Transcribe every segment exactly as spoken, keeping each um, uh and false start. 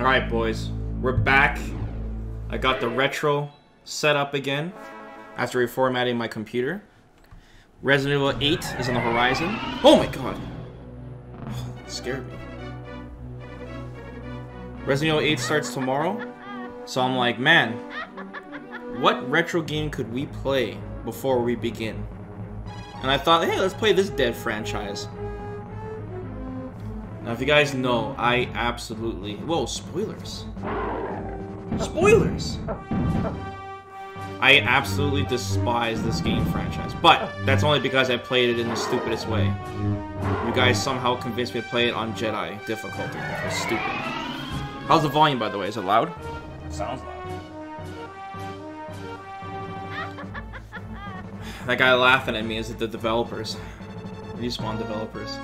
Alright, boys. We're back. I got the retro set up again after reformatting my computer. Resident Evil eight is on the horizon. Oh my god! Oh, that scared me. Resident Evil eight starts tomorrow. So I'm like, man, what retro game could we play before we begin? And I thought, hey, let's play this dead franchise. Now, if you guys know, I absolutely... Whoa, spoilers. Spoilers! I absolutely despise this game franchise. But that's only because I played it in the stupidest way. You guys somehow convinced me to play it on Jedi difficulty, which was stupid. How's the volume, by the way? Is it loud? Sounds loud. That guy laughing at me is the developers. Respawn developers.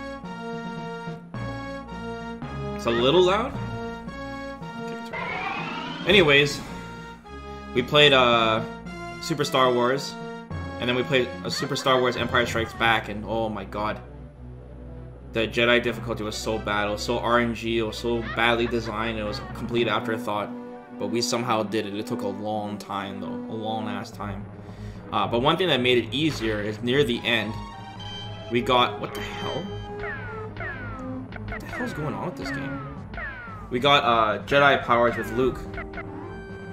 It's a little loud? Anyways, we played uh, Super Star Wars, and then we played a Super Star Wars Empire Strikes Back, and oh my god. The Jedi difficulty was so bad, it was so R N G, it was so badly designed, it was a complete afterthought. But we somehow did it. It took a long time though, a long ass time. Uh, but one thing that made it easier is near the end, we got... What the hell? What the hell's going on with this game? We got uh, Jedi powers with Luke.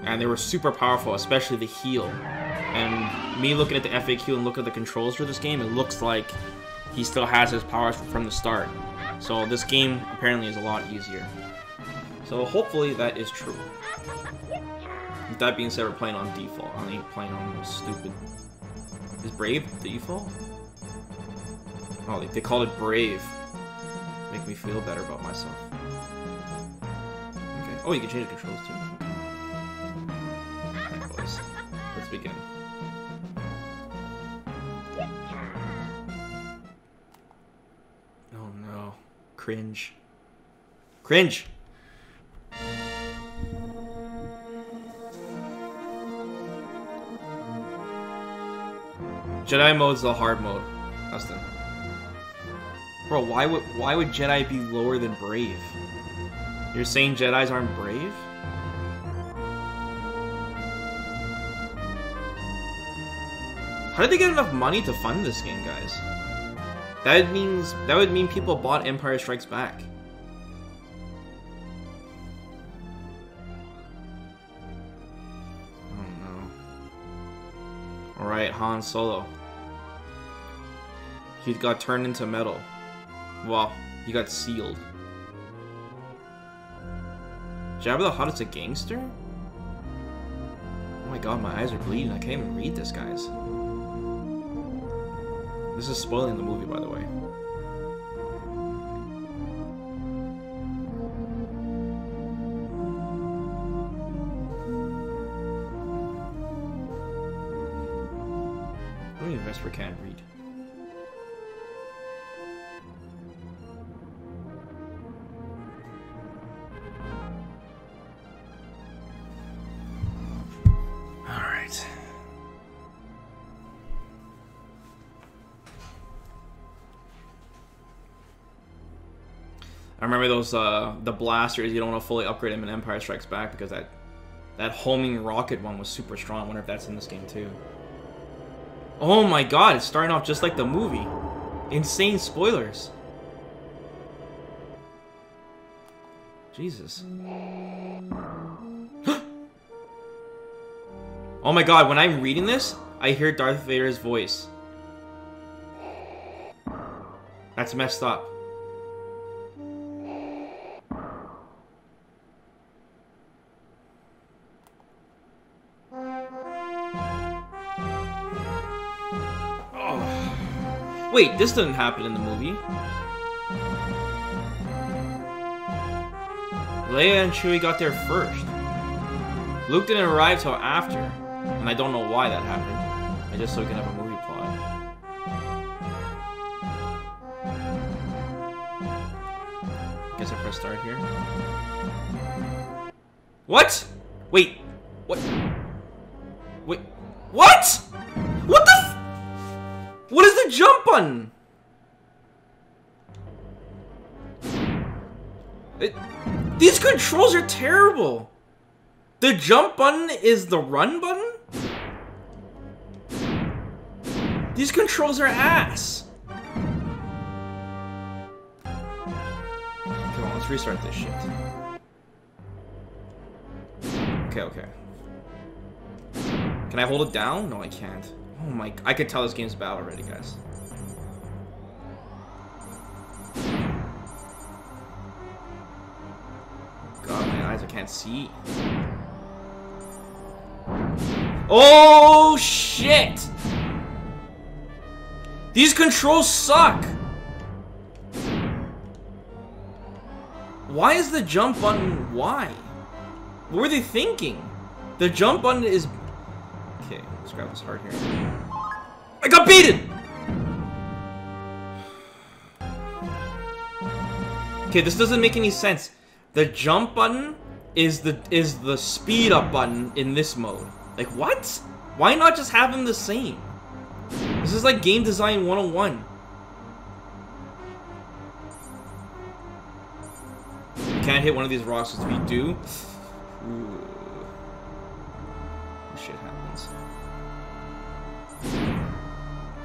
And they were super powerful, especially the heal. And me looking at the F A Q and looking at the controls for this game, it looks like he still has his powers from the start. So this game apparently is a lot easier. So hopefully that is true. With that being said, we're playing on default. I ain't playing on those stupid... Is Brave the default? Oh, they, they called it Brave. Make me feel better about myself. Okay. Oh, you can change the controls too. Alright, boys. Let's begin. Oh no. Cringe. Cringe! Jedi mode's the hard mode, Dustin. Bro, why would why would Jedi be lower than Brave? You're saying Jedis aren't brave? How did they get enough money to fund this game, guys? That means that would mean people bought Empire Strikes Back. Alright, Han Solo. He got turned into metal. Well, he got sealed. Jabba the Hutt is a gangster? Oh my god, my eyes are bleeding. I can't even read this, guys. This is spoiling the movie, by the way. We can't read. All right. I remember those uh, the blasters. You don't want to fully upgrade them in Empire Strikes Back because that that homing rocket one was super strong. I wonder if that's in this game too. Oh my god, it's starting off just like the movie. Insane spoilers. Jesus. Oh my god, when I'm reading this, I hear Darth Vader's voice. That's messed up. Wait, this didn't happen in the movie. Leia and Chewie got there first. Luke didn't arrive till after, and I don't know why that happened. I just so we can have a movie plot. Guess I press start here. What? Wait. What? Wait. What? What the? What is the jump button? It, these controls are terrible. The jump button is the run button? These controls are ass. Come on, let's restart this shit. Okay, okay. Can I hold it down? No, I can't. Oh my, I could tell this game's bad already, guys. God, my eyes, I can't see. Oh shit! These controls suck! Why is the jump button... why? What were they thinking? The jump button is... okay, let's grab this heart here. I got beaten! Okay, this doesn't make any sense. The jump button is the is the speed up button in this mode. Like, what? Why not just have them the same? This is like game design one oh one. You can't hit one of these rocks as we do. Ooh. Shit happens.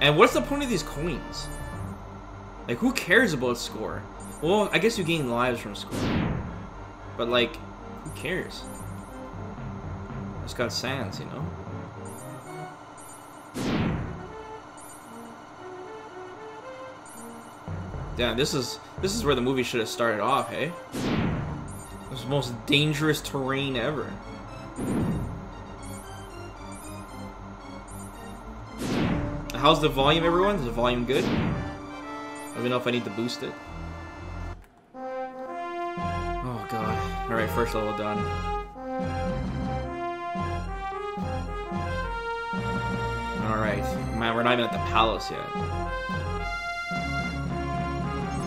And what's the point of these coins? Like, who cares about score? Well, I guess you gain lives from score. But, like, who cares? It's got sands, you know? Damn, this is this is where the movie should have started off, hey? This is the most dangerous terrain ever. How's the volume, everyone? Is the volume good? I don't know if I need to boost it. Oh god. Alright, first level done. Alright. Man, we're not even at the palace yet.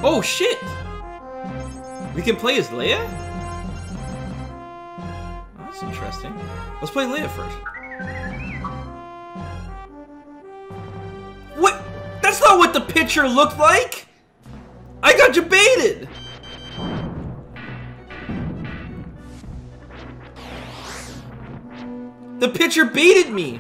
Oh shit! We can play as Leia? Oh, that's interesting. Let's play Leia first. What? That's not what the picture looked like! I got jebaited! The picture baited me!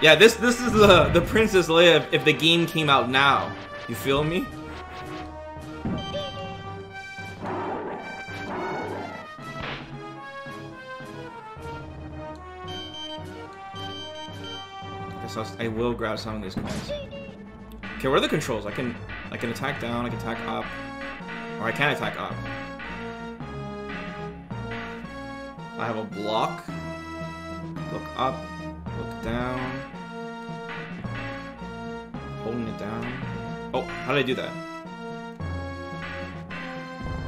Yeah, this this is the the Princess Leia if the game came out now. You feel me? I guess I'll, I will grab some of these coins. Okay, where are the controls? I can I can attack down. I can attack up, or I can attack up. I have a block. Look up. Look down. Holding it down. Oh, how did I do that?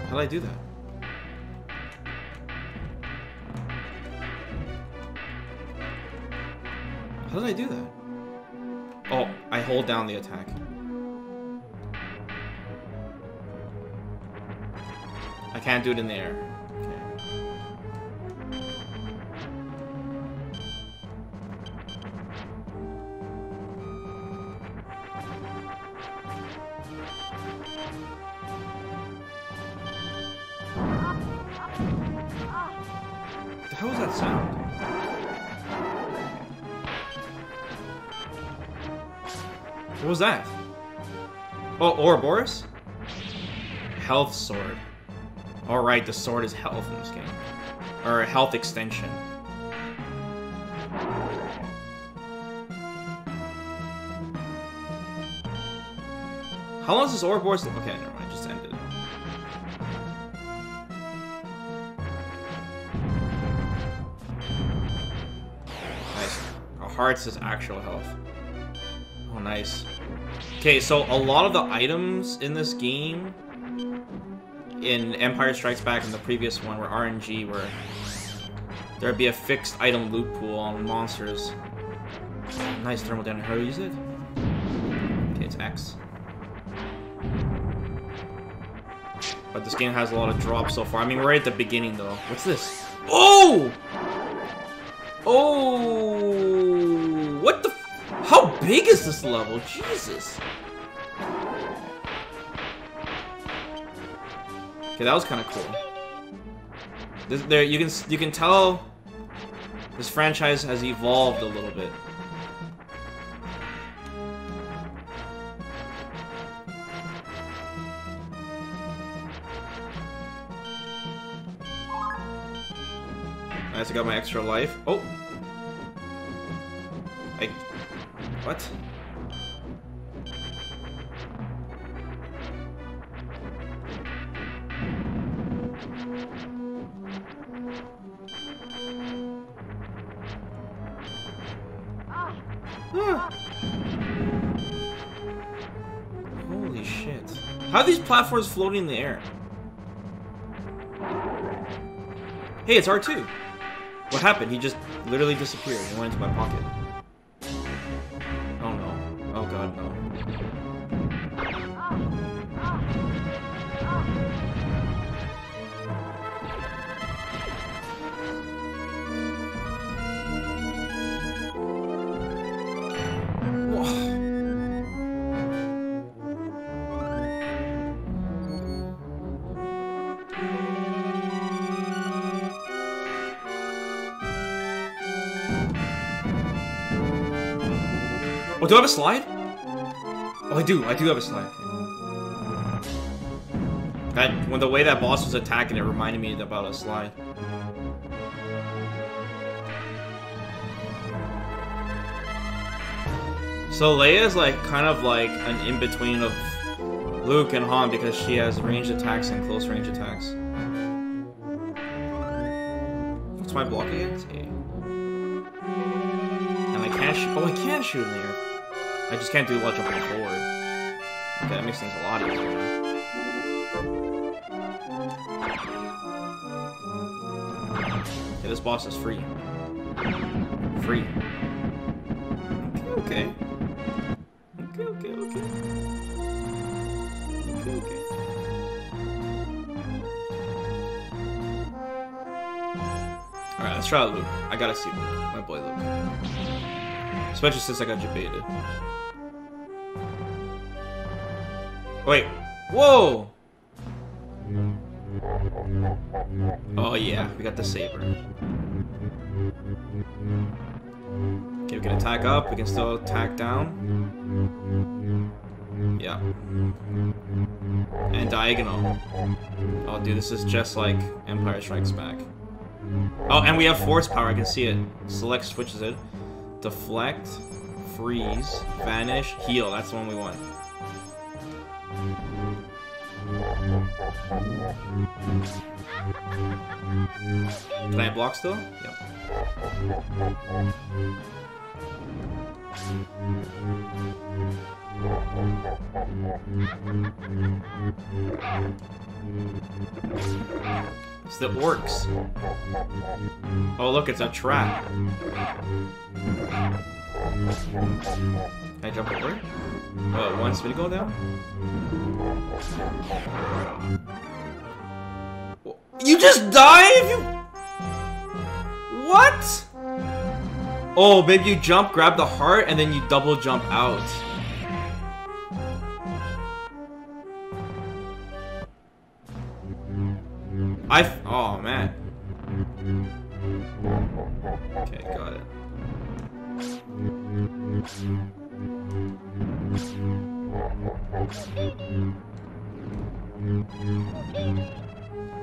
How did I do that? How did I do that? Oh, I hold down the attack. I can't do it in the air. What was that? Oh, Ouroboros? Health sword. Alright, the sword is health in this game. Or health extension. How long is this Ouroboros? Okay, never mind, it just ended. Nice. Our hearts is actual health. Oh, nice. Okay, so a lot of the items in this game, in Empire Strikes Back and the previous one, were R N G, where there'd be a fixed item loot pool on monsters. Nice thermal down. How do you use it? Okay, it's X. But this game has a lot of drops so far. I mean, we're right at the beginning, though. What's this? Oh! Oh! What the... F How big is this level? Jesus. Okay, that was kind of cool. This, there, you can, you can tell this franchise has evolved a little bit. I got my extra life. Oh! I... What? Ah. Holy shit. How are these platforms floating in the air? Hey, it's R two! What happened? He just literally disappeared and went into my pocket. Oh no. Oh god, no. Oh, do I have a slide? Oh, I do. I do have a slide. That, when the way that boss was attacking, it reminded me about a slide. So Leia's like kind of like an in-between of Luke and Han because she has ranged attacks and close range attacks. What's my block against? And I can't shoot. Oh, I can shoot in the air. I just can't do a lot of jumping forward. Okay, that makes things a lot easier. Okay, this boss is free. Free. Okay, okay. Okay, okay, okay. Okay, okay. Alright, let's try out Luke. I gotta see Luke. My boy Luke. Especially since I got debated. Wait. Whoa! Oh yeah, we got the saber. Okay, we can attack up, we can still attack down. Yeah. And diagonal. Oh dude, this is just like Empire Strikes Back. Oh, and we have force power, I can see it. Select switches it. Deflect, freeze, vanish, heal, that's the one we want. Can I block still? Yep. It's the orcs. Oh look, it's a trap. Can I jump over? Oh, one speed go down? You just die if you... What? Oh, babe, you jump, grab the heart, and then you double jump out. I... F oh, man. Okay, got it.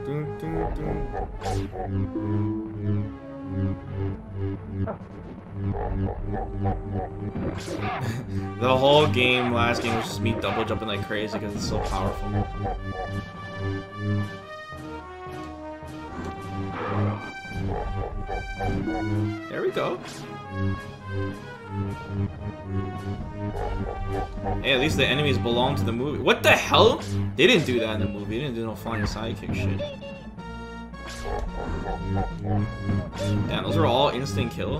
Dun, dun, dun. The whole game, last game, was just me double jumping like crazy because it's so powerful. There we go. Hey, at least the enemies belong to the movie. What the hell? They didn't do that in the movie. They didn't do no flying sidekick shit. Damn, those are all instant kill.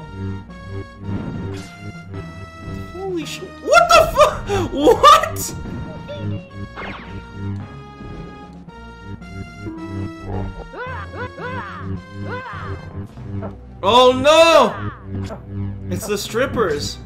Holy shit. What the fuck? What? Oh no! It's the strippers!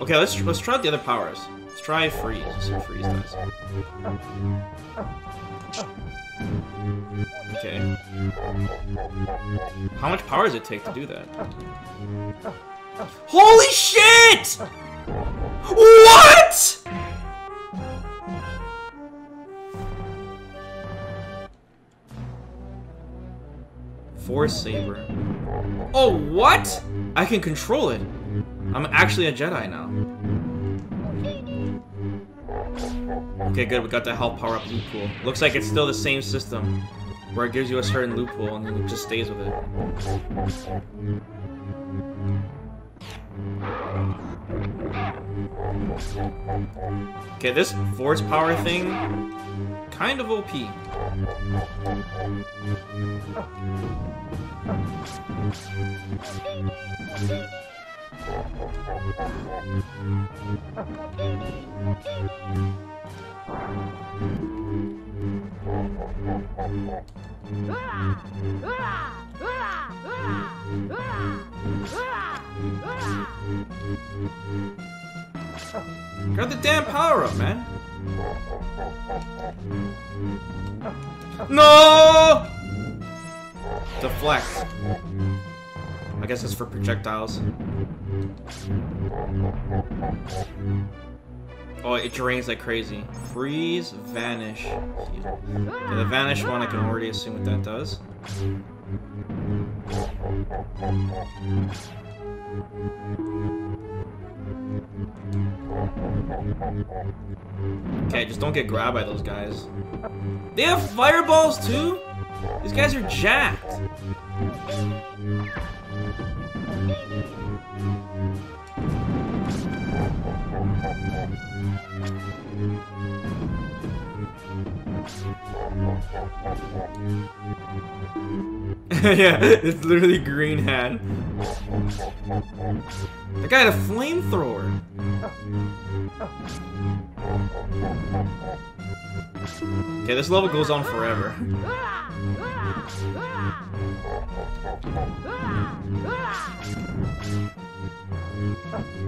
Okay, let's let's try out the other powers. Let's try freeze. Let's see what freeze does. Okay. How much power does it take to do that? Holy shit! What? Force saber. Oh, what? I can control it. I'm actually a Jedi now. Okay, good. We got that health power-up loophole. Looks like it's still the same system, where it gives you a certain loophole and then it just stays with it. Okay, this force power thing, kind of O P. Grab the damn power up, man. No! Deflect. I guess it's for projectiles. Oh, it drains like crazy. Freeze, vanish. Yeah, the vanish one, I can already assume what that does. Okay, just don't get grabbed by those guys. They have fireballs too? These guys are jacked. Yeah, it's literally green hand. That guy had a flamethrower. Okay, this level goes on forever.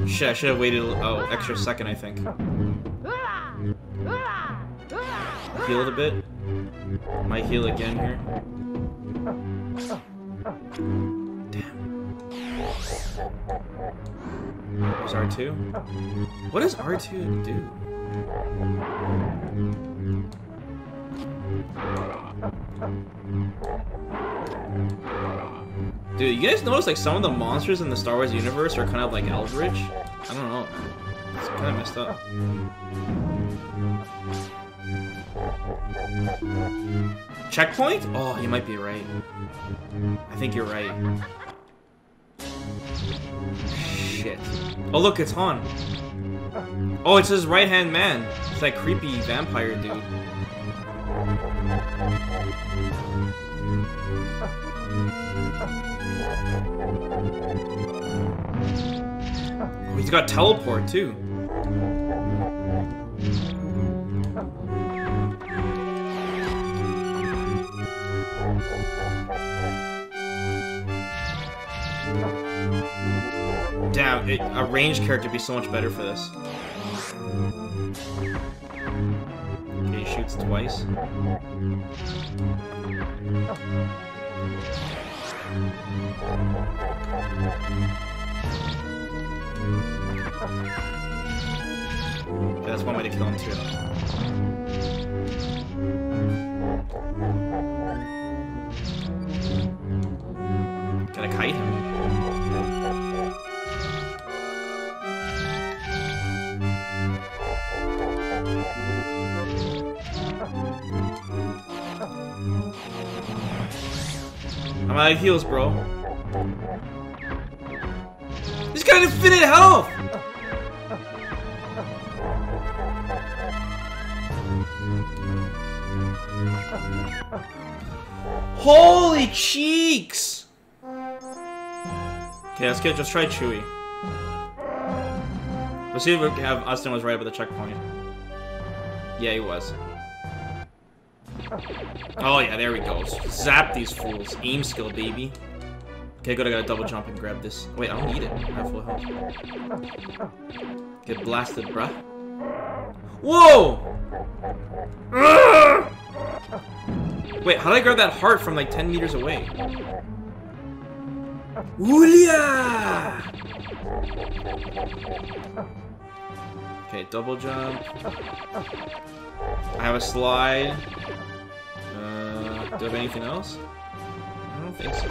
Shit, I should have waited an oh, extra second, I think. Healed a bit. Might heal again here. Damn. There's R two. What does R two do? Dude, you guys notice like some of the monsters in the Star Wars universe are kind of like Eldritch? I don't know, man. It's kind of messed up. Checkpoint? Oh, you might be right. I think you're right. Shit. Oh look, it's Han. Oh, it's his right-hand man. It's that creepy vampire dude. Oh, he's got teleport too. Damn, it, a ranged character would be so much better for this. Okay, he shoots twice. Okay, that's one way to kill him too. Can I kite him? I'm out of heals, bro. He's got infinite health! Holy cheeks! Okay, let's get just try Chewie. Let's see if we have Austin was right about the checkpoint. Yeah, he was. Oh yeah, there we go. Zap these fools. Aim skill, baby. Okay, good, I gotta double jump and grab this. Wait, I don't need it. I have full health. Get blasted, bruh. Whoa! Urgh! Wait, how did I grab that heart from like ten meters away? Ooh-lia! Okay, double jump. I have a slide. Uh, do I have anything else? I don't think so.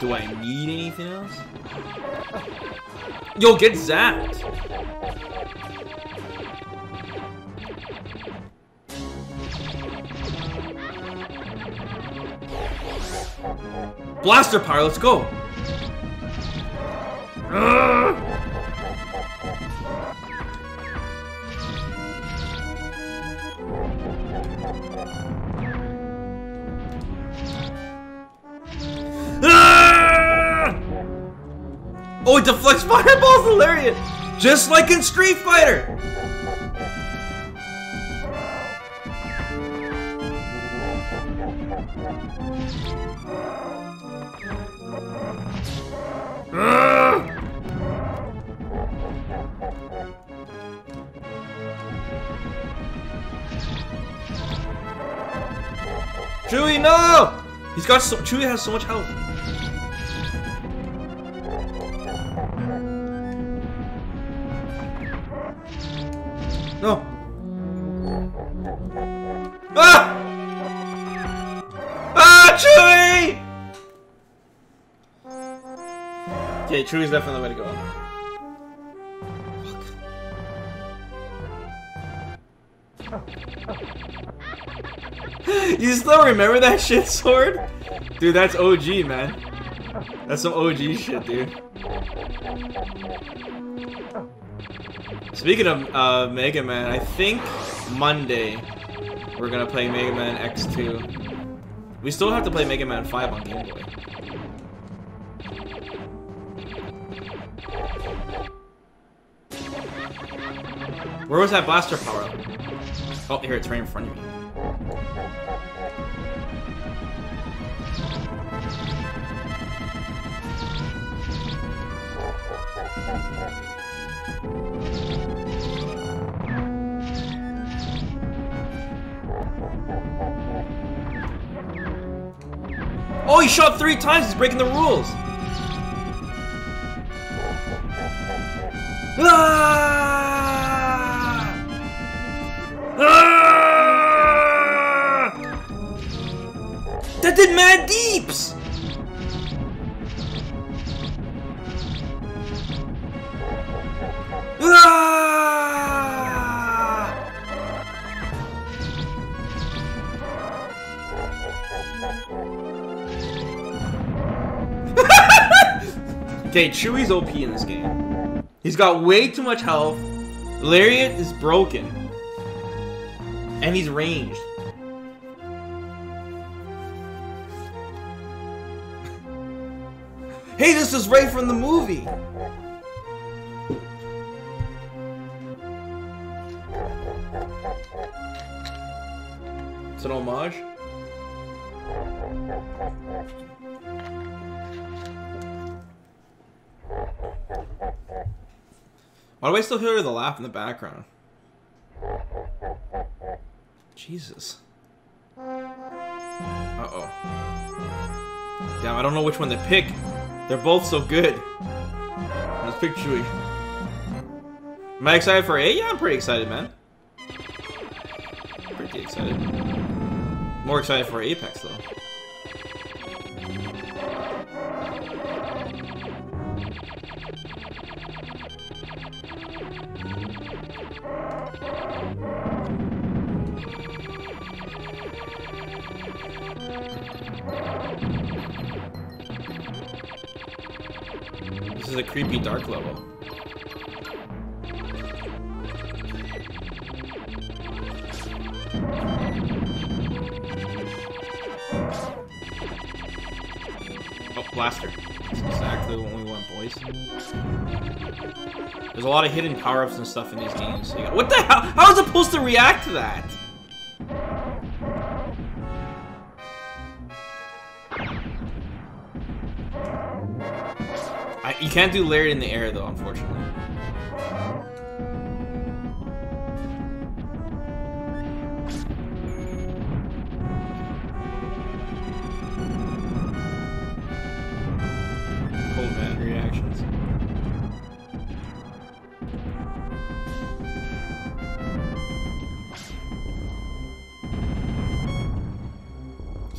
Do I need anything else? Yo, get zapped! Blaster power, let's go! Urgh! Oh, it deflects fireballs, hilarious! Just like in Street Fighter! Chewie, no! He's got so- Chewie has so much health. No! Ah! Ah, Chewie! Okay, Chewie's definitely the way to go. Fuck. You still remember that shit, Sword? Dude, that's O G, man. That's some O G shit, dude. Speaking of uh, Mega Man, I think Monday we're gonna play Mega Man X two. We still have to play Mega Man five on Game Boy. Where was that blaster power up? Oh, here, it's right in front of me. Oh, he shot three times, he's breaking the rules! Ah! Ah! That did mad deeps! Okay, Chewie's O P in this game. He's got way too much health. Lariat is broken. And he's ranged. Hey, this is right from the movie! It's an homage? Why do I still hear the laugh in the background? Jesus. Uh-oh. Damn, I don't know which one to pick. They're both so good. Let's pick Chewie. Am I excited for eight? Yeah, I'm pretty excited, man. Pretty excited. More excited for Apex, though. This is a creepy dark level. blaster. That's exactly what we want, boys. There's a lot of hidden power-ups and stuff in these games. So you got, what the hell? How was I supposed to react to that? I, you can't do layered in the air, though, unfortunately.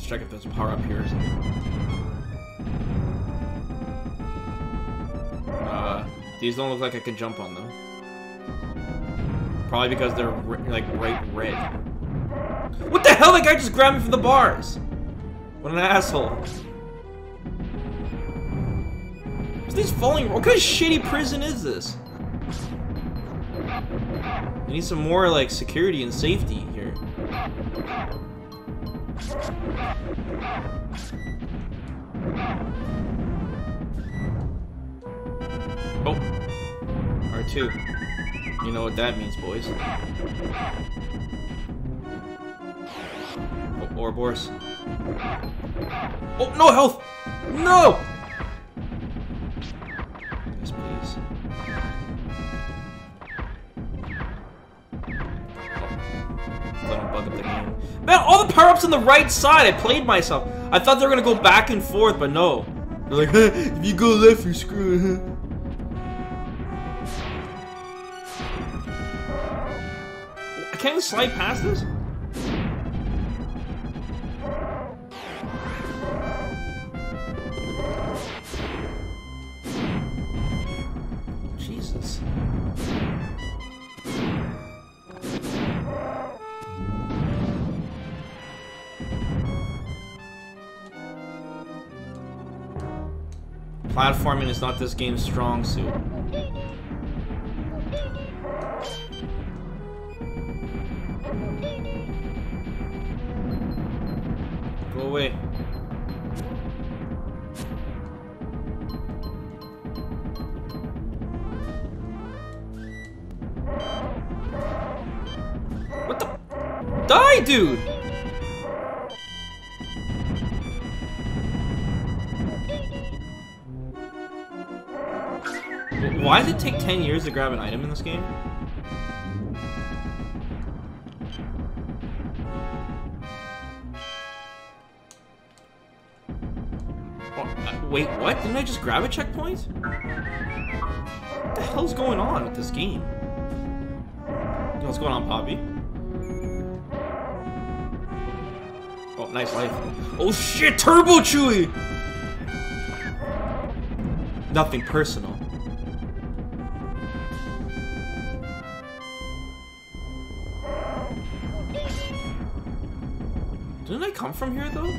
Check if there's power up here or something. Uh, these don't look like I can jump on them. Probably because they're like right red. What the hell? That guy just grabbed me from the bars. What an asshole! Is these falling? What kind of shitty prison is this? I need some more like security and safety here. Oh, R two. You know what that means, boys. Oh, Ouroboros. Oh, no health! No! Yes, please. Oh. Let him bug up the game. Man, all the power-ups on the right side! I played myself. I thought they were gonna go back and forth, but no. They're like, huh, if you go left, you're screwed. Can we slide past this? Jesus. Platforming is not this game's strong suit. Away. What the? Die, dude! Why does it take ten years to grab an item in this game? Wait, what? Didn't I just grab a checkpoint? What the hell's going on with this game? What's going on, Poppy? Oh, nice life. Oh shit, Turbo Chewy! Nothing personal. Didn't I come from here, though?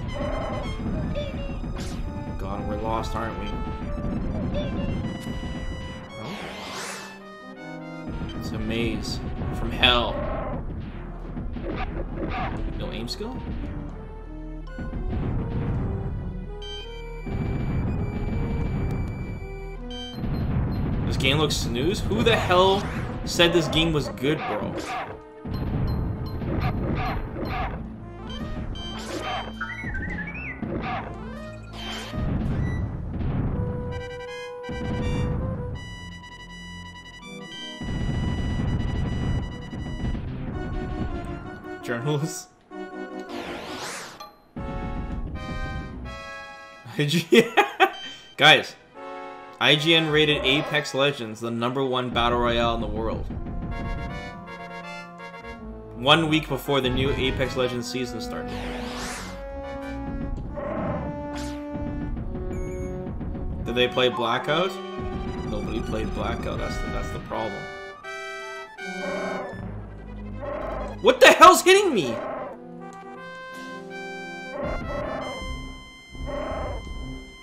God, we're lost, aren't we? Oh. It's a maze from hell. No aim skill? This game looks snooze? Who the hell said this game was good, bro? Journals. Guys, I G N rated Apex Legends the number one battle royale in the world. One week before the new Apex Legends season started. Did they play Blackout? Nobody played Blackout. That's the, that's the problem. What the hell's hitting me?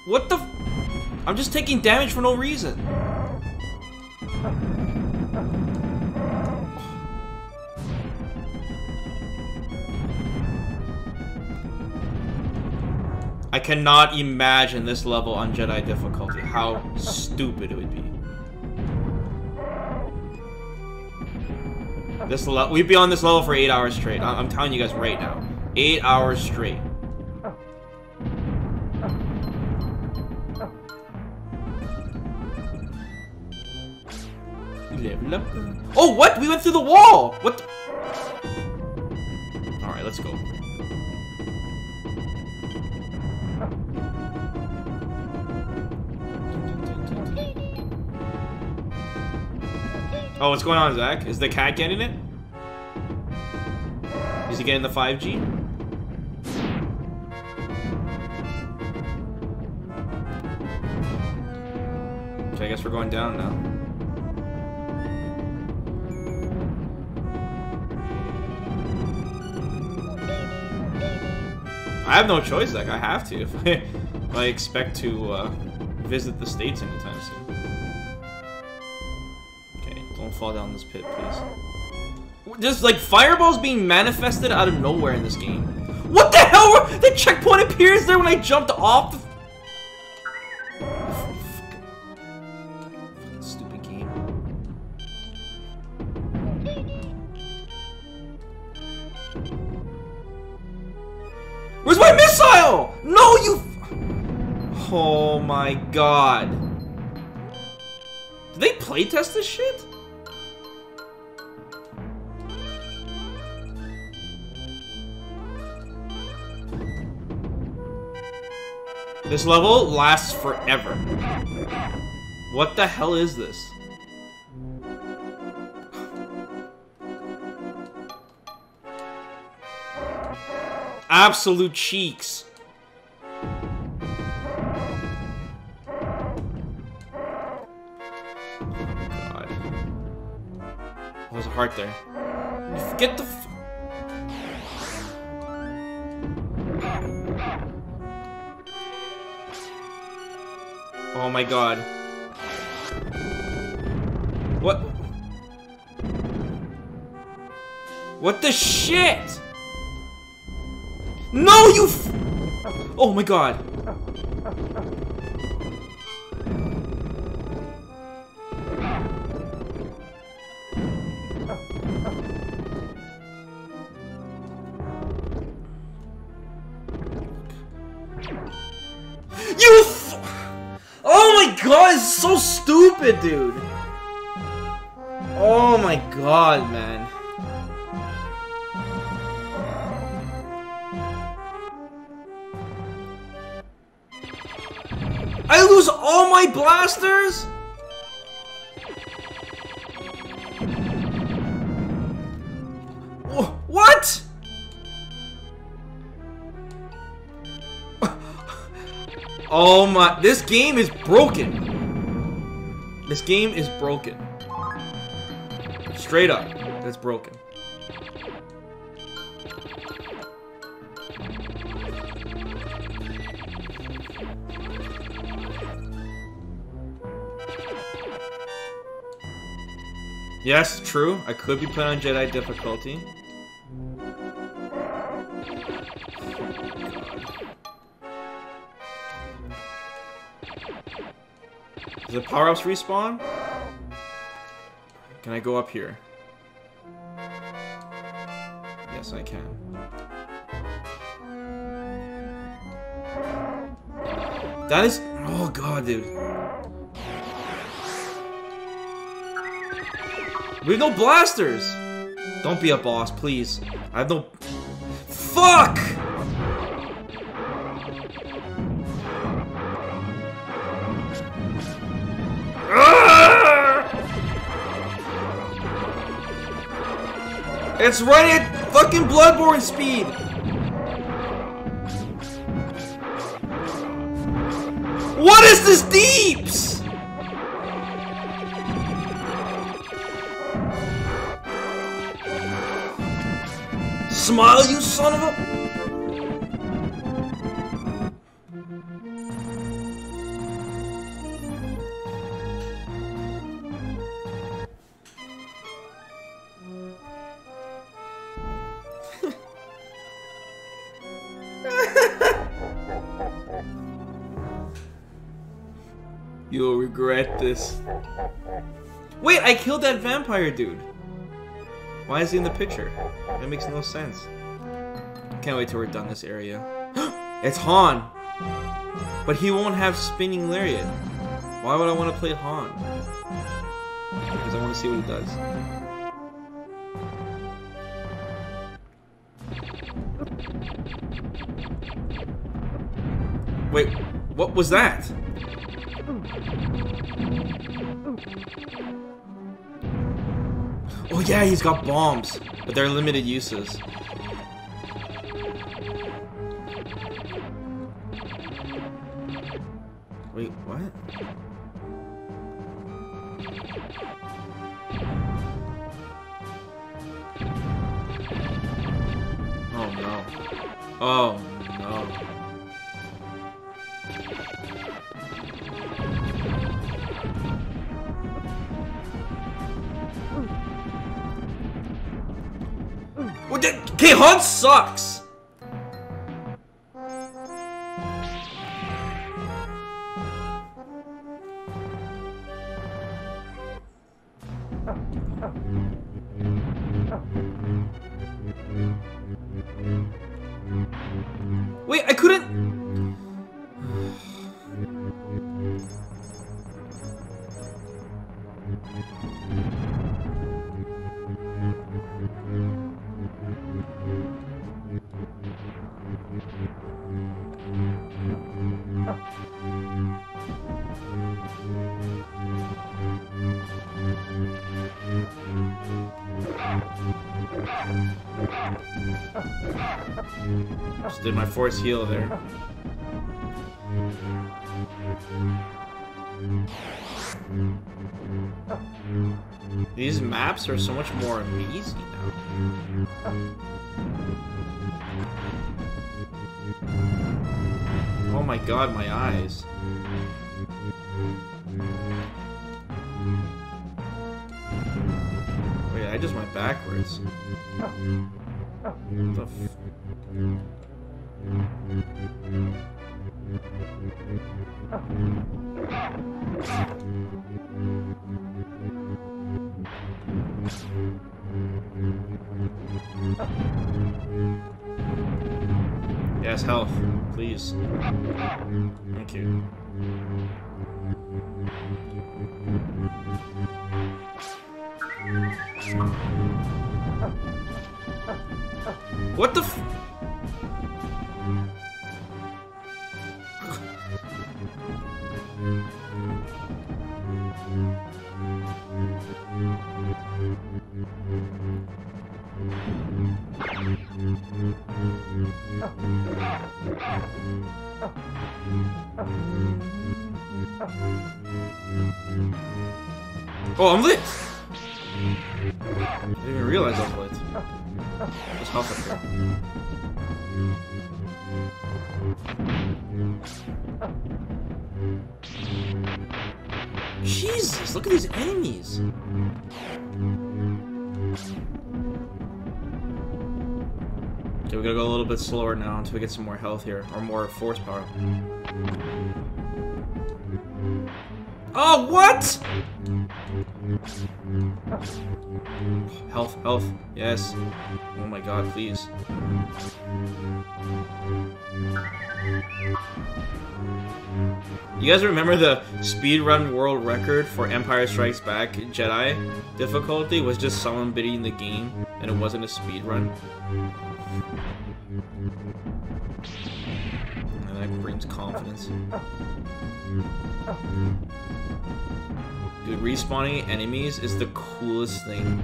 What the f- I'm just taking damage for no reason. I I cannot imagine this level on Jedi difficulty. How stupid it would be. This level, we'd be on this level for eight hours straight. I I'm telling you guys right now, eight hours straight. Level up. Oh, what? We went through the wall. What? The... All right, let's go. Oh, what's going on, Zach? Is the cat getting it? Is he getting the five G? Okay, I guess we're going down now. I have no choice, Zach. I have to if I, if I expect to uh, visit the States anytime soon. Don't fall down this pit, please. There's like fireballs being manifested out of nowhere in this game. What the hell? The checkpoint appears there when I jumped off the... Fucking stupid game. Where's my missile? No, you... Oh my god. Did they playtest this shit? This level lasts forever. What the hell is this? Absolute cheeks. Oh god. There's a heart there. Get the f- Oh my god. What? What the shit? No, you f- Oh my god. You f- God, it's so stupid, dude. Oh my god, man. I lose all my blasters? What? Oh my, this game is broken. This game is broken. Straight up, that's broken. Yes, true, I could be playing on Jedi difficulty. Does the power-ups respawn? Can I go up here? Yes, I can. That is... Oh, God, dude. We have no blasters! Don't be a boss, please. I have no... Fuck! It's right at fucking Bloodborne speed! What is this deeps? Smile, you son of a... You will regret this. Wait, I killed that vampire dude. Why is he in the picture? That makes no sense. Can't wait till we're done this area. It's Han! But he won't have Spinning Lariat. Why would I want to play Han? Because I want to see what he does. Wait, what was that? Oh yeah, he's got bombs, but they're limited uses. Wait, what? Oh no. Oh no. Okay, Han sucks! Wait, I couldn't... Just did my force heal there. These maps are so much more amazing now. Oh my god, my eyes. Wait, I just went backwards. What the f- Yes, health, please. Thank you. What the f- Oh, I'm lit! I didn't even realize I was lit. Just hop up here. Jesus, look at these enemies! Okay, we gotta go a little bit slower now until we get some more health here, or more force power. Oh, what?! Health, health, yes. Oh my god, please. You guys remember the speedrun world record for Empire Strikes Back Jedi difficulty was just someone beating the game, and it wasn't a speedrun? And that brings confidence. Dude, respawning enemies is the coolest thing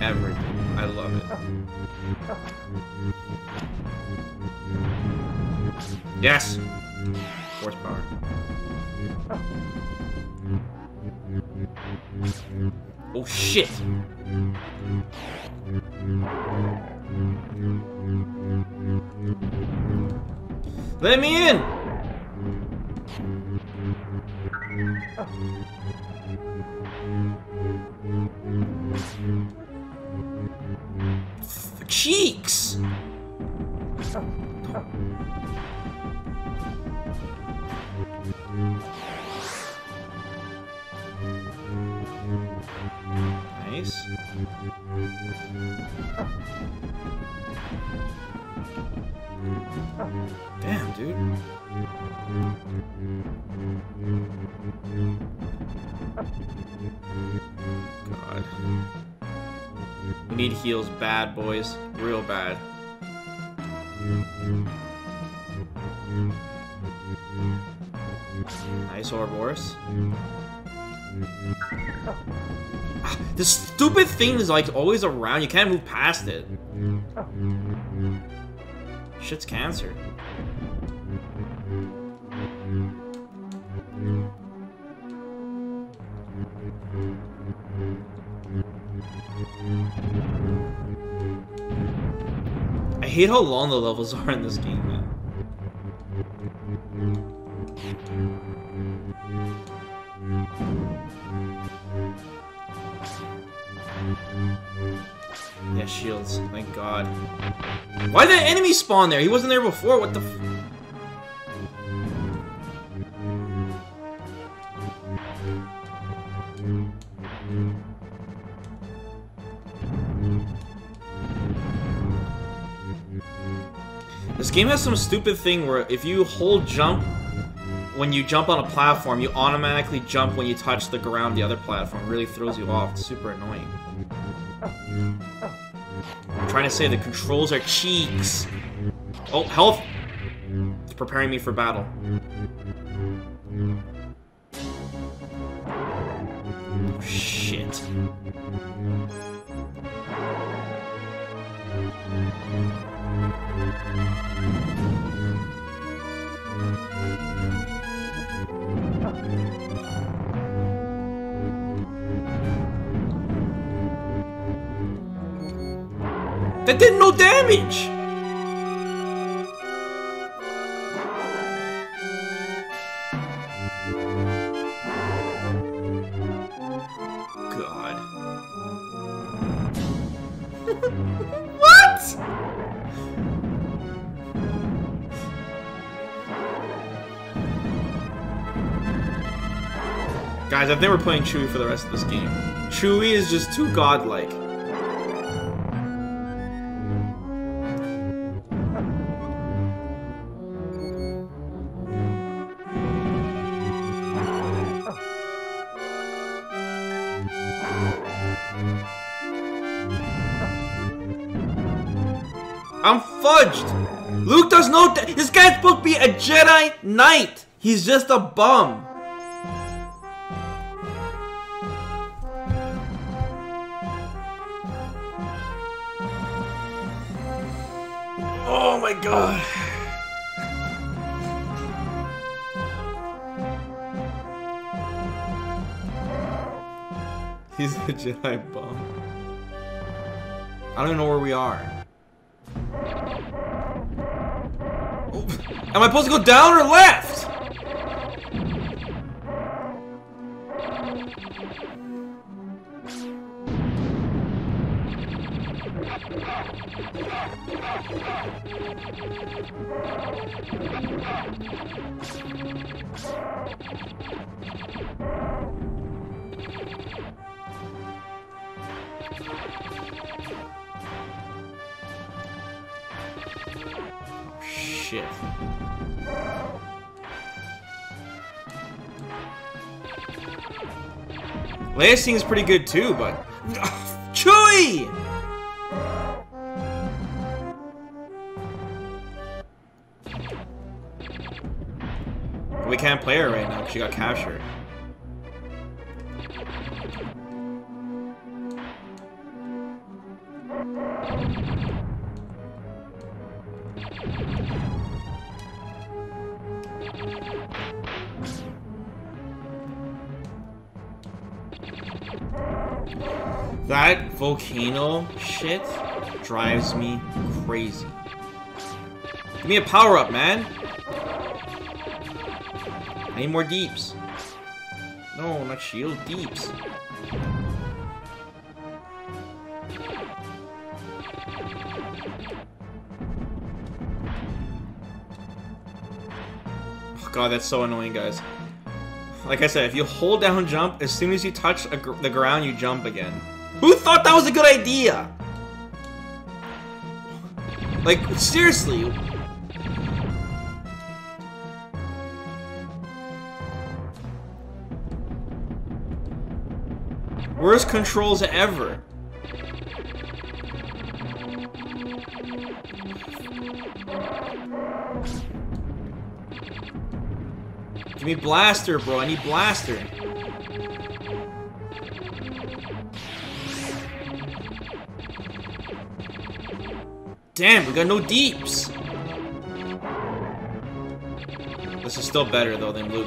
ever, dude. I love it. Yes! Force power. Oh shit! Let me in! Cheeks! Nice. Damn, dude. God. We need heals bad, boys. Real bad. Nice Ouroboros. Ah, this stupid thing is like always around. You can't move past it. Shit's cancer. I hate how long the levels are in this game, man. Yeah, shields. Thank God. Why did that enemy spawn there? He wasn't there before. What the f- This game has some stupid thing where if you hold jump when you jump on a platform, you automatically jump when you touch the ground the other platform. It really throws you off. It's super annoying. I'm trying to say the controls are cheeks. Oh, health! It's preparing me for battle. Oh, shit. That did no damage! God. What?! Guys, I've never played Chewie for the rest of this game. Chewie is just too godlike. I'm fudged! Luke does no da- This guy's supposed to be a Jedi Knight! He's just a bum! Oh my god! He's a Jedi bum. I don't even know where we are. Am I supposed to go down or left? Oh, shit. Leia seems pretty good too, but Chewie! We can't play her right now because she got captured. That volcano shit drives me crazy. Give me a power up, man. I need more deeps. No, not shield, deeps. Oh god, that's so annoying, guys. Like I said, if you hold down jump, as soon as you touch a gr the ground, you jump again. Who thought that was a good idea? Like, seriously. Worst controls ever. Give me blaster, bro. I need blaster. Damn, we got no deeps. This is still better, though, than Luke.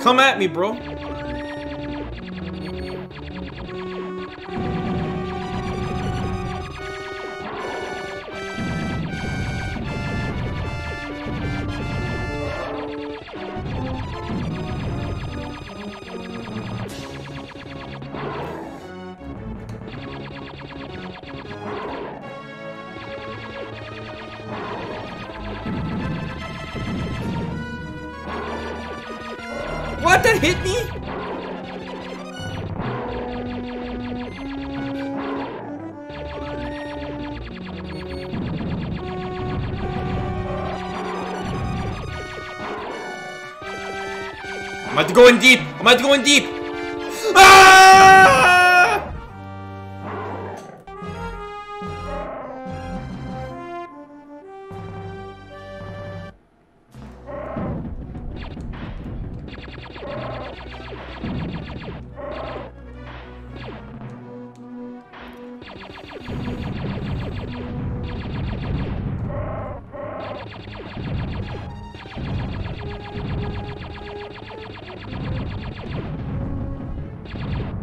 Come at me, bro. Hit me? I'm about to go in deep. I'm about to go in deep. Ah!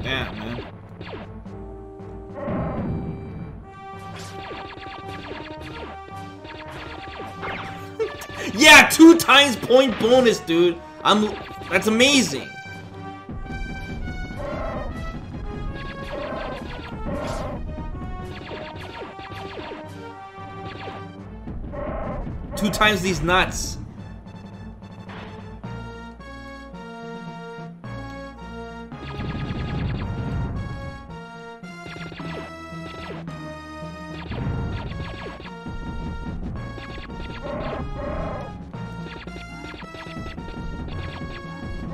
Damn, man. Yeah, two times point bonus, dude. I'm. That's amazing. Two times these nuts.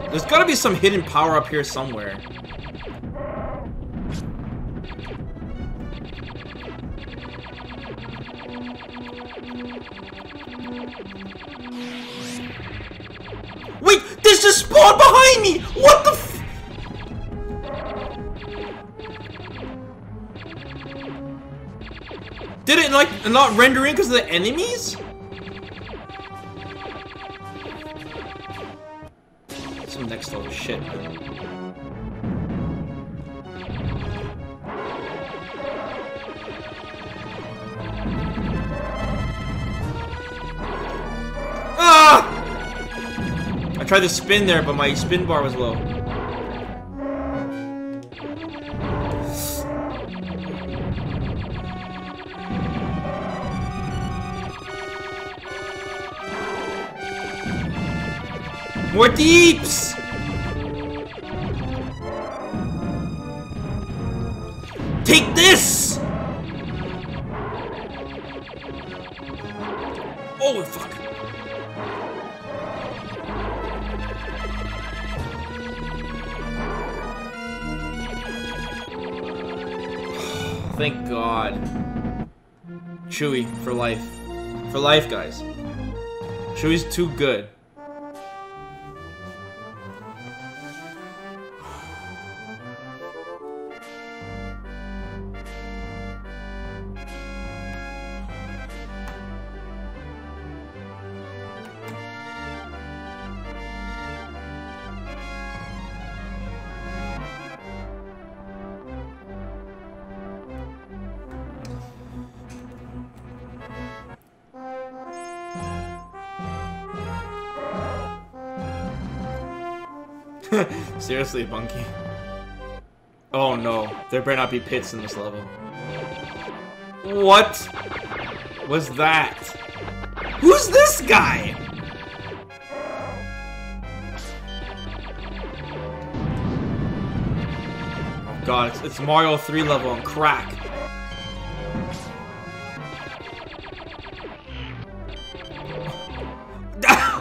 There's gotta be some hidden power up here somewhere. Wait, this just spawned behind me! What the f- Did it like not render in because of the enemies? Next level shit, man. Ah! I tried to spin there, but my spin bar was low. More deeps! Take this! Oh, fuck. Thank God. Chewie, for life. For life, guys. Chewie's too good. Seriously, Bunky. Oh no, there better not be pits in this level. What was that? Who's this guy? Oh god, it's, it's Mario three level and crack.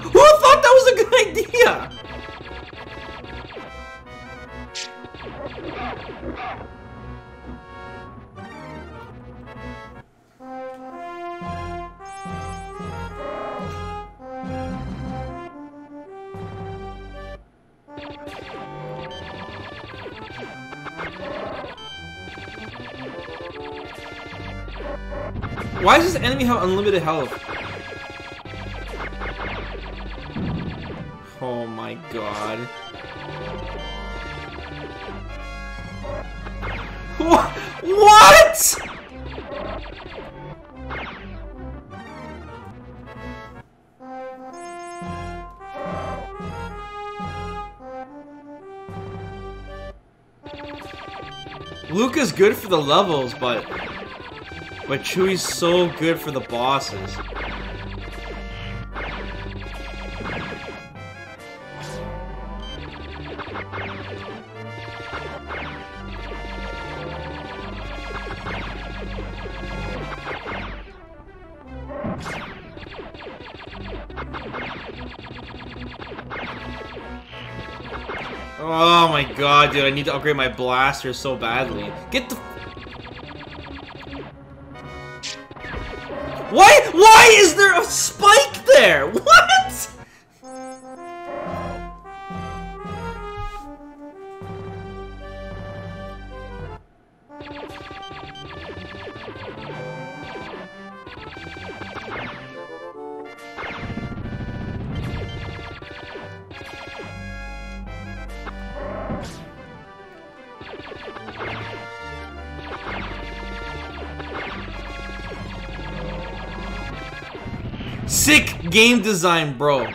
Who thought that was a good idea? Why does this enemy have unlimited health? Oh my god. What? What? Luke is good for the levels, but... But Chewie's so good for the bosses. Oh my god, dude, I need to upgrade my blaster so badly. Get the... Why? Why is there a spike there? What? Sick game design, bro.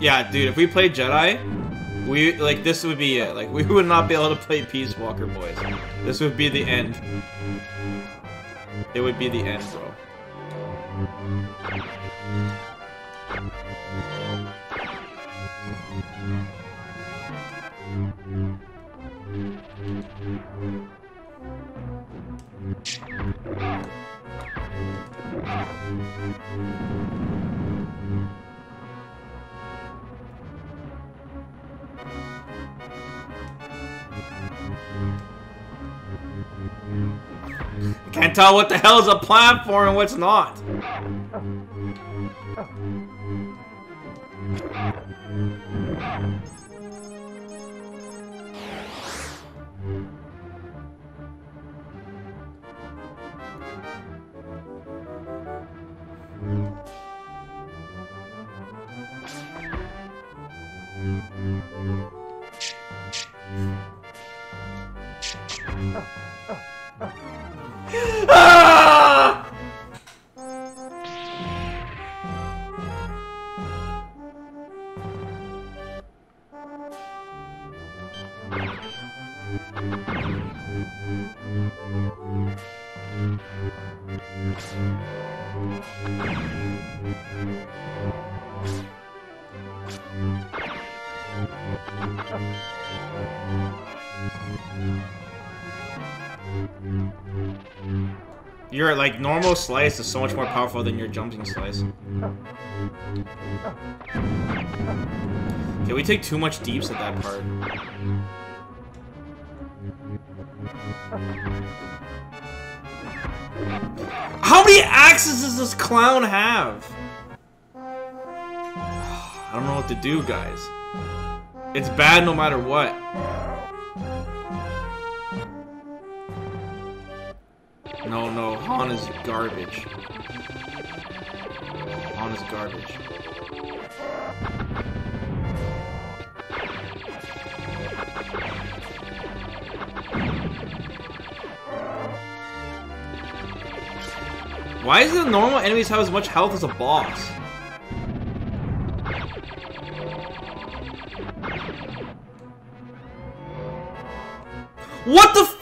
Yeah, dude, if we played Jedi, we, like, this would be it. Like, we would not be able to play Peace Walker, boys. This would be the end. It would be the end, bro. Can't tell what the hell is a platform and what's not. Your, like, normal slice is so much more powerful than your jumping slice. Okay, we take too much deeps at that part. How many axes does this clown have? I don't know what to do, guys. It's bad no matter what. no, no. Han is garbage. Han is garbage. Why does the normal enemies have as much health as a boss? What the f-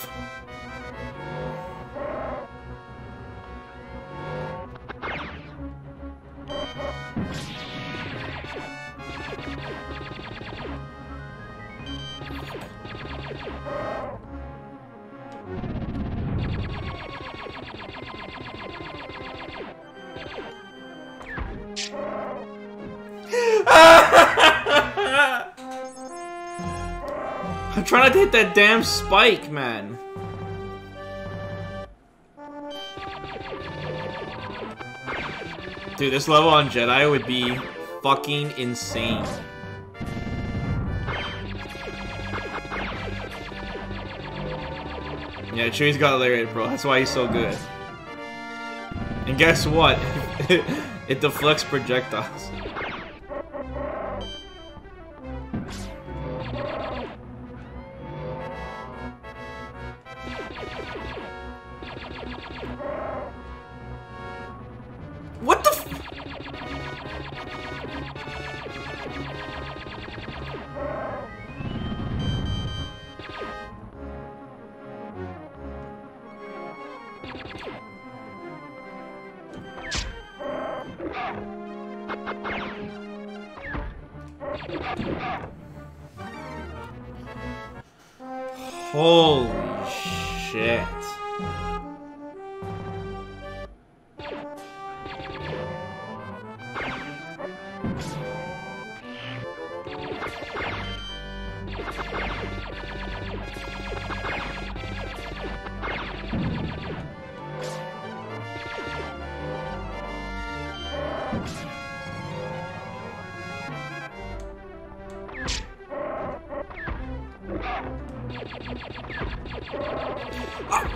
I'm trying to hit that damn spike, man. Dude, this level on Jedi would be fucking insane. Yeah, Chewie's got Lariat, bro. That's why he's so good. And guess what? It deflects projectiles. Holy shit.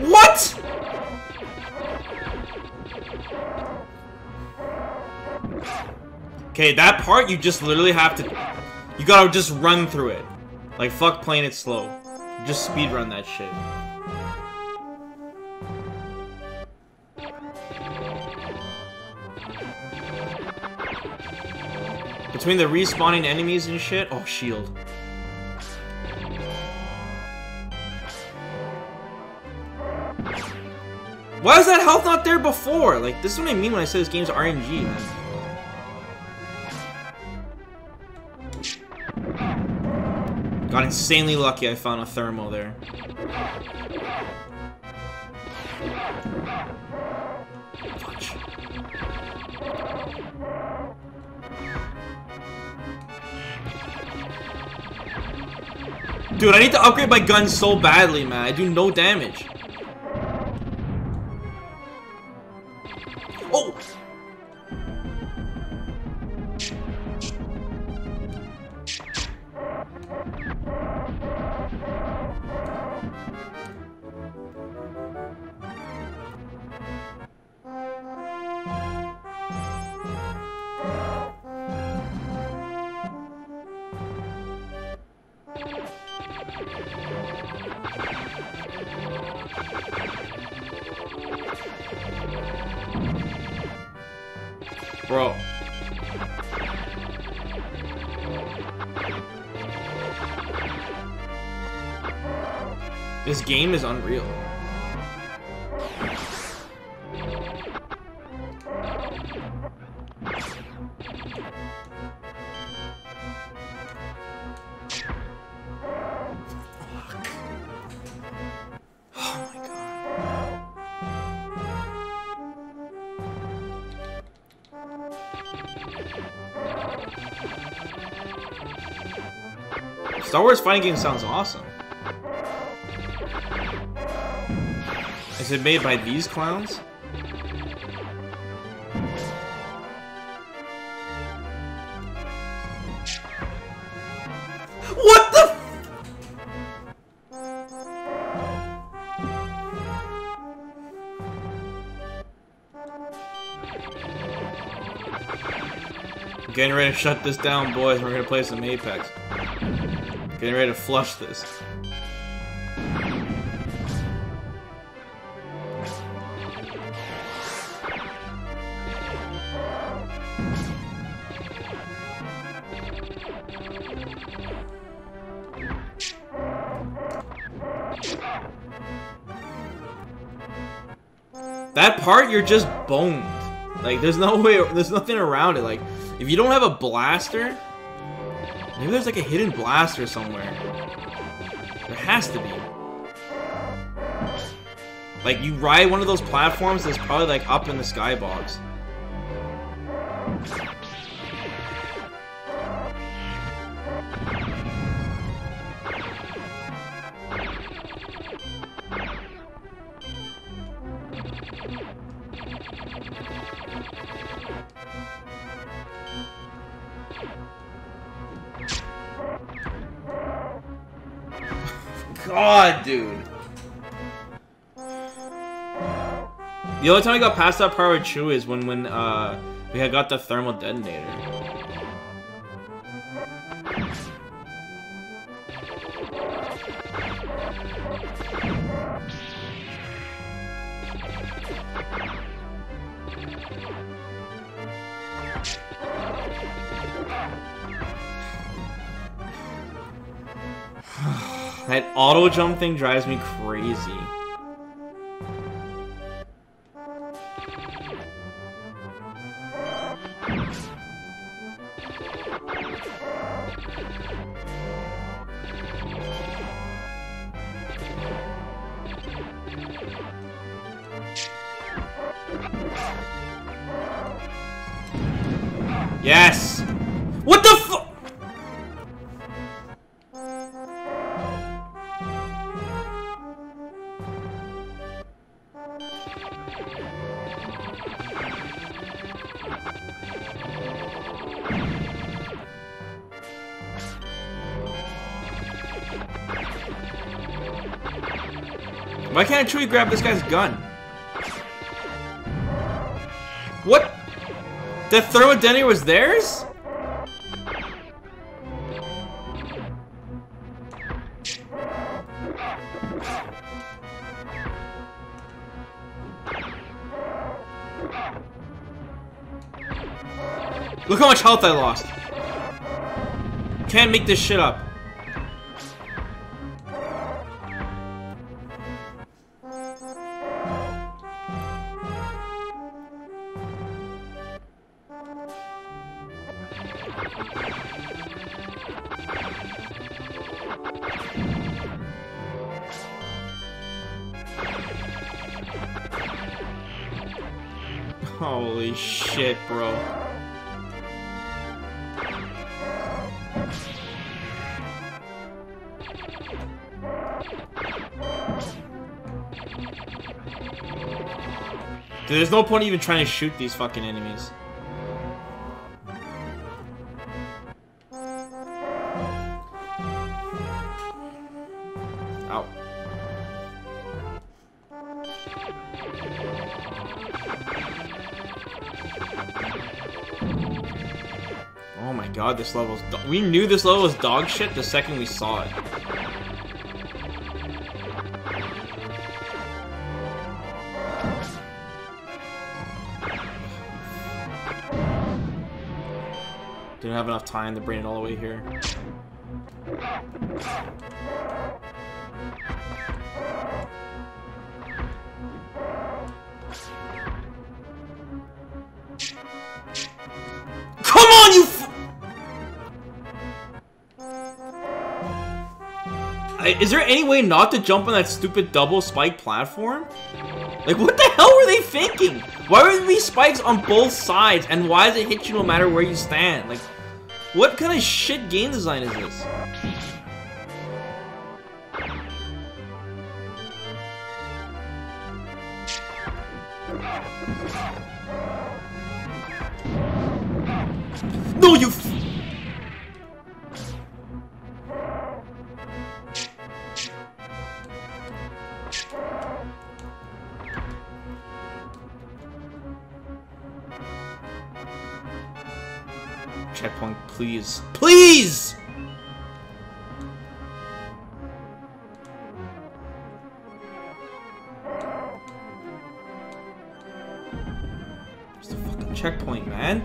What?! Okay, that part you just literally have to... You gotta just run through it. Like, fuck playing it slow. Just speedrun that shit. Between the respawning enemies and shit... Oh, shield. Why was that health not there before? Like, this is what I mean when I say this game's R N G, man. Got insanely lucky I found a thermal there. Watch. Dude, I need to upgrade my gun so badly, man. I do no damage. Oh! Bro. This game is unreal. Star Wars fighting game sounds awesome. Is it made by these clowns? What the f- Getting ready to shut this down, boys. We're gonna play some Apex. Getting ready to flush this. That part, you're just boned. Like, there's no way, there's nothing around it. Like, if you don't have a blaster, maybe there's like a hidden blaster somewhere. There has to be. Like, you ride one of those platforms that's probably like up in the skybox. God, dude. The only time I got past that part with Chew is when when uh, we had got the thermal detonator. That auto jump thing drives me crazy. Yes! What the fuck? Why can't Chewie grab this guy's gun? What? The thermodetonator was theirs? Look how much health I lost. Can't make this shit up. Holy shit, bro. Dude, there's no point even trying to shoot these fucking enemies. Ow. Oh my god, this level's do- we knew this level was dog shit the second we saw it. Didn't have enough time to bring it all the way here. Come on, you f- I, is there any way not to jump on that stupid double spike platform? Like, what the hell were they thinking? Why would there be spikes on both sides, and why does it hit you no matter where you stand? Like, what kind of shit game design is this? No, you f- checkpoint, please. Please! Where's the fucking checkpoint, man?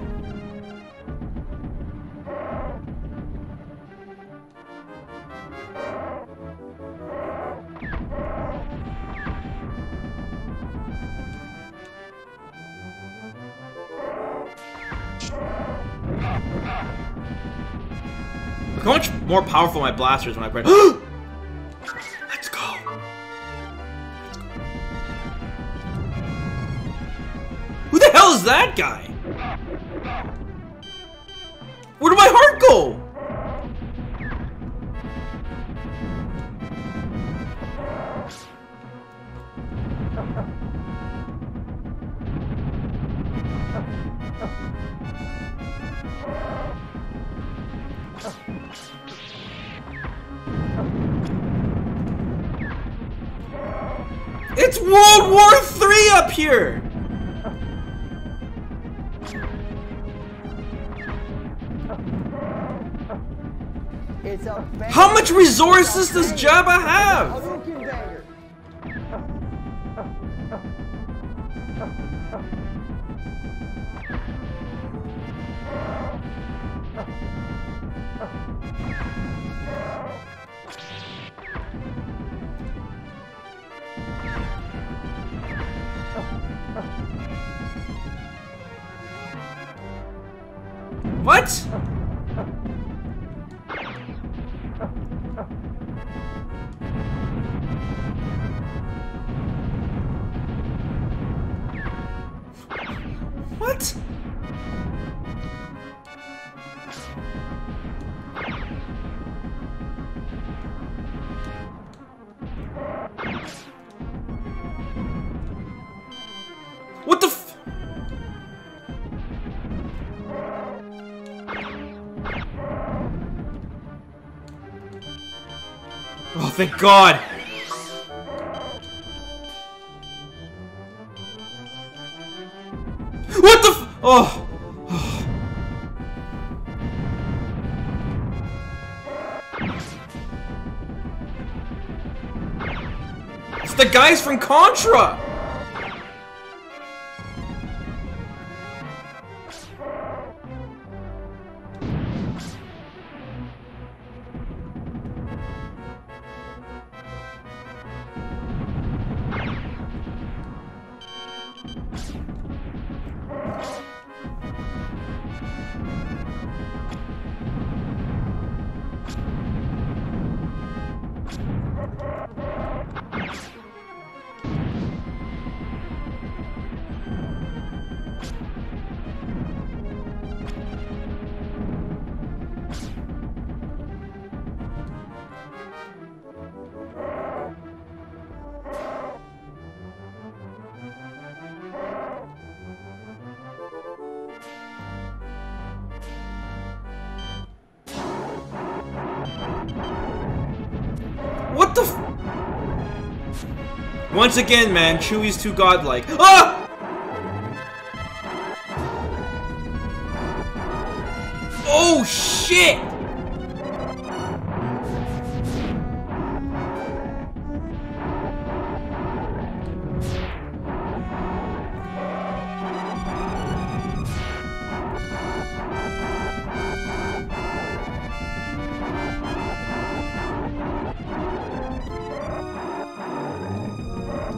Look how much more powerful my blaster is when I press. Let's go. Let's go. Who the hell is that guy? Where did my heart go? It's World War Three up here! It's a How much resources does Jabba have? What? What? What the f- Oh, thank God! What the f- Oh! Oh. It's the guys from Contra! Once again, man, Chewie's too godlike. Ah! Oh shit!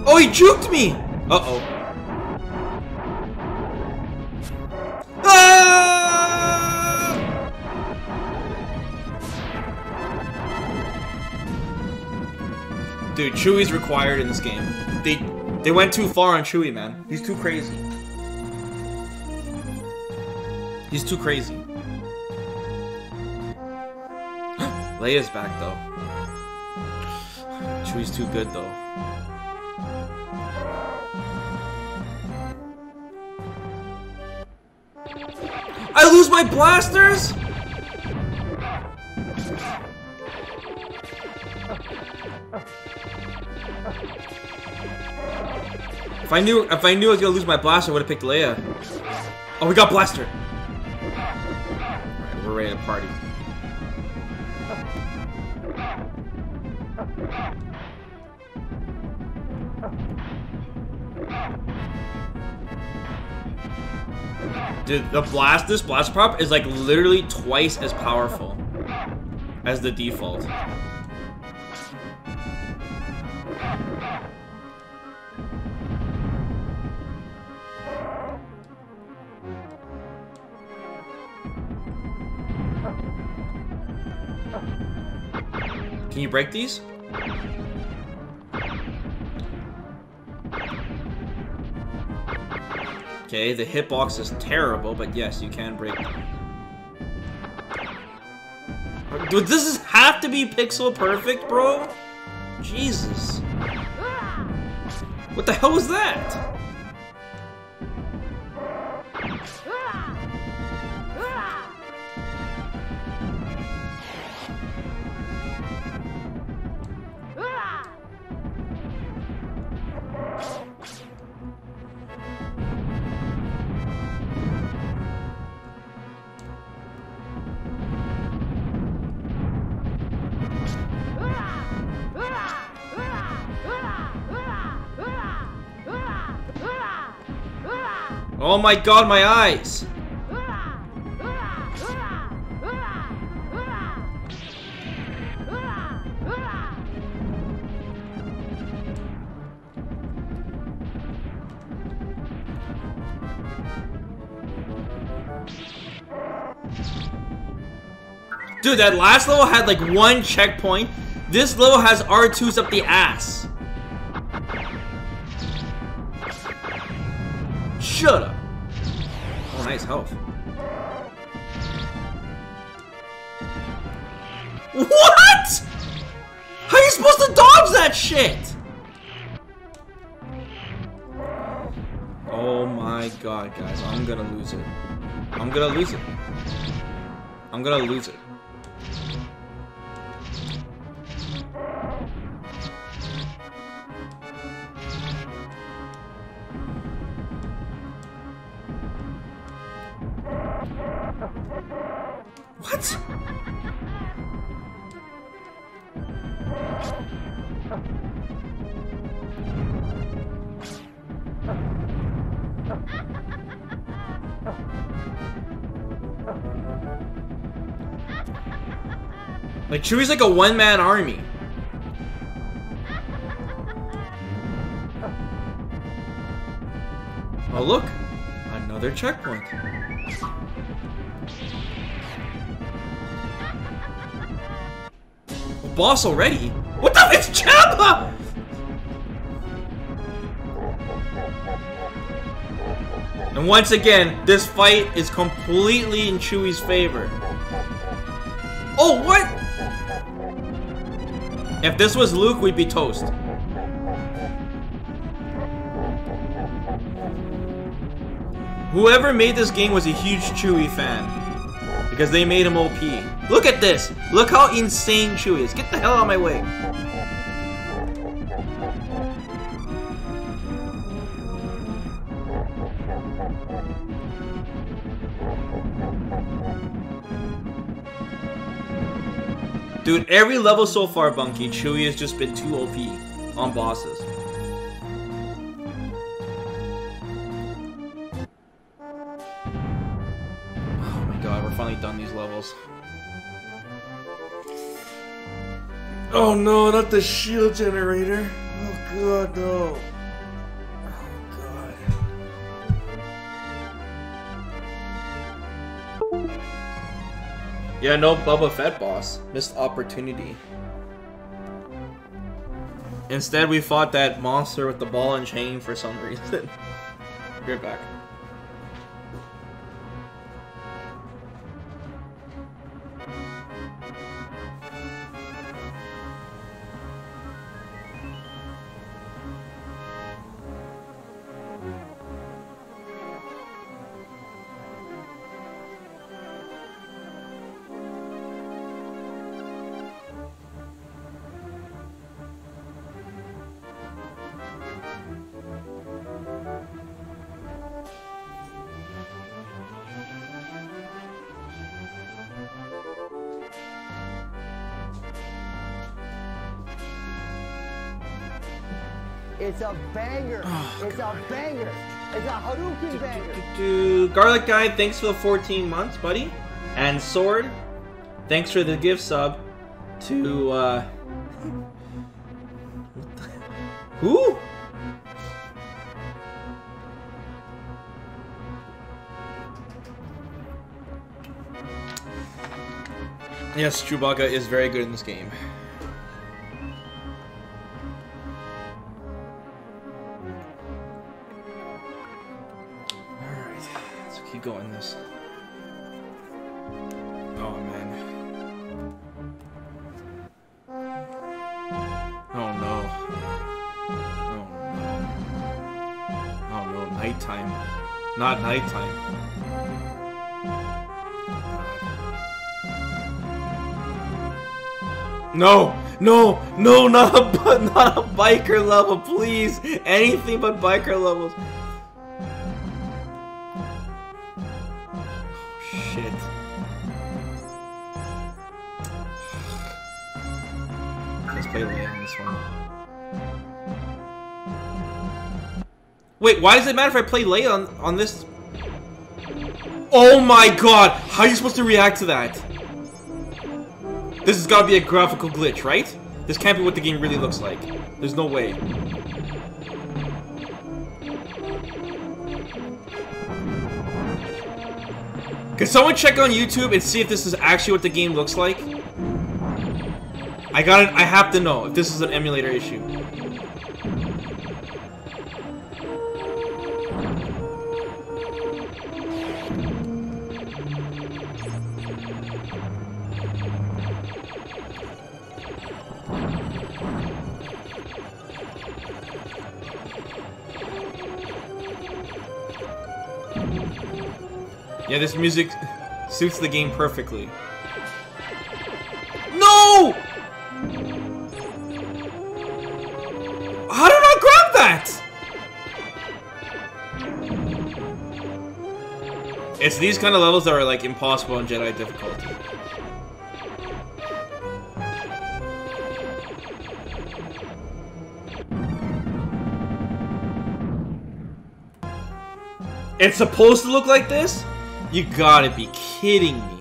Oh, he juked me! Uh-oh. Ah! Dude, Chewie's required in this game. They they went too far on Chewie, man. He's too crazy. He's too crazy. Leia's back, though. Chewie's too good, though. I lose my blasters?! If I knew- if I knew I was gonna lose my blaster, I would've picked Leia. Oh, we got blaster! Alright, overrated party. Dude, the blast, this blast prop is like literally twice as powerful as the default. Can you break these? Okay, the hitbox is terrible, but yes, you can break them. Dude, this is have to be pixel perfect, bro? Jesus. What the hell was that? Oh my god, my eyes! Dude, that last level had like one checkpoint. This level has R twos up the ass. Shut up. Oh, nice health. What? How are you supposed to dodge that shit? Oh my god, guys. I'm gonna lose it. I'm gonna lose it. I'm gonna lose it. What? Like, Chewie's like a one-man army. Oh, look! Another checkpoint. Boss already? What the? It's Jabba! And once again, this fight is completely in Chewie's favor. Oh, what? If this was Luke, we'd be toast. Whoever made this game was a huge Chewie fan. Because they made him O P. Look at this! Look how insane Chewie is. Get the hell out of my way. Dude, every level so far, Bunky, Chewie has just been too O P on bosses. Done these levels. Oh no, not the shield generator. Oh god, no. Oh god. Yeah, no Boba Fett boss. Missed opportunity. Instead, we fought that monster with the ball and chain for some reason. Be right back. It's a banger. Oh, it's God. a banger. It's a Hadouken do, banger. Do, do, do. Garlic Guy, thanks for the fourteen months, buddy. And Sword, thanks for the gift sub to, uh... who? Yes, Chewbacca is very good in this game. Alright, let's keep going this. Oh man. Oh no. Oh no. Oh no, nighttime. Not nighttime. No, no, no, not a, not a biker level, please. Anything but biker levels. Oh, shit. Let's play Leia on this one. Wait, why does it matter if I play Leia on, on this? Oh my god, how are you supposed to react to that? This has got to be a graphical glitch, right? This can't be what the game really looks like. There's no way. Can someone check on YouTube and see if this is actually what the game looks like? I got it. I have to know if this is an emulator issue. Yeah, this music suits the game perfectly. No! How did I grab that? It's these kind of levels that are like impossible on Jedi difficulty. It's supposed to look like this? You gotta be kidding me.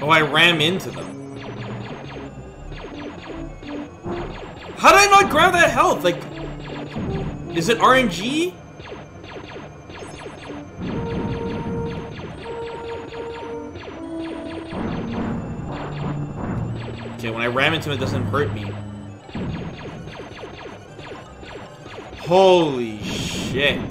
Oh, I ram into them. How did I not grab that health? Like, is it R N G? Okay, when I ram into it, it doesn't hurt me. Holy shit.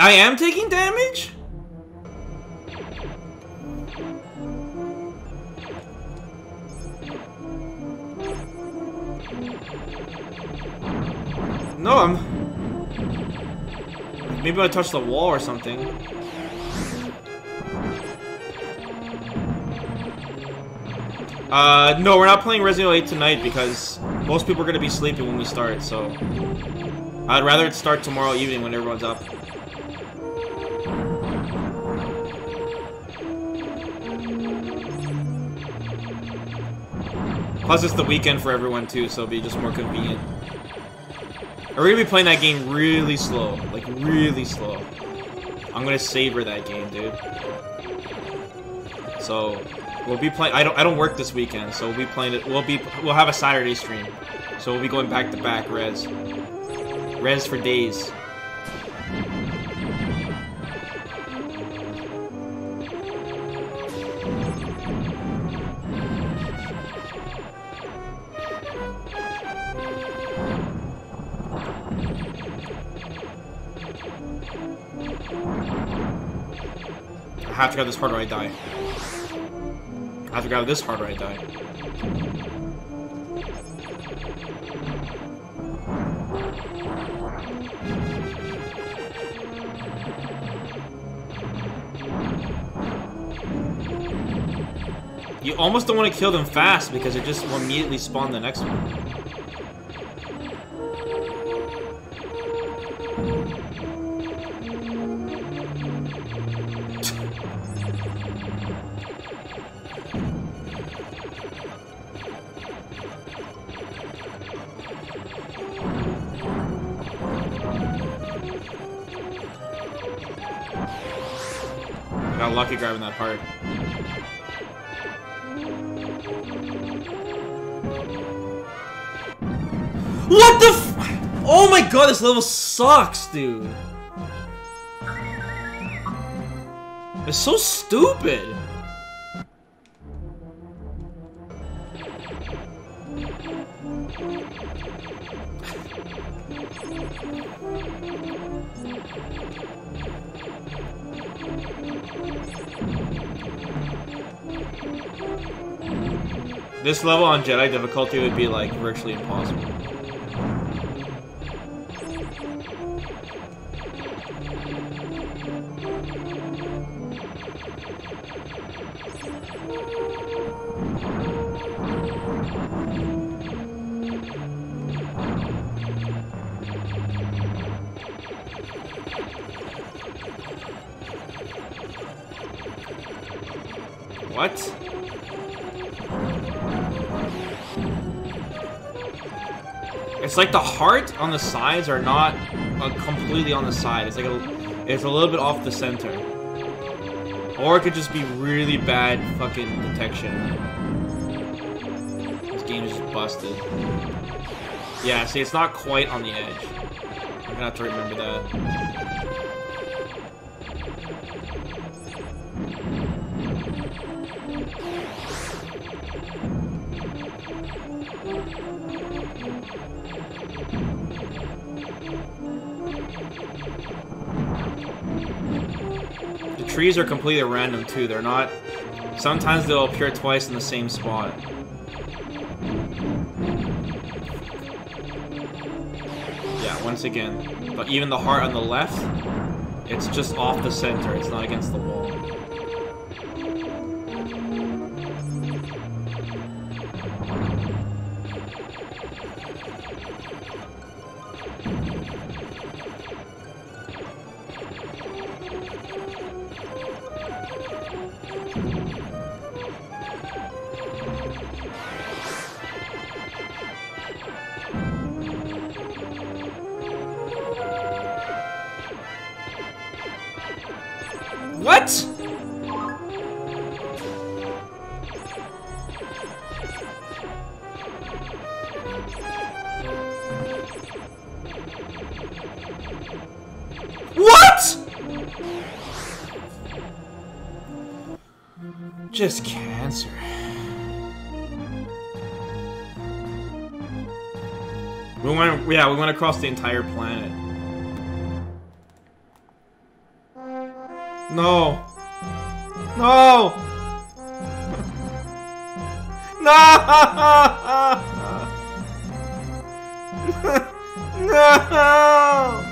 I am taking damage? No, I'm... Maybe I touched the wall or something. Uh, no, we're not playing Resident Evil eight tonight because most people are going to be sleeping when we start, so... I'd rather it start tomorrow evening when everyone's up. Plus it's the weekend for everyone too, so it'll be just more convenient. We're gonna be playing that game really slow. Like, really slow. I'm gonna savor that game, dude. So we'll be playing I don't I don't work this weekend, so we'll be playing it we'll be we'll have a Saturday stream. So we'll be going back to back res. Res for days. I have to grab this part or I die. I have to grab this part or I die. You almost don't want to kill them fast because it just will immediately spawn the next one. Got lucky grabbing that part. What the f- Oh my god, this level sucks, dude. It's so stupid. This level on Jedi difficulty would be like virtually impossible. What? It's like the heart on the sides are not uh, completely on the side. It's like a, it's a little bit off the center. Or it could just be really bad fucking detection. This game is just busted. Yeah, see, it's not quite on the edge. I'm gonna have to remember that. Trees are completely random too, they're not... Sometimes they'll appear twice in the same spot. Yeah, once again. But even the heart on the left, it's just off the center, it's not against the wall. What? What? Just cancer. We went, yeah, we went across the entire planet. No. No. No. No. No.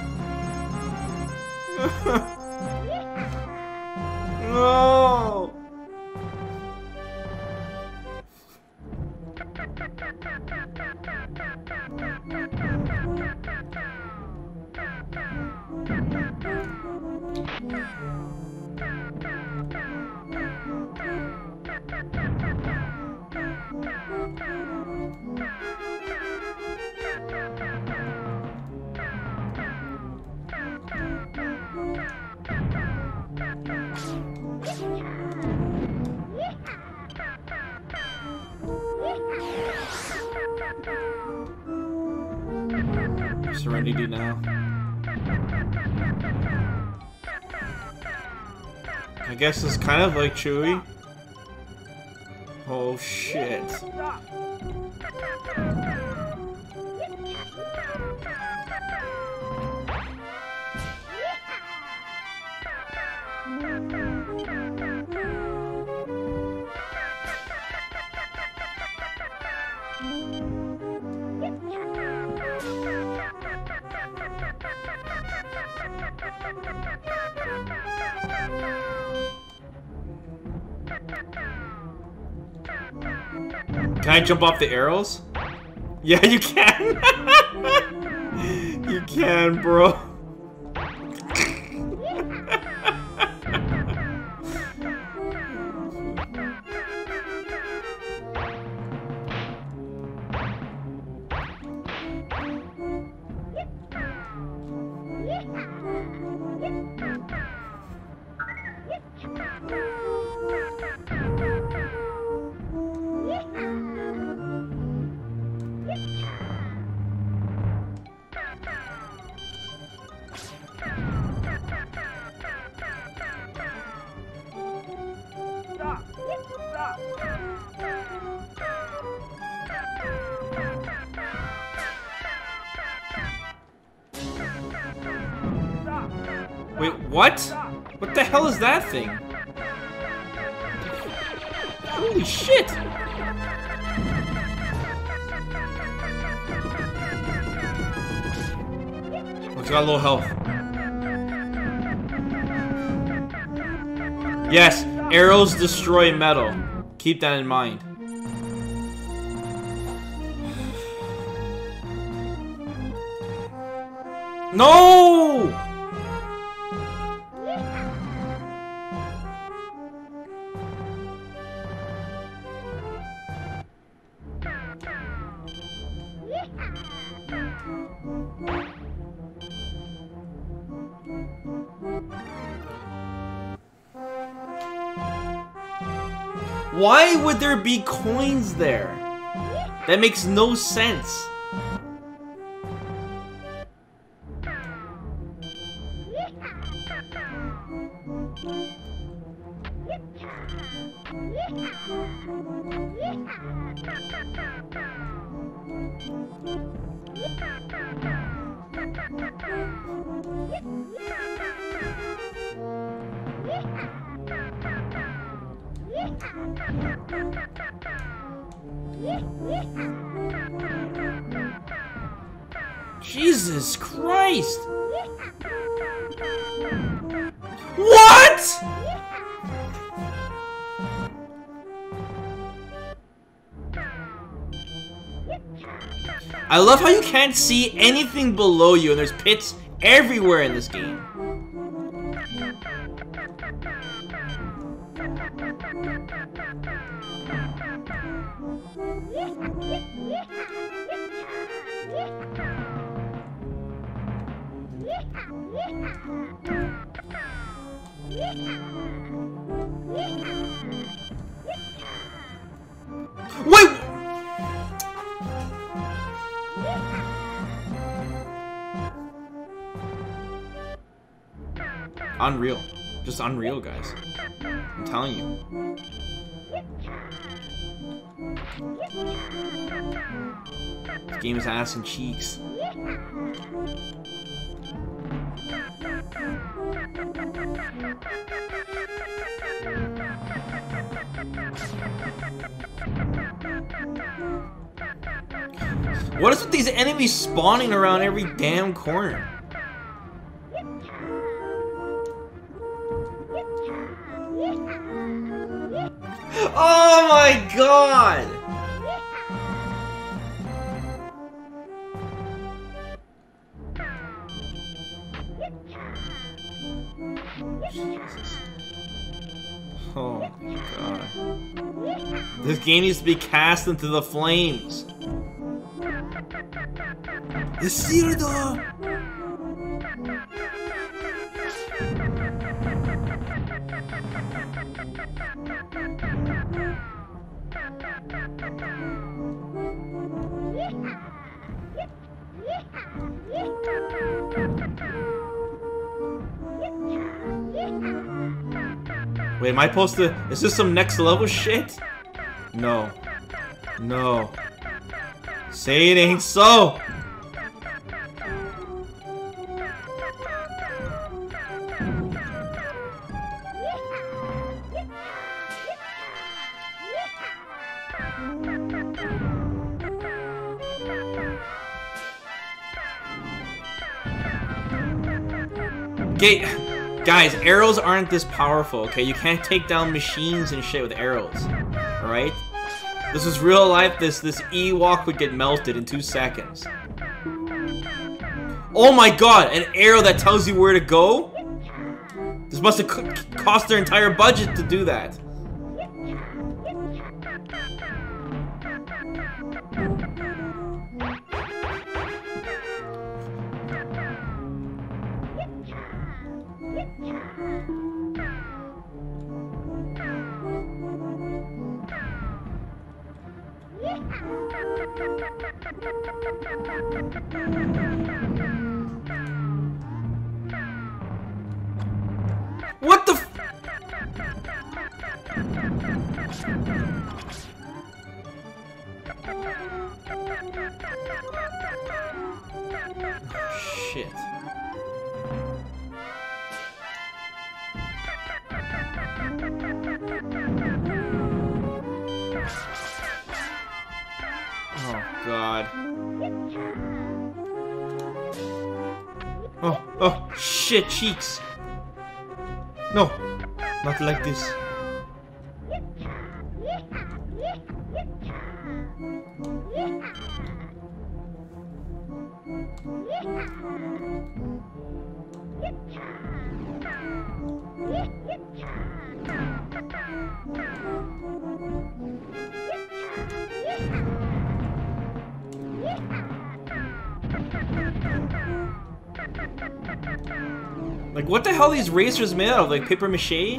Surrender you now. I guess it's kind of like Chewie. Oh shit. Can I jump off the arrows? Yeah, you can. You can, bro. What? What the hell is that thing? Holy shit! Oh, it's got a little health. Yes, arrows destroy metal. Keep that in mind. No! Why would there be coins there? That makes no sense. Jesus Christ! What?! I love how you can't see anything below you, and there's pits everywhere in this game. Wait! Unreal. Just unreal, guys. I'm telling you. This game is ass and cheeks. What is with these enemies spawning around every damn corner? Oh my god! Jesus. Oh my god. This game needs to be cast into the flames. Isildur! Wait, am I supposed to? Is this some next level shit? No. No. Say it ain't so! Gate, guys, arrows aren't this powerful, okay? You can't take down machines and shit with arrows, all right? This is real life. This this Ewok would get melted in two seconds. Oh my god, an arrow that tells you where to go? This must have cost their entire budget to do that. What the f- oh, shit. Oh god. Oh, oh, shit, cheeks. No, not like this. Like, what the hell are these racers made out of? Like, paper mache?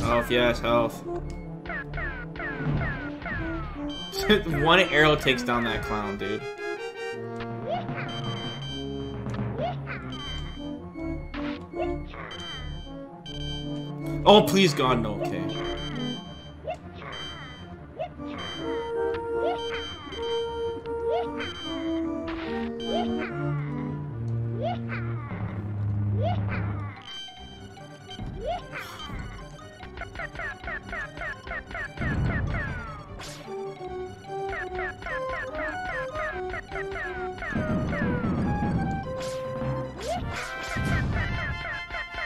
Health, yes, health. One arrow takes down that clown, dude. Oh, please, God, no, okay.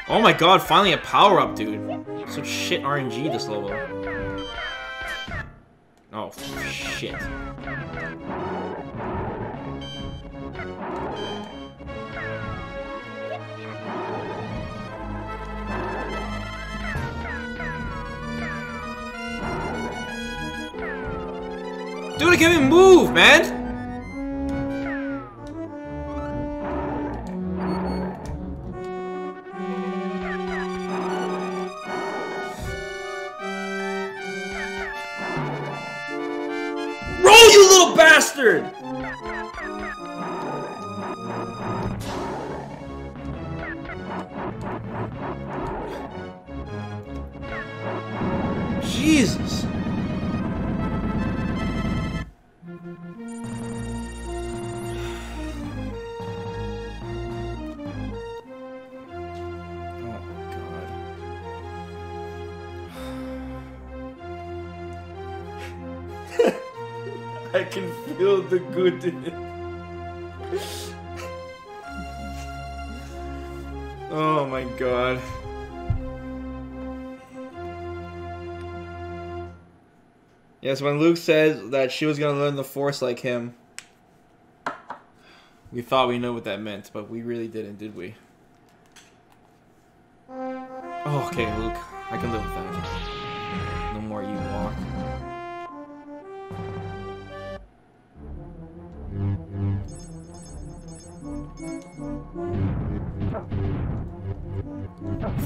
Oh my god, finally a power-up, dude. So shit R N G this level. Oh, shit. Dude, I can't even move, man! Bastard! Jesus! I can feel the good in it. Oh my god. Yes, when Luke says that she was gonna learn the Force like him, we thought we knew what that meant, but we really didn't, did we? Oh, okay, Luke, I can live with that. No more Ewok.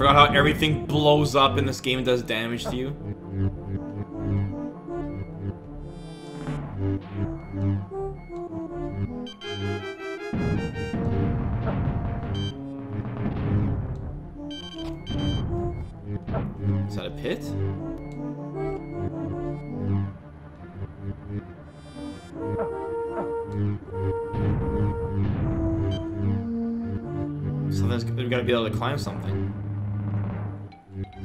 forgot how everything blows up in this game and does damage to you. Is that a pit? So there's, we've got to be able to climb something.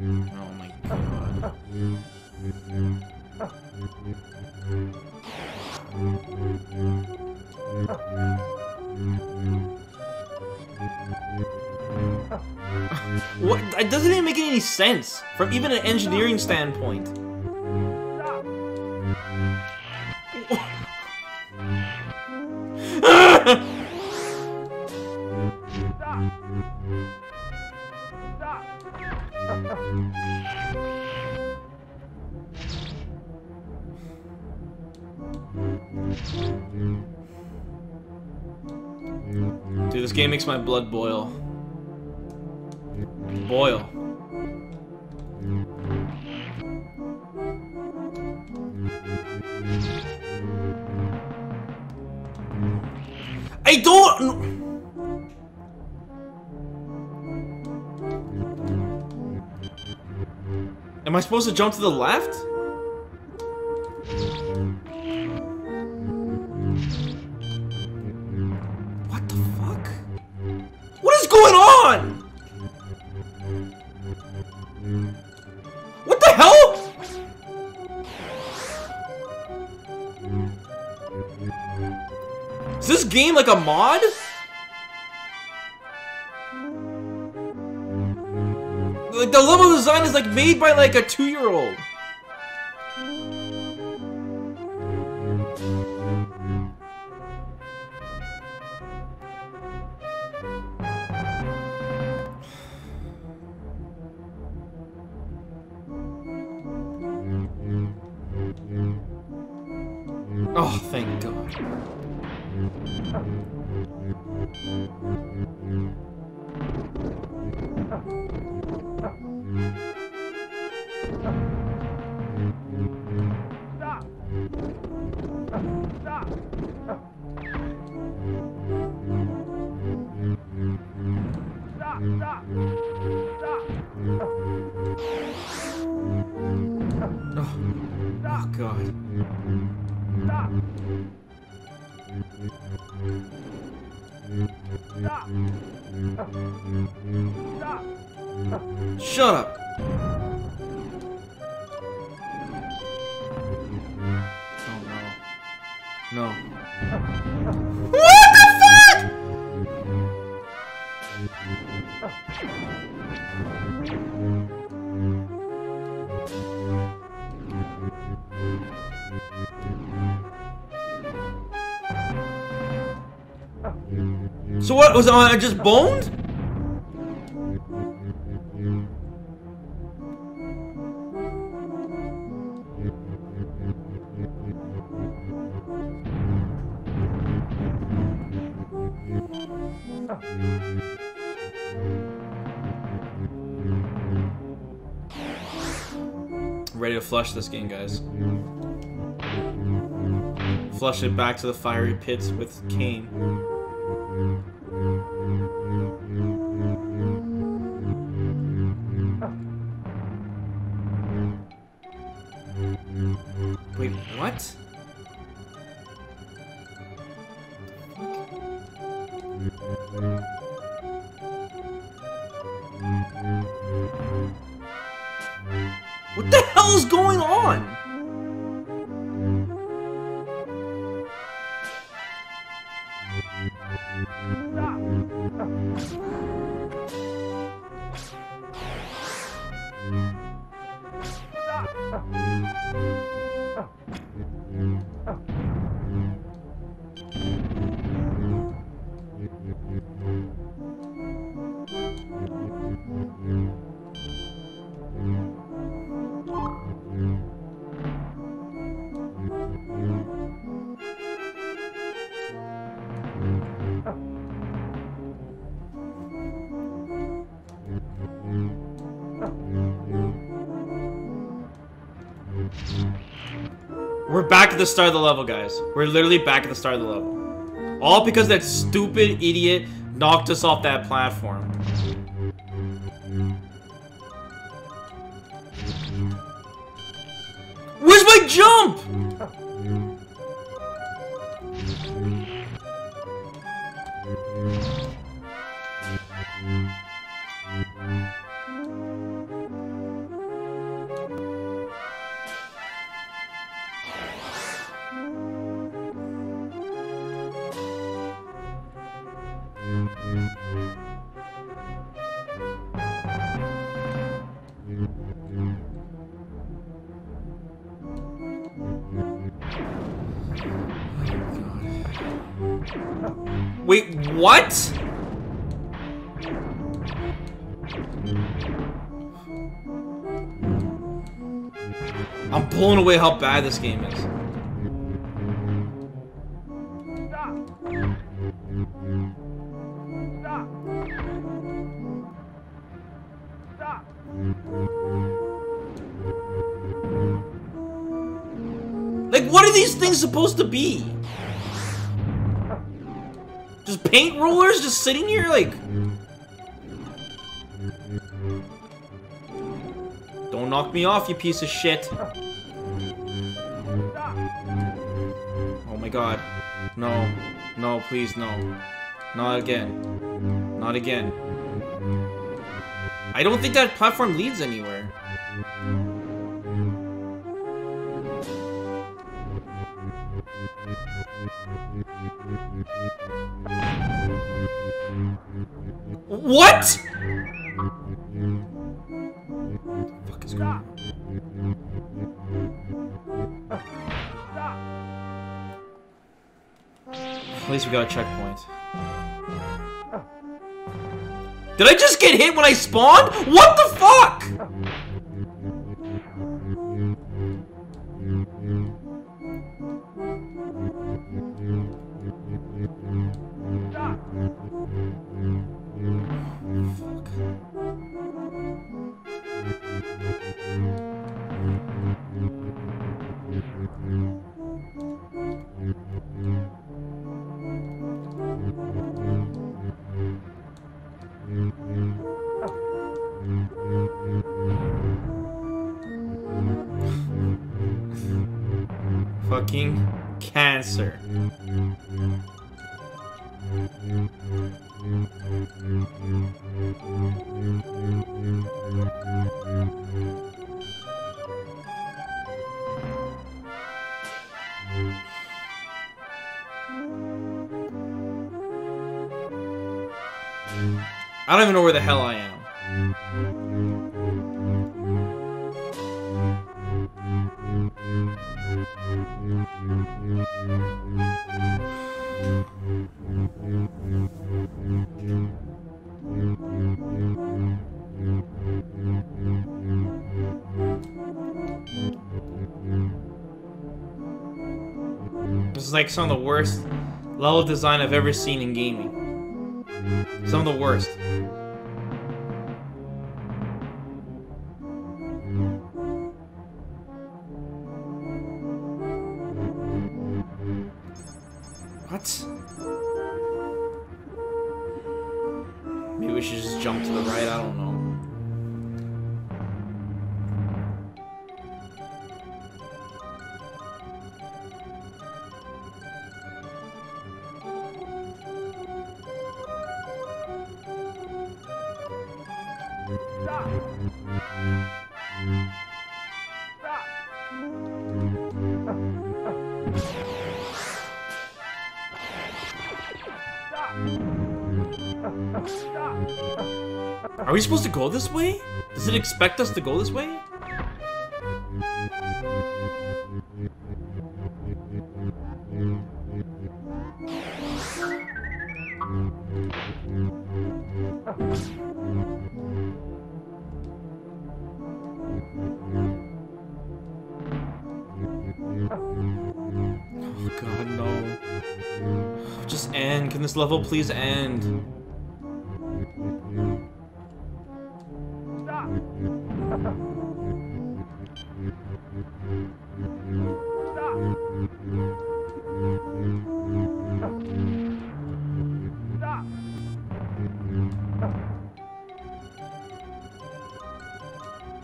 Oh my god. What? It doesn't even make any sense from even an engineering standpoint. Dude, this game makes my blood boil. Boil. I don't... Am I supposed to jump to the left? What the fuck? What is going on? What the hell? Is this game like a mod? Like the level design is like made by like a two-year-old. Oh, thank God. Stop. Stop. Stop. Stop. Oh, God. Stop. Stop. Stop. Shut up. Oh no. No. What the fuck? So what was I just boned? Ready to flush this game, guys. Flush it back to the fiery pits with Kane. Wait, what? What the hell is going on? Mm-hmm. We're back at the start of the level, guys. We're literally back at the start of the level. All because that stupid idiot knocked us off that platform. Where's my jump? Wait, what? I'm blown away how bad this game is. Stop. Stop. Stop. Like, what are these things supposed to be? Just paint rollers just sitting here, like... Don't knock me off, you piece of shit. Oh my god. No. No, please, no. Not again. Not again. I don't think that platform leads anywhere. What? Fuck is going on? At least we got a checkpoint. Did I just get hit when I spawned? What the fuck? Cancer. I don't even know where the hell I am. Like some of the worst level design I've ever seen in gaming. Some of the worst. What? Maybe we should just jump to the right, I don't know. Are we supposed to go this way? Does it expect us to go this way? Oh god, no. Just end. Can this level please end? Stop. Stop! Stop!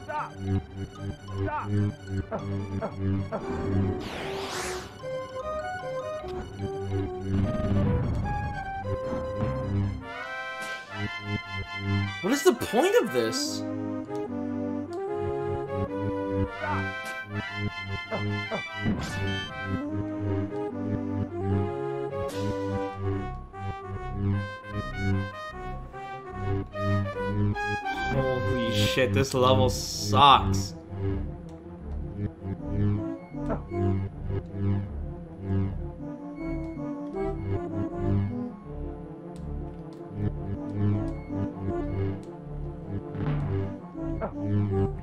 Stop! What is the point of this? Holy shit, this level sucks.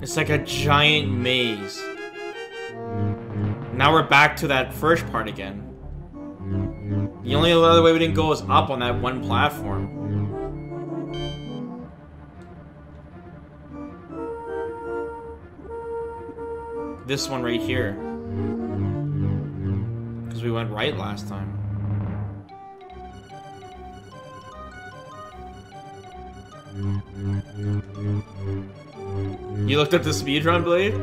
It's like a giant maze. Now we're back to that first part again. The only other way we didn't go is up on that one platform. This one right here. Because we went right last time. You looked up the speedrun, Blade?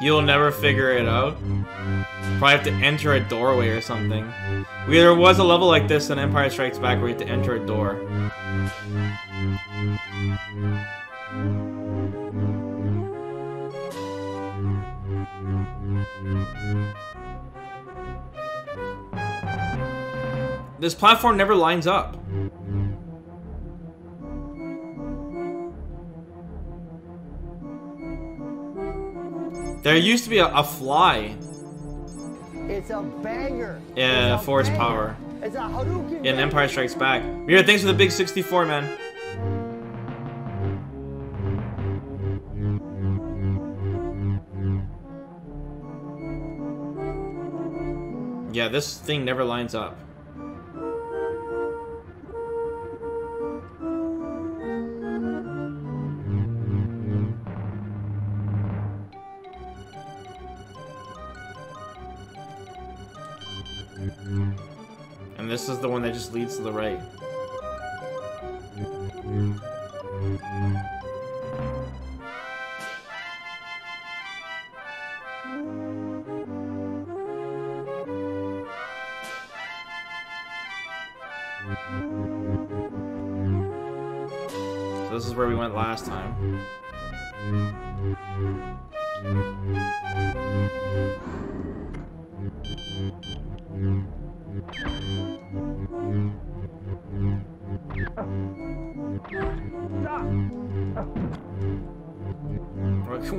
You'll never figure it out. Probably have to enter a doorway or something. There was a level like this in Empire Strikes Back where you had to enter a door. This platform never lines up. There used to be a, a fly. It's a banger. Yeah, it's force a banger. Power. It's a Hadouken in Empire Strikes Back. Mira, thanks for the big sixty-four, man. Yeah, this thing never lines up. And this is the one that just leads to the right. So this is where we went last time.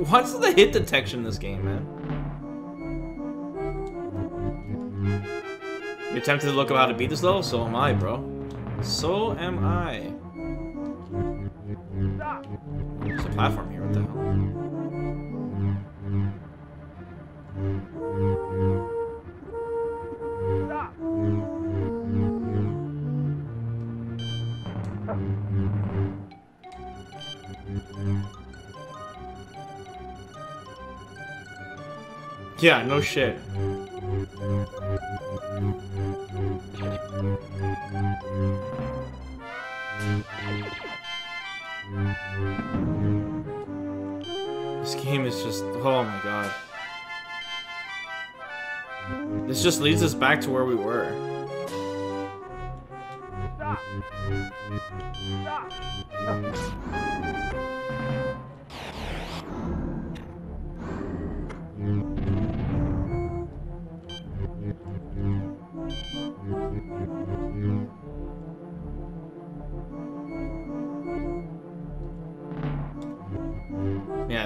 What's the hit detection in this game, man? You're tempted to look up how to beat this level? So am I, bro. So am I. There's a platform here, what the hell? Yeah, no shit. This game is just... oh my god. This just leads us back to where we were. Stop. Stop.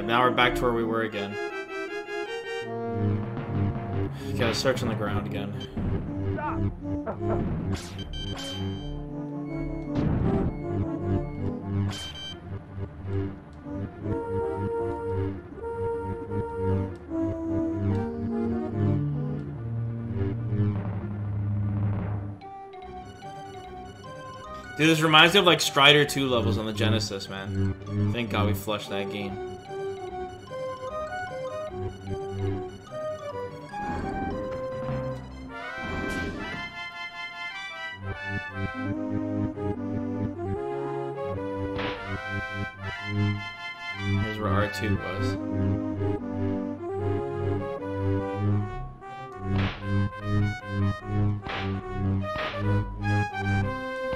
Now we're back to where we were again. Okay, let's search on the ground again. Dude, this reminds me of like Strider two levels on the Genesis, man. Thank God we flushed that game. R two was.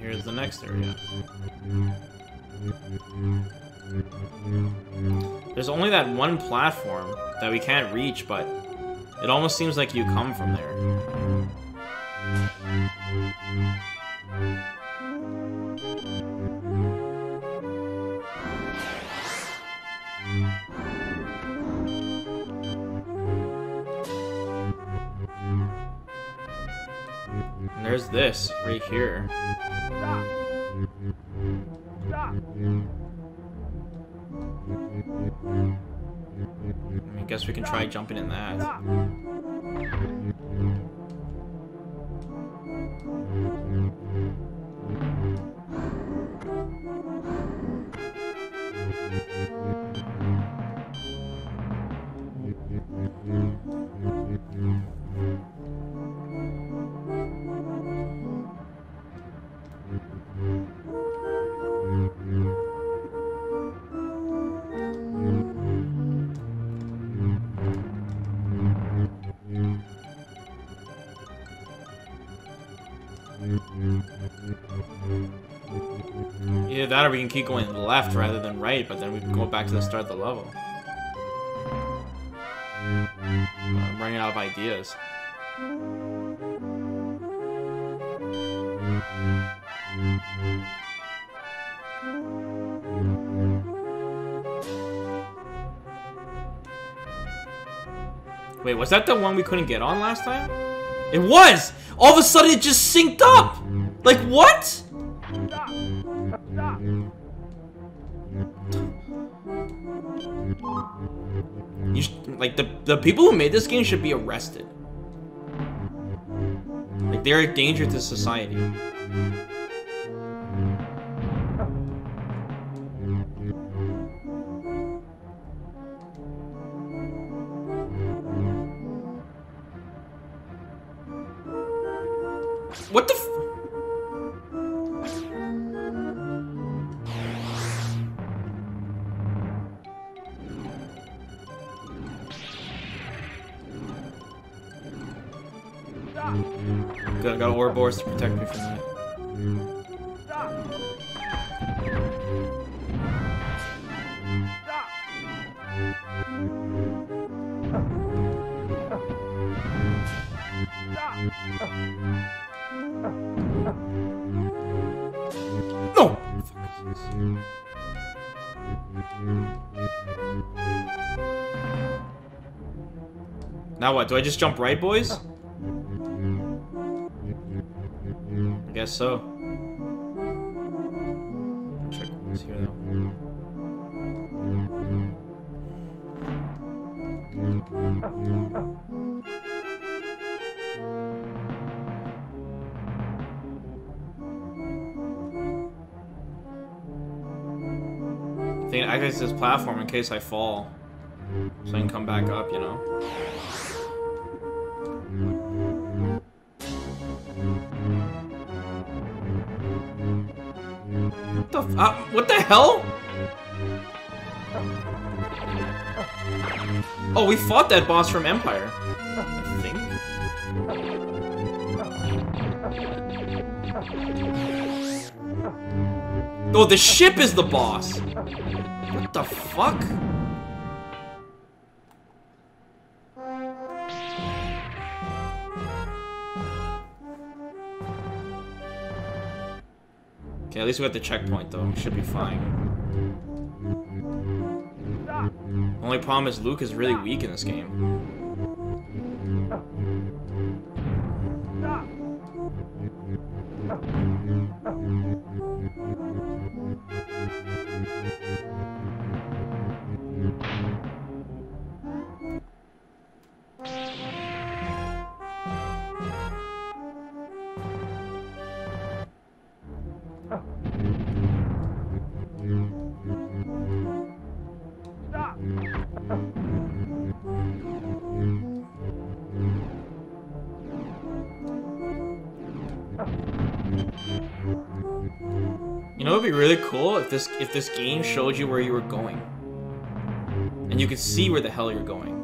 Here's the next area. There's only that one platform that we can't reach, but it almost seems like you come from there. And there's this right here. Stop. Stop. I guess we can try jumping in that. Either that or we can keep going left rather than right, but then we can go back to the start of the level. I'm running out of ideas. Wait, was that the one we couldn't get on last time? It was! All of a sudden it just synced up! Like, what?! You sh like, the, the people who made this game should be arrested. Like, they're a danger to society. What the f- Good, I got Ouroboros to protect me from that. No! Now what? Do I just jump right, boys? I guess so. Check what's here though. I think I access this platform in case I fall, so I can come back up, you know. What the f- uh, what the hell? Oh, we fought that boss from Empire, I think. Oh, the ship is the boss! What the fuck? Okay, at least we got the checkpoint though. We should be fine. Only problem is Luke is really weak in this game. You know, it'd be really cool if this if this game showed you where you were going, and you could see where the hell you're going.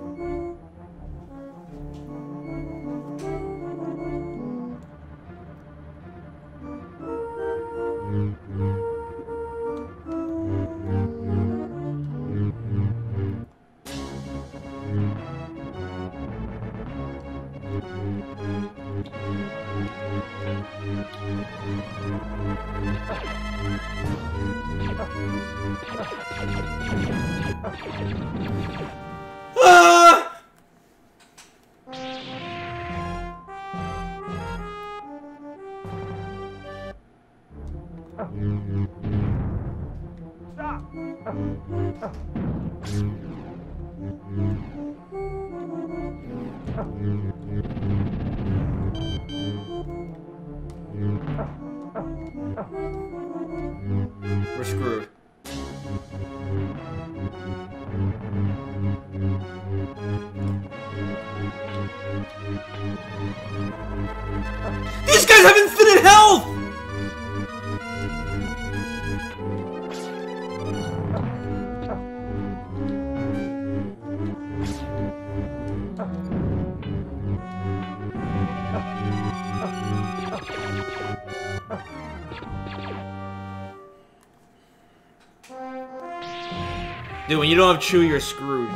Dude, when you don't have Chew, you're screwed.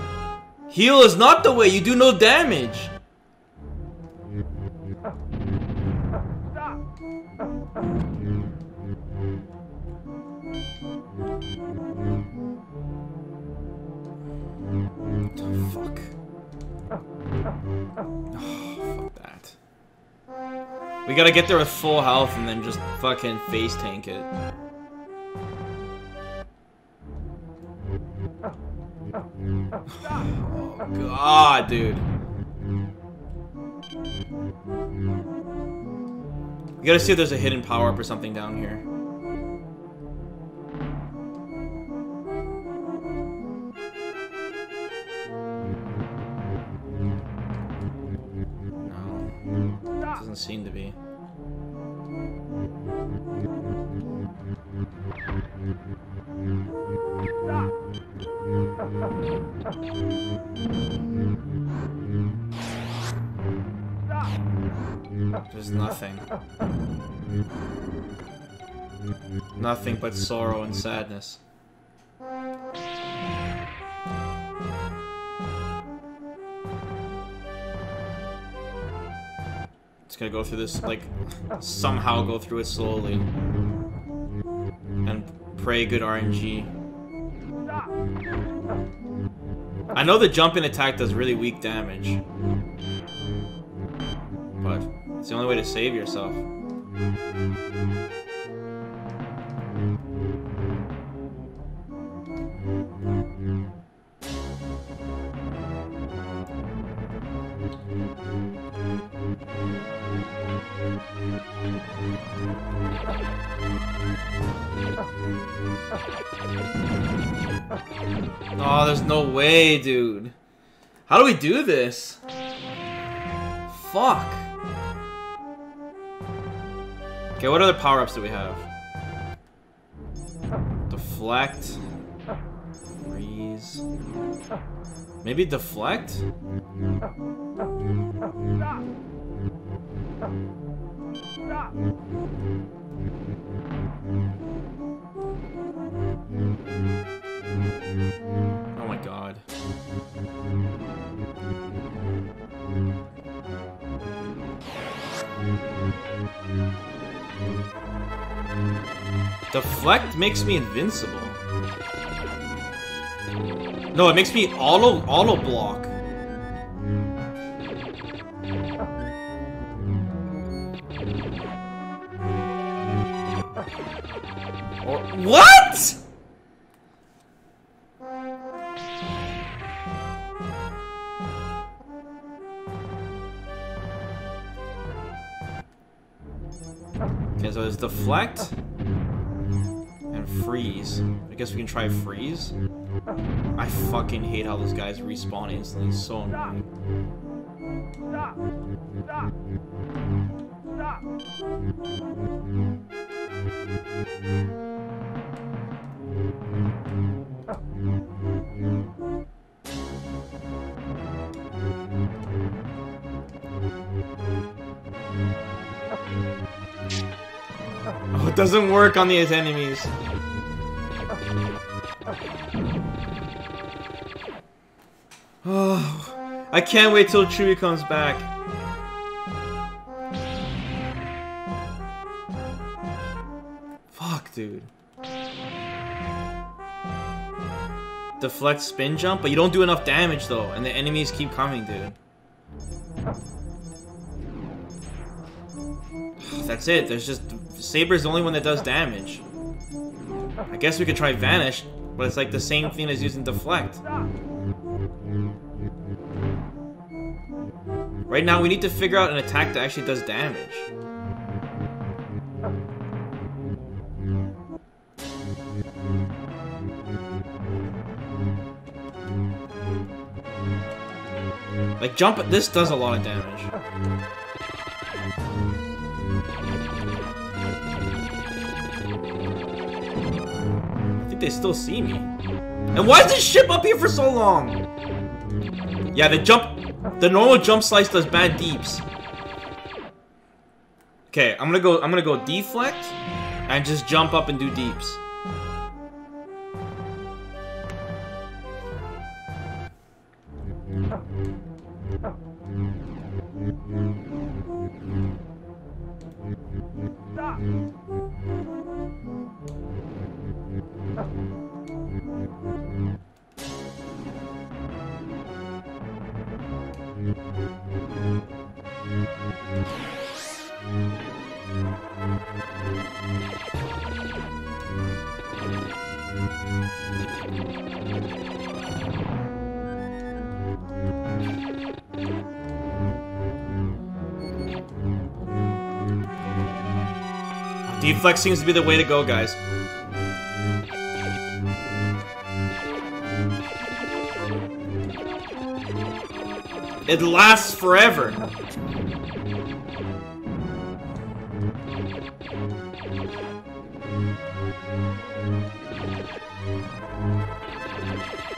Heal is not the way, you do no damage! Fuck. Oh, fuck that. We gotta get there with full health and then just fucking face tank it. Oh god, dude. You gotta see if there's a hidden power-up or something down here. No. Doesn't seem to be. There's nothing. Nothing but sorrow and sadness. Just gonna go through this, like, somehow go through it slowly. And pray good R N G. I know the jumping attack does really weak damage, but it's the only way to save yourself. Oh, there's no way, dude. How do we do this? Fuck. Okay, what other power-ups do we have? Deflect. Freeze. Maybe deflect? Oh my god. Deflect makes me invincible. No, it makes me auto auto block. Or what? Okay, so there's deflect and freeze. I guess we can try freeze. I fucking hate how those guys respawn instantly. It's so annoying. Stop! Stop! Stop! Oh, it doesn't work on these enemies. Oh, I can't wait till Chewie comes back. Fuck, dude. Deflect spin jump, but you don't do enough damage though, and the enemies keep coming, dude. That's it, there's just... Saber's the only one that does damage. I guess we could try Vanish, but it's like the same thing as using Deflect. Right now, we need to figure out an attack that actually does damage. Like, jump at this does a lot of damage. I think they still see me. And why is this ship up here for so long? Yeah, the jump... The normal jump slice does bad deeps. Okay, I'm gonna go I'm gonna go deflect and just jump up and do deeps. Deflex seems to be the way to go, guys. It lasts forever.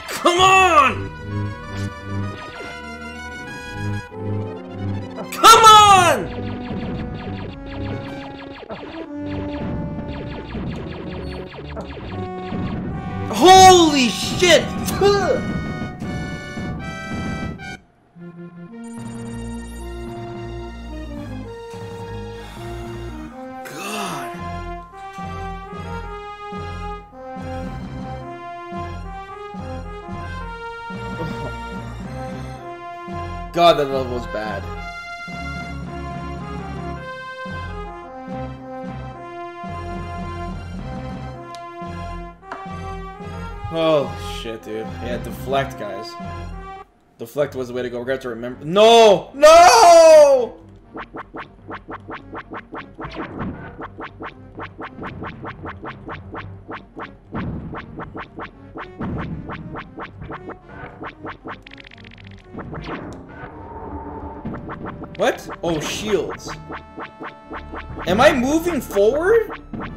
Come on! Come on! Holy shit! God. God, that level was bad. Oh shit, dude. Yeah, deflect, guys. Deflect was the way to go. We're gonna have to remember. No! No! What? Oh, shields. Am I moving forward?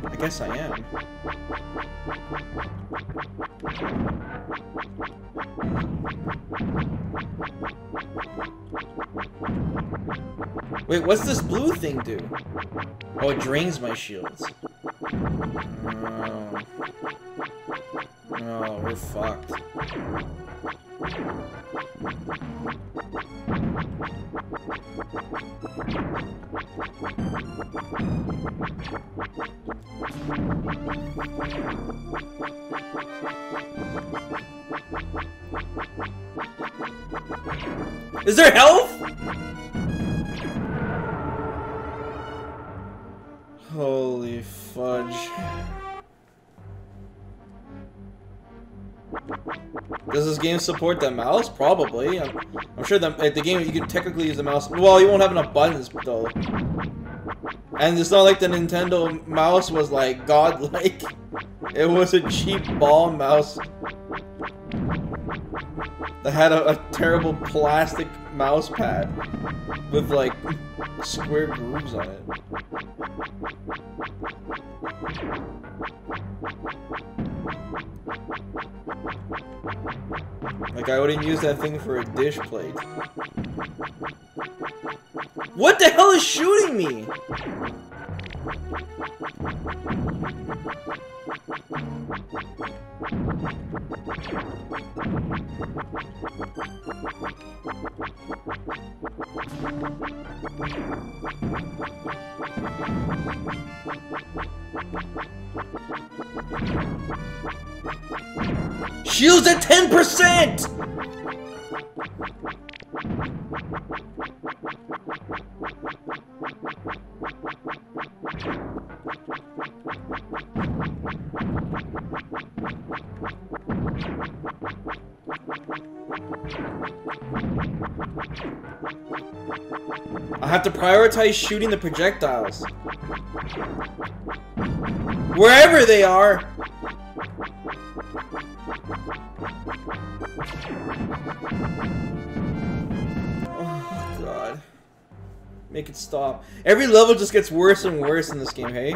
I guess I am. Wait, what's this blue thing do? Oh, it drains my shields. Oh, oh we're fucked. Is there health? Holy fudge. Does this game support the mouse? Probably. I'm, I'm sure that at the game you could technically use the mouse. Well, you won't have enough buttons though. And it's not like the Nintendo mouse was like godlike. It was a cheap ball mouse that had a, a terrible plastic mouse pad with like square grooves on it. Like, I wouldn't use that thing for a dish plate. What the hell is shooting me? Shields at ten percent! I have to prioritize shooting the projectiles. Wherever they are! Oh god. Make it stop. Every level just gets worse and worse in this game, hey?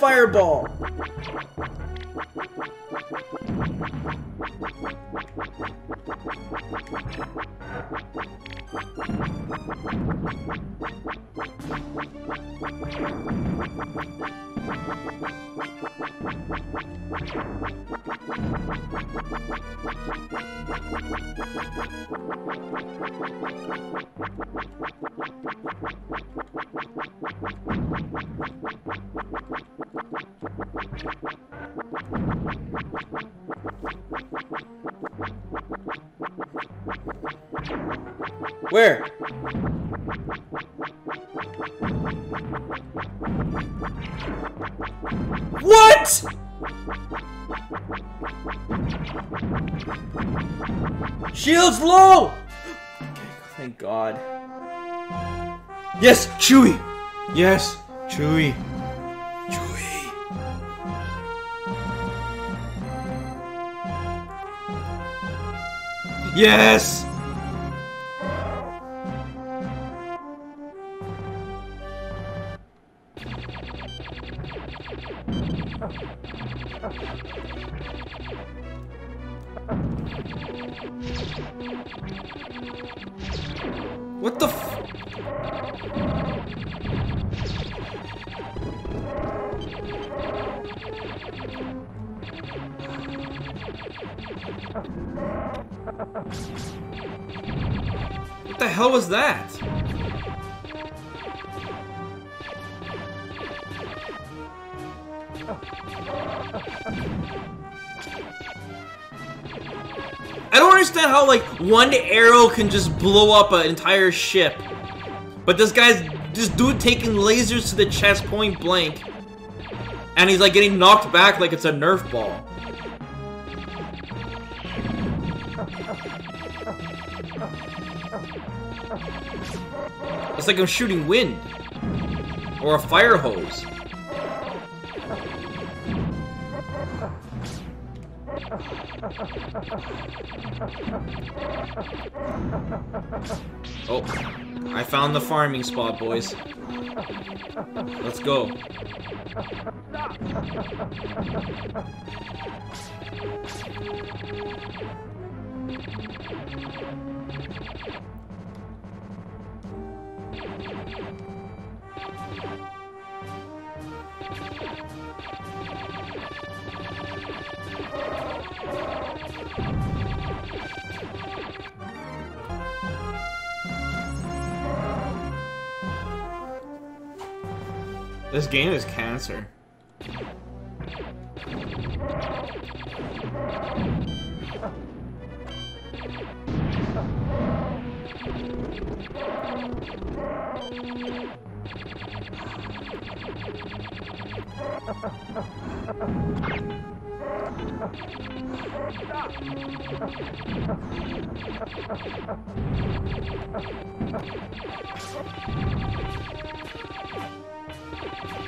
Fireball. Where? What? Shields low! Thank God. Yes, Chewie! Yes, Chewie. Chewie. Yes! What the f- What the hell was that? I don't understand how, like, one arrow can just blow up an entire ship. But this guy's, this dude taking lasers to the chest point blank. And he's, like, getting knocked back like it's a Nerf ball. It's like I'm shooting wind. Or a fire hose. Oh, I found the farming spot, boys. Let's go. This game is cancer.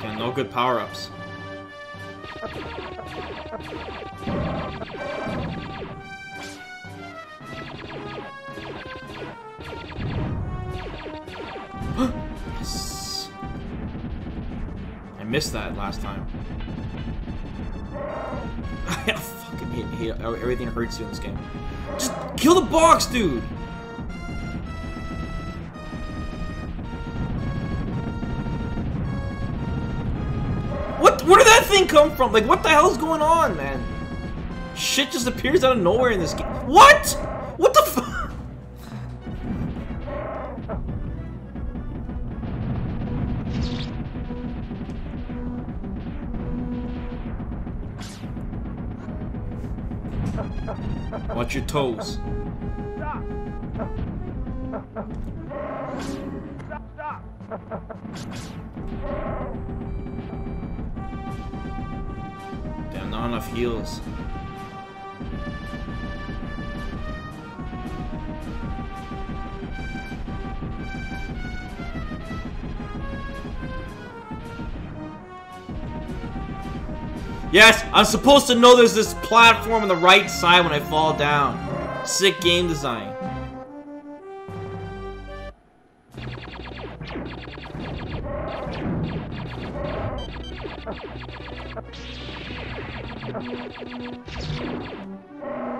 And no good power-ups. Yes. I missed that last time. I fucking hate, hate it. Everything hurts you in this game. Just kill the box, dude! What? Where did that thing come from? Like, what the hell's going on, man? Shit just appears out of nowhere in this game. What? What the fuck? Watch your toes. Stop. Stop, stop. Damn, not enough heals. Yes, I'm supposed to know there's this platform on the right side when I fall down. Sick game design.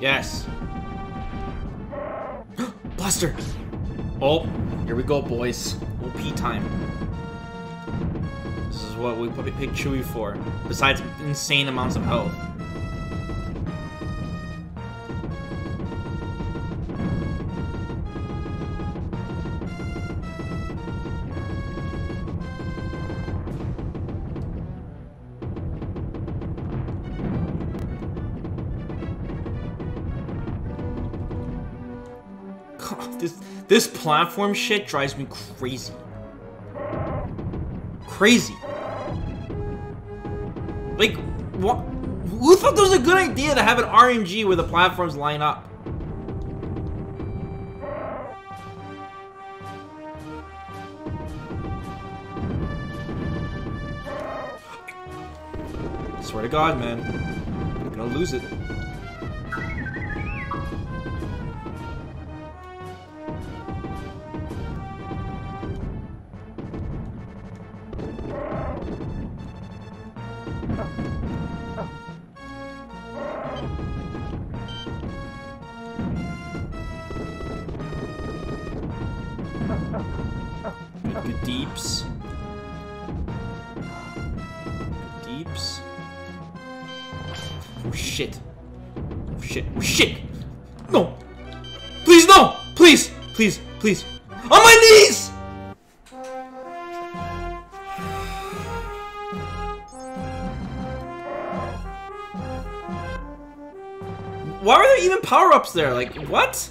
Yes. Buster. Oh, here we go, boys. O P time. This is what we probably picked Chewie for, besides insane amounts of health. This platform shit drives me crazy. Crazy. Like, what? Who thought there was a good idea to have an R N G where the platforms line up? swear to God, man. I'm gonna lose it. Please, please. On my knees! Why were there even power-ups there? Like, what?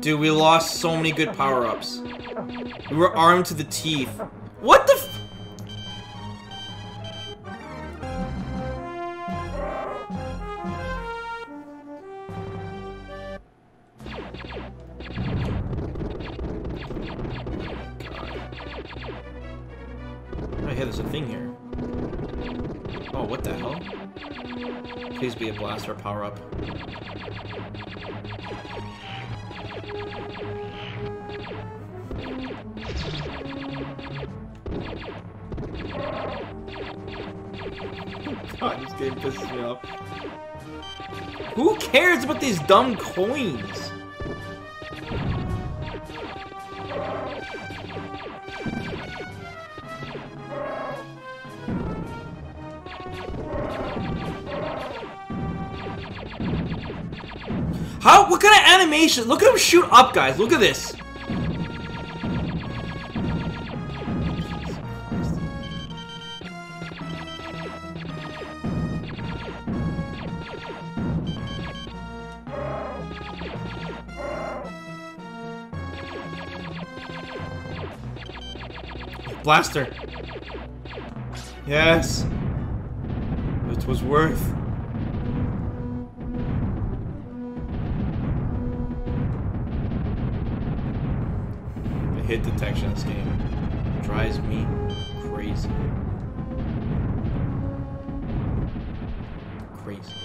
Dude, we lost so many good power-ups. We were armed to the teeth. What the f- Please be a blaster power up. God, this game pisses me off. Who cares about these dumb coins? How? What kind of animation? Look at him shoot up, guys. Look at this. Blaster. Yes. It was worth. Hit detection in this game drives me crazy. Crazy.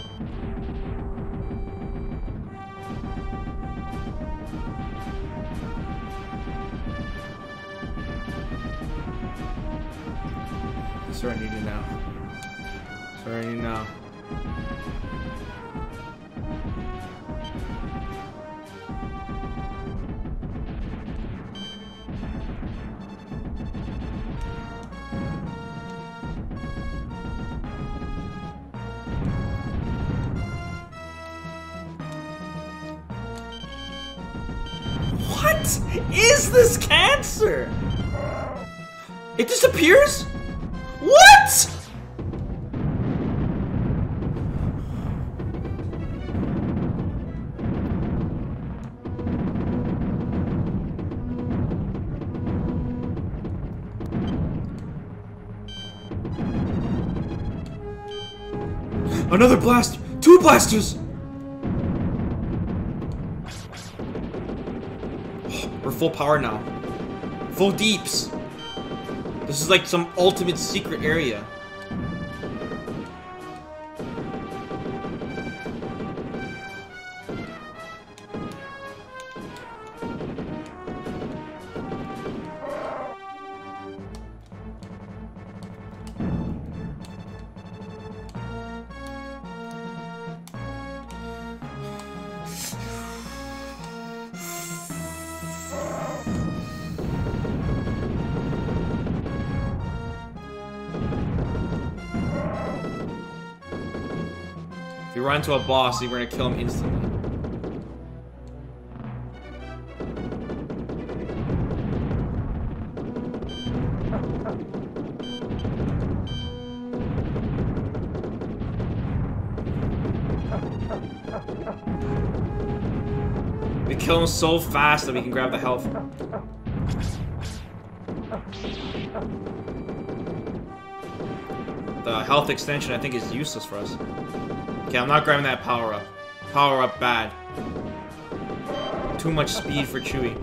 Sorry, I need you now. Sorry, I need you now. Is this cancer? It disappears? What? Another blast! Two blasters! Full power now. Full deeps. This is like some ultimate secret area. We run into a boss, and we're gonna kill him instantly. We kill him so fast that we can grab the health. The health extension, I think, is useless for us. Okay, I'm not grabbing that power-up. Power-up bad. Too much speed for Chewie.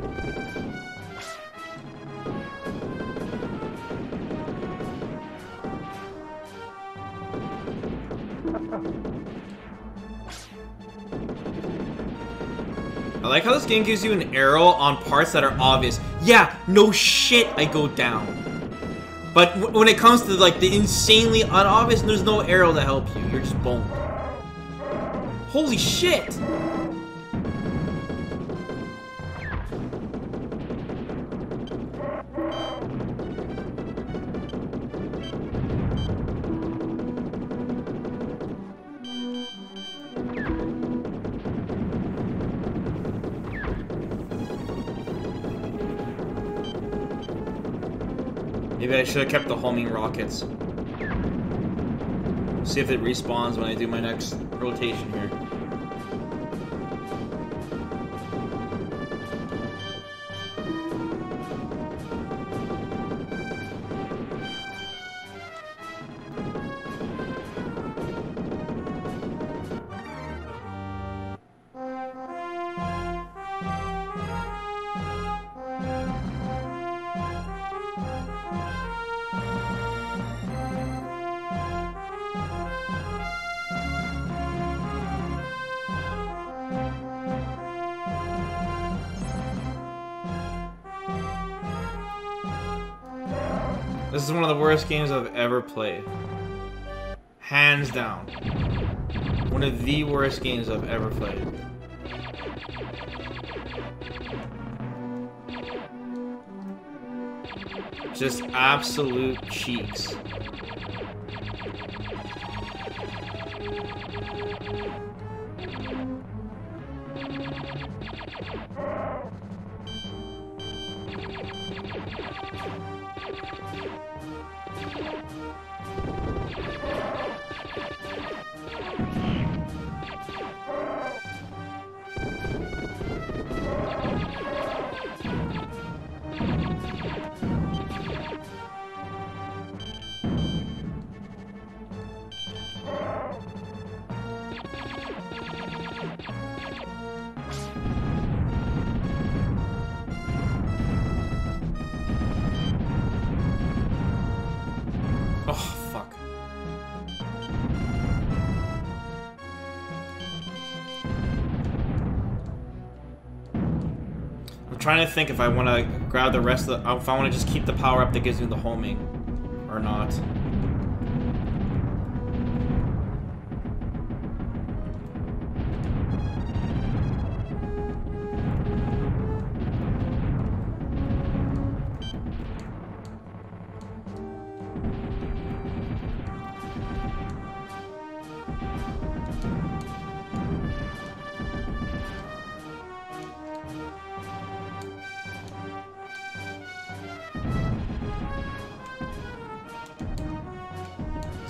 I like how this game gives you an arrow on parts that are obvious. Yeah, no shit, I go down. But w when it comes to like the insanely unobvious, there's no arrow to help you. You're just boned. Holy shit! Maybe I should have kept the homing rockets. See if it respawns when I do my next rotation here. This is one of the worst games I've ever played. Hands down. One of the worst games I've ever played. Just absolute cheeks. Trying to think if I want to grab the rest of the, if I want to just keep the power up that gives me the homing or not.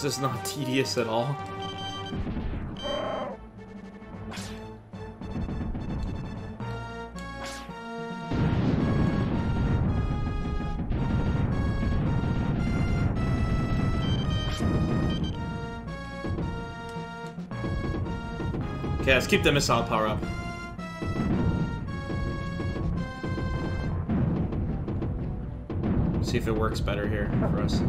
This is not tedious at all. Okay, let's keep the missile power up. See if it works better here for us.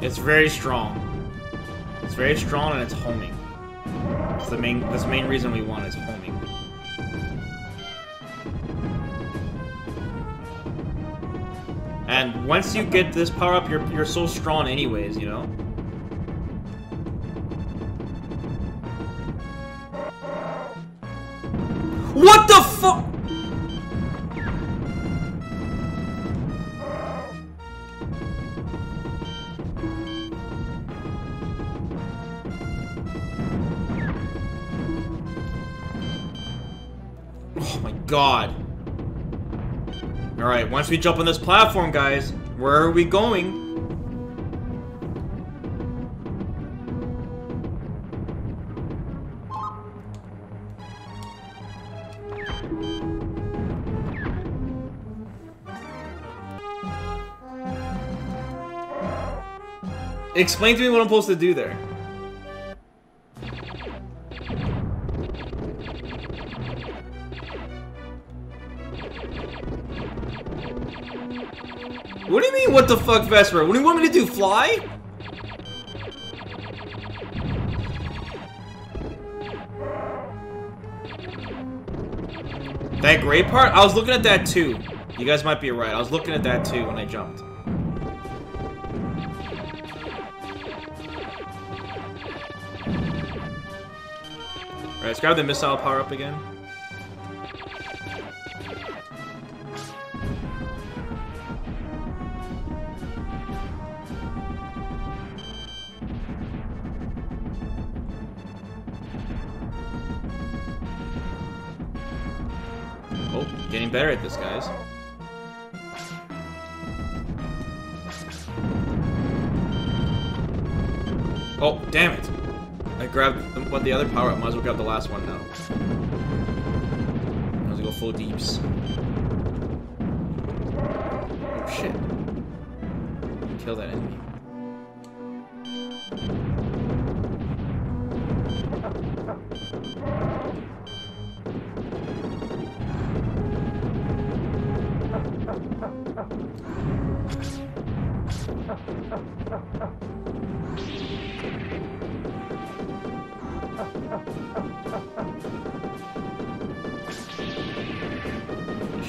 It's very strong. It's very strong and it's homing. It's the main, that's the main reason we want is homing. And once you get this power up, you're you're so strong anyways, you know? What the fuck? God. Alright, once we jump on this platform, guys, where are we going? Explain to me what I'm supposed to do there. What do you mean, what the fuck, Vesper? What do you want me to do, fly? That gray part? I was looking at that too. You guys might be right. I was looking at that too when I jumped. Alright, let's grab the missile power up again. Getting better at this, guys. Oh, damn it! I grabbed what the other power up. Might as well grab the last one now. Might as well go full deeps. Oh shit! Kill that enemy.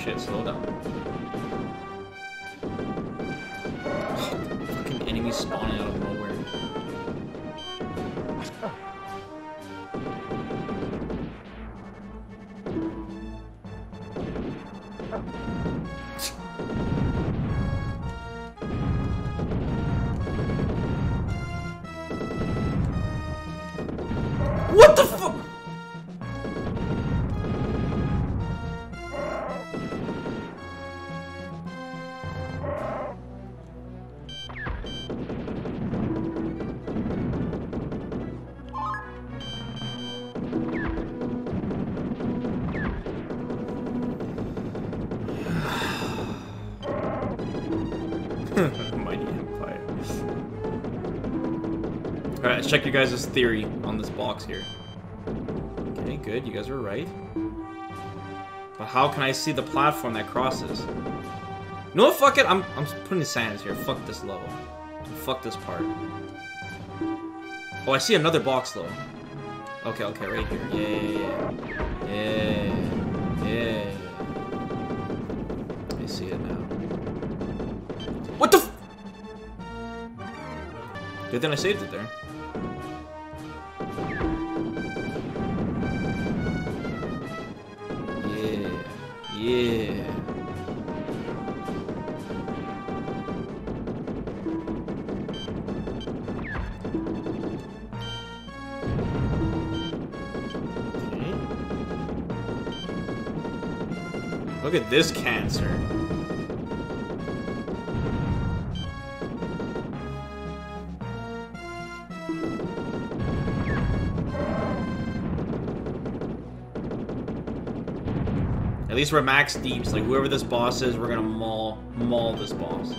Shit, slow down. Fucking enemies spawning out of nowhere. What the fuck? Alright, let's check you guys' theory on this box here. Okay, good, you guys were right. But how can I see the platform that crosses? No, fuck it, I'm, I'm putting the sands here. Fuck this level. Fuck this part. Oh, I see another box, though. Okay, okay, right here. Yeah, yeah, yeah. Yeah, yeah. I see it now. What the f- Good thing I saved it there. Yeah. Okay. Look at this cancer. At least we're max deeps. Like, whoever this boss is, we're gonna maul, maul this boss.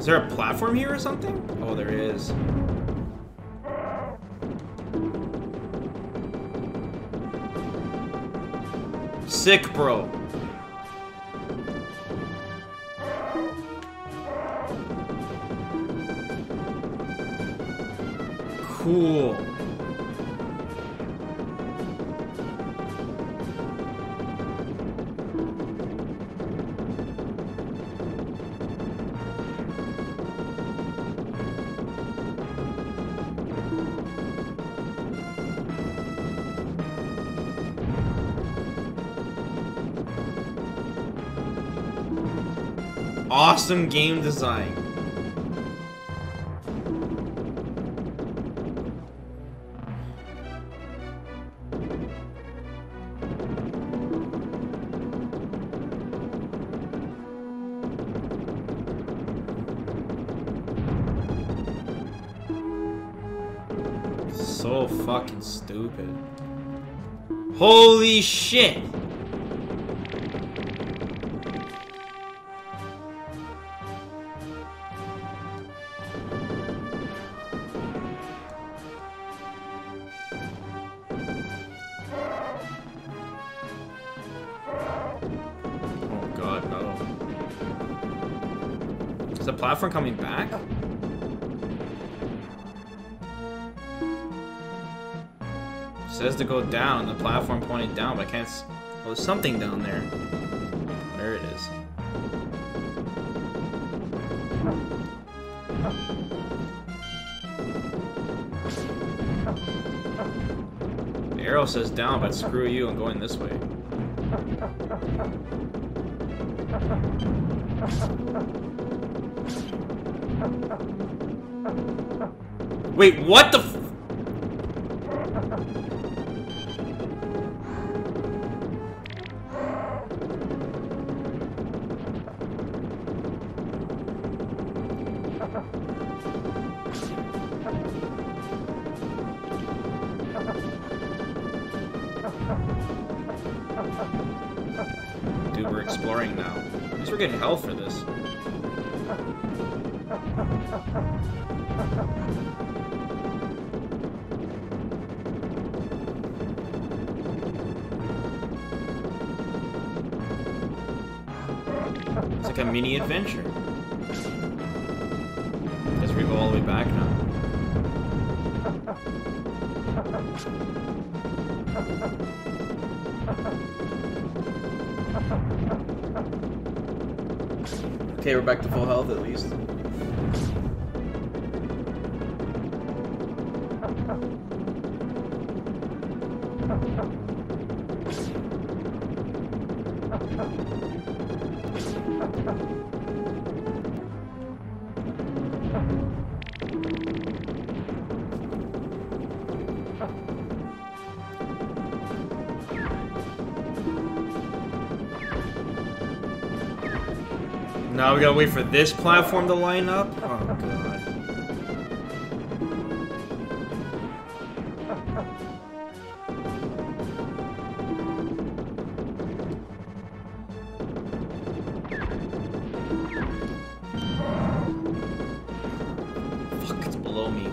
Is there a platform here or something? Oh, there is. Sick, bro. Cool. Awesome game design. So fucking stupid. Holy shit! Platform coming back? It says to go down, the platform pointed down, but I can't. Oh, well, there's something down there. There it is. The arrow says down, but screw you, I'm going this way. Wait, what the f- Dude, we're exploring now. At least we're getting hell for this. It's like a mini adventure. Guess we go all the way back now. Okay, we're back to full health at least. Now we gotta wait for this platform to line up? Oh god. Fuck, it's below me.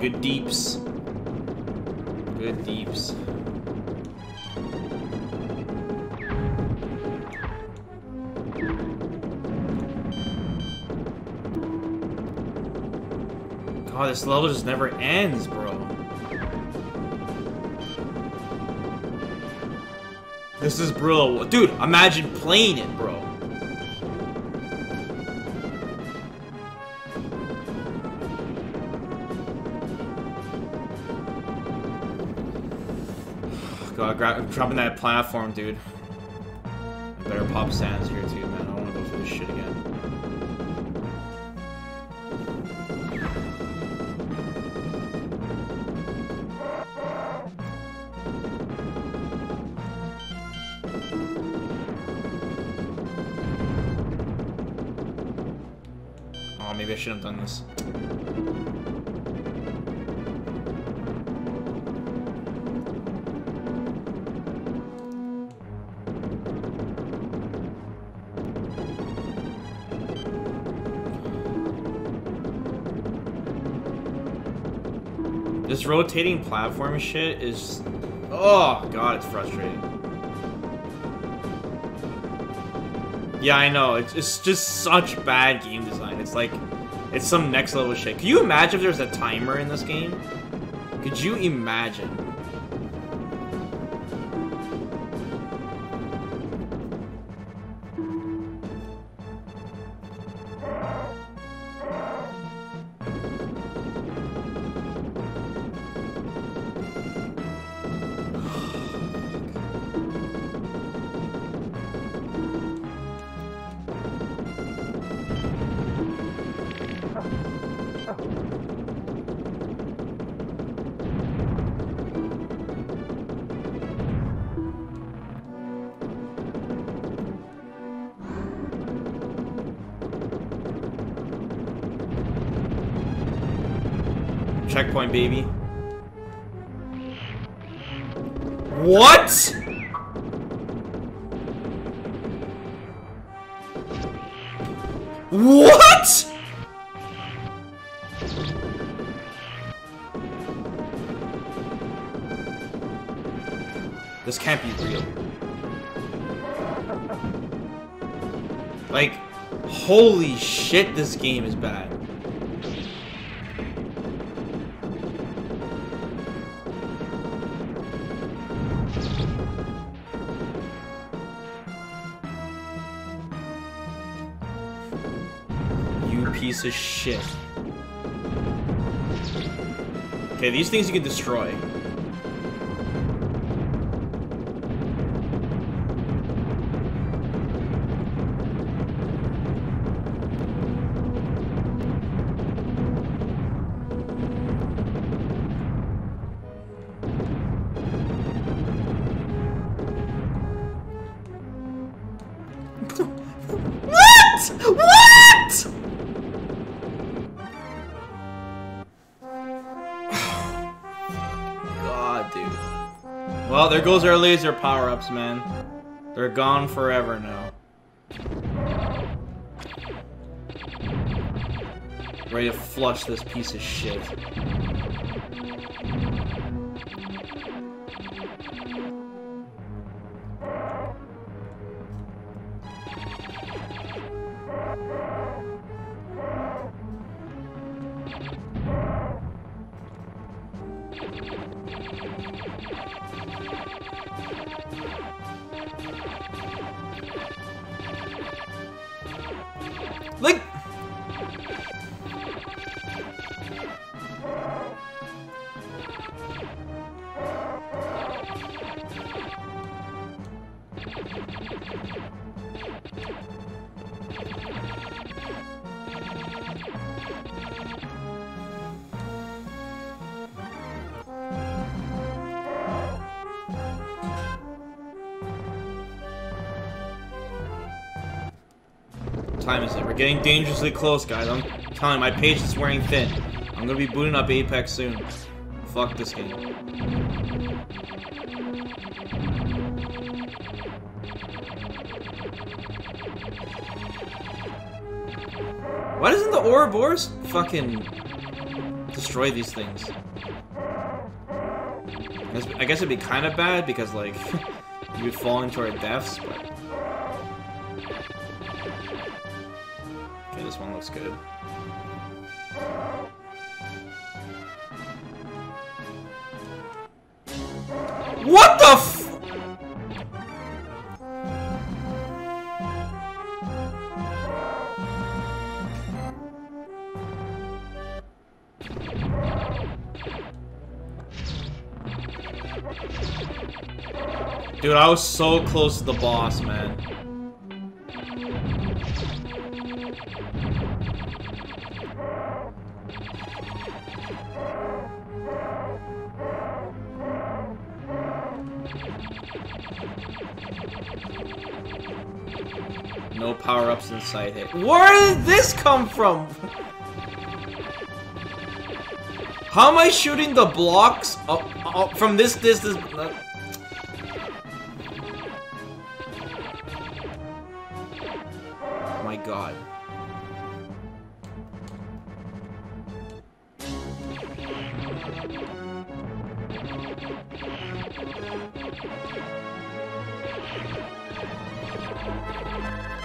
Good deeps. Good deeps. Oh, this level just never ends, bro. This is bro. Dude, imagine playing it, bro. I'm dropping that platform, dude. I better pop sands here too, man. I don't wanna go through this shit again. Oh, maybe I shouldn't have done this. This rotating platform shit is... Oh, God, it's frustrating. Yeah, I know. It's, it's just such bad game design. It's like... It's some next level shit. Can you imagine if there's a timer in this game? Could you imagine? Checkpoint, baby. What? What? This can't be real. Like, holy shit, this game is bad. Piece of shit. Okay, these things you can destroy. Well, there goes our laser power-ups, man. They're gone forever now. Ready to flush this piece of shit. Time is it? We're getting dangerously close, guys. I'm telling you, my patience is wearing thin. I'm gonna be booting up Apex soon. Fuck this game. Why doesn't the Ouroboros fucking destroy these things? I guess, I guess it'd be kind of bad because, like, you'd fall into our deaths, but. This one looks good. What the f- Dude, I was so close to the boss, man. No power-ups in sight hit. Where did this come from? How am I shooting the blocks up, up from this distance? Uh... Oh my god.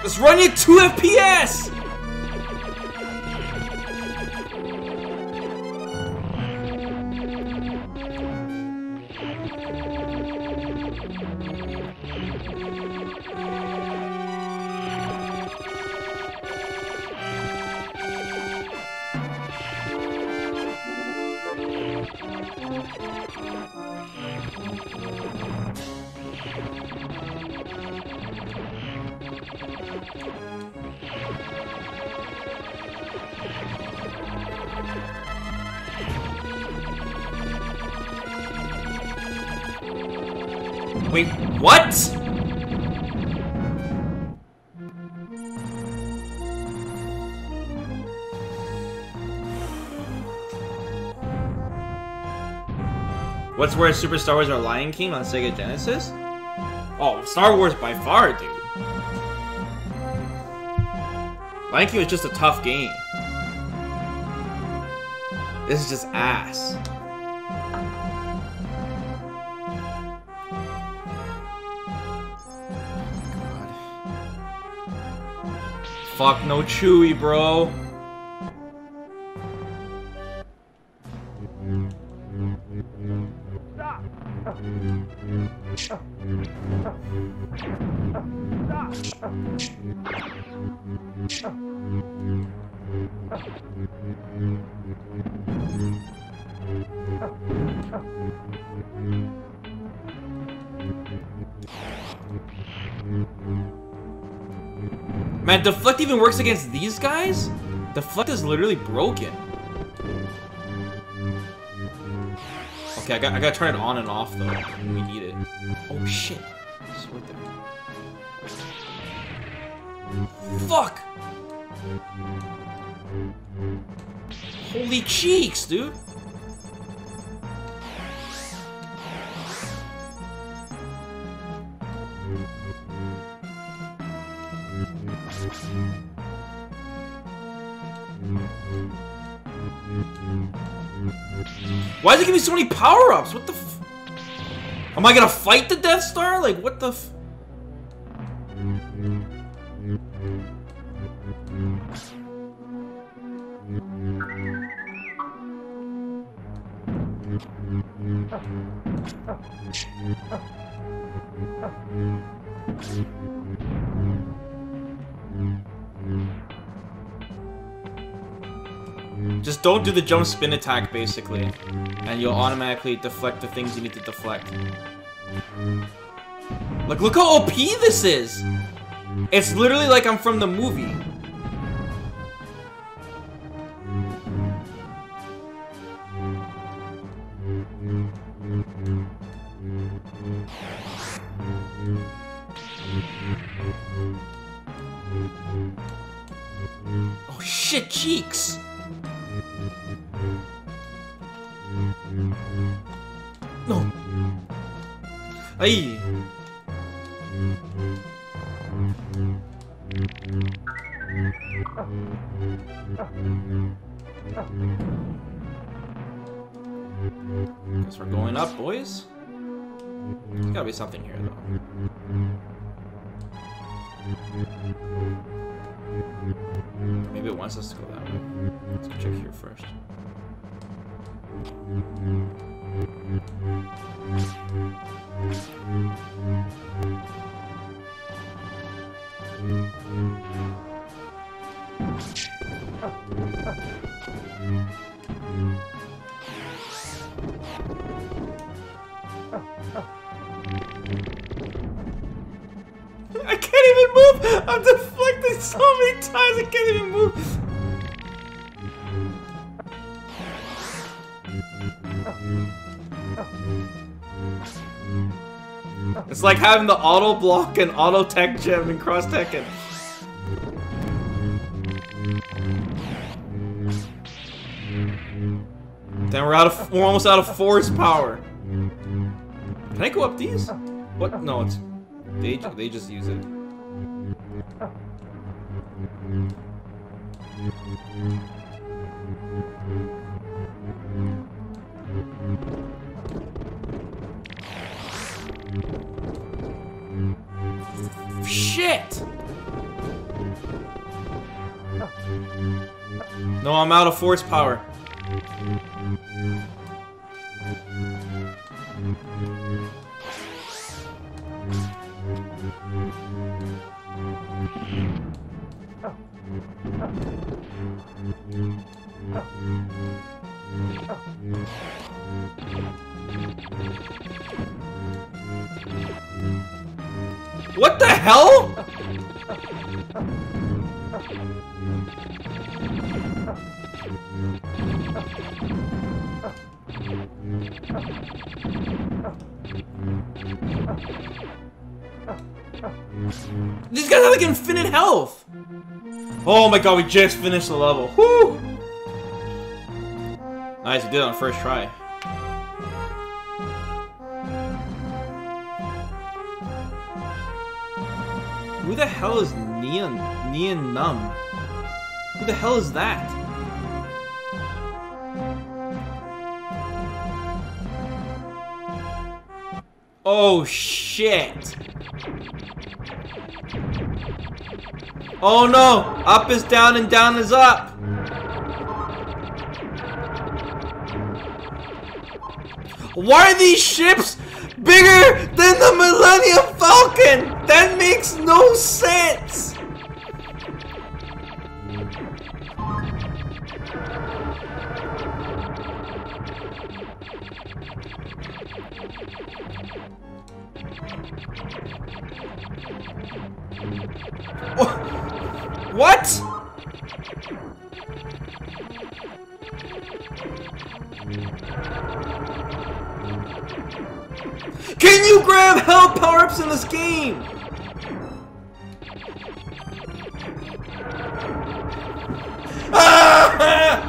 It's running at two F P S! Wait, what? What's worse, Super Star Wars or Lion King on Sega Genesis? Oh, Star Wars by far, dude. Lion King was just a tough game. This is just ass. God. Fuck no Chewie, bro. Man, Deflect even works against these guys? Deflect is literally broken. Okay, I got, I gotta turn it on and off though. We need it. Oh shit! It's right there. Fuck! Holy cheeks, dude! Why does it give me so many power-ups? What the f- Am I gonna fight the Death Star? Like, what the f- Just don't do the jump spin attack, basically, and you'll automatically deflect the things you need to deflect. Like, look how O P this is! It's literally like I'm from the movie. Oh shit, cheeks! No. Ay. Guess we're going up, boys. There's gotta be something here, though. Maybe it wants us to go that way. Let's check here first. I can't even move! I'm deflected so many times, I can't even move! It's like having the auto block and auto tech gem and cross teching. Then we're out of, we're almost out of force power. Can I go up these? What? No, it's they they just use it. Shit! No, I'm out of force power. What the hell? These guys have like infinite health. Oh my god, we just finished the level. Woo! Nice, we did it on the first try. Who the hell is Neon Neon Numb? Who the hell is that? Oh shit! Oh no! Up is down and down is up! Why are these ships bigger than the Millennium Falcon? That makes no sense! What? Can you grab hell power-ups in this game? Ah!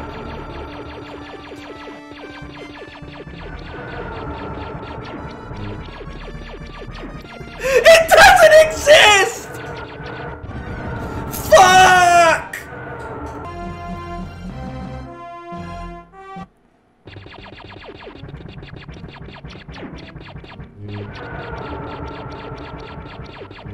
It doesn't exist! Fuck!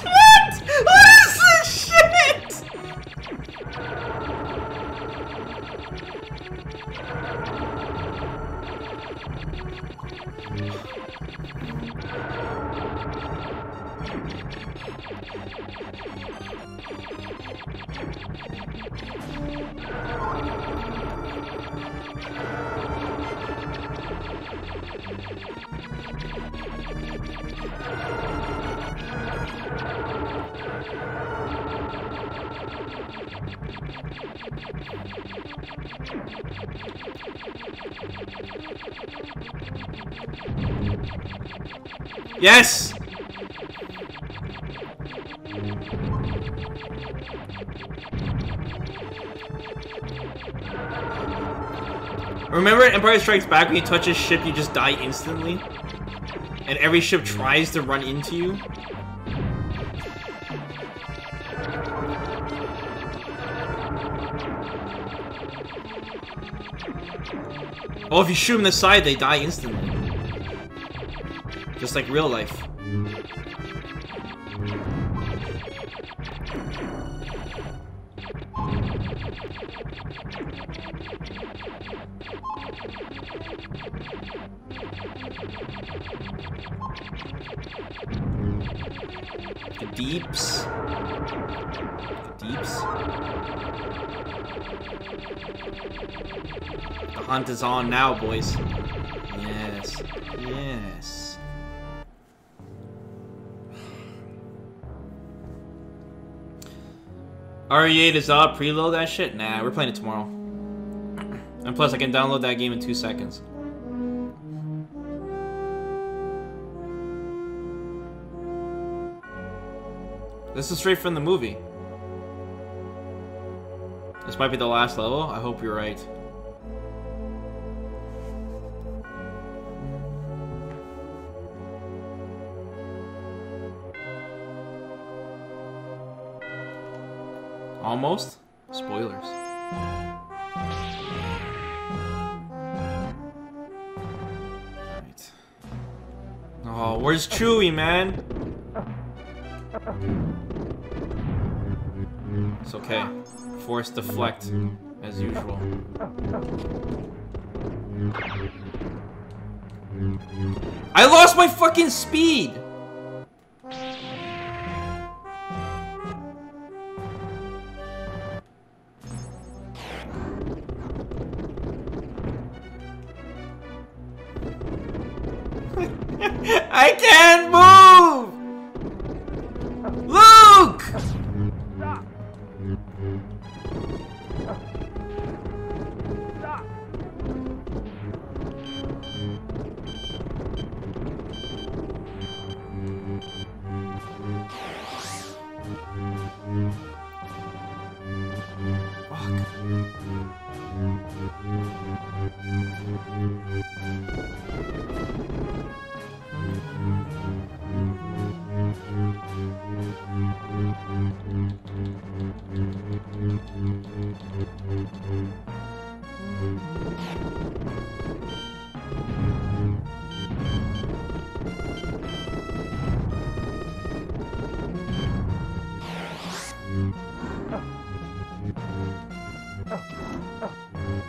What? What is this shit? Yes! Remember in Empire Strikes Back, when you touch a ship, you just die instantly? And every ship tries to run into you? Oh, if you shoot them in the side, they die instantly. Just like real life. The deeps. The deeps. The hunt is on now, boys. Yes. Yes. R E eight is out, preload that shit? Nah, we're playing it tomorrow. And plus, I can download that game in two seconds. This is straight from the movie. This might be the last level. I hope you're right. Almost? Spoilers. Right. Oh, where's Chewie, man? It's okay. Force deflect, as usual. I lost my fucking speed! I can't move! Luke! Stop.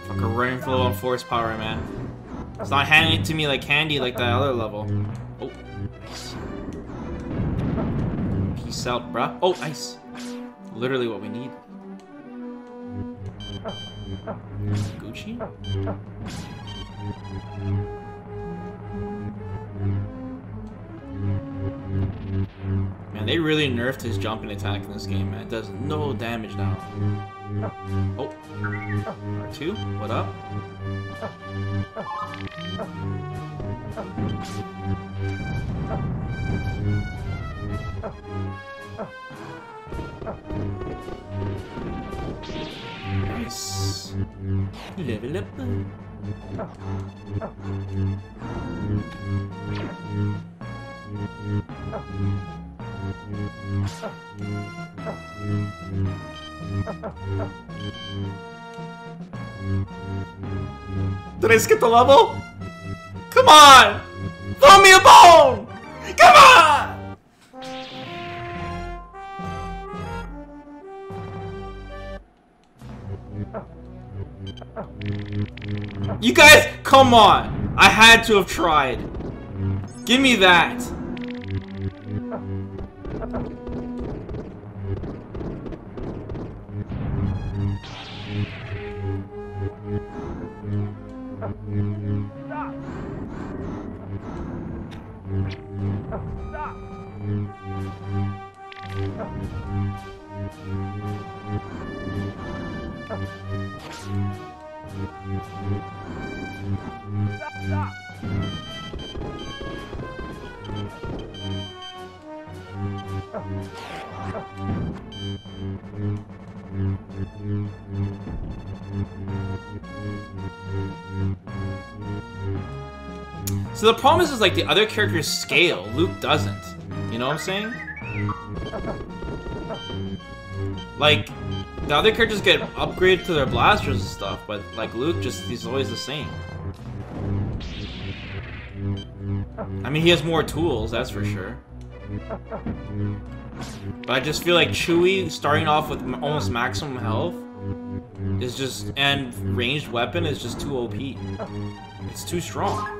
Fucking rainfall and force power, man. It's not handing it to me like candy like that other level. Oh, nice. Peace out, bruh. Oh, nice. Literally what we need. Gucci? Man, they really nerfed his jump and attack in this game, man. It does no damage now. Oh. R two, what up? Nice. Level up. Did I skip the level? Come on! Throw me a bone! Come on! You guys, come on! I had to have tried. Give me that. So the problem is, is like the other characters scale, Luke doesn't. You know what I'm saying? Like, the other characters get upgraded to their blasters and stuff, but like Luke just, he's always the same. I mean, he has more tools, that's for sure. But I just feel like Chewie, starting off with almost maximum health, is just, and ranged weapon is just too O P. It's too strong.